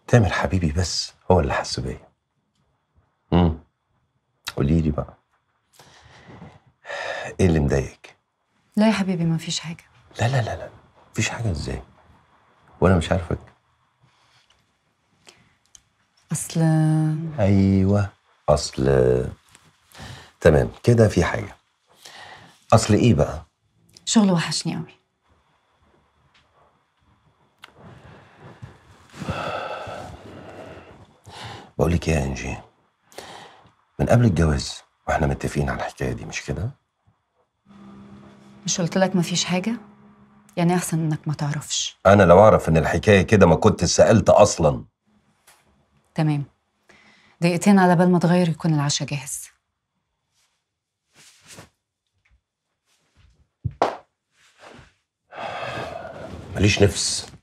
تامر حبيبي بس هو اللي حس بيا. امم قولي لي بقى، إيه اللي مضايقك؟ لا يا حبيبي ما فيش حاجة. لا لا لا لا، ما فيش حاجة إزاي؟ وأنا مش عارفك. أصل أيوه أصل، تمام كده في حاجة. أصل إيه بقى؟ شغل وحشني قوي. بقولك يا انجي، من قبل الجواز واحنا متفقين على الحكايه دي مش كده؟ مش قلت لك مفيش حاجه؟ يعني احسن انك ما تعرفش. انا لو اعرف ان الحكايه كده ما كنت سالت اصلا. تمام، دقيقتين على بال ما تغير يكون العشاء جاهز. ماليش نفس.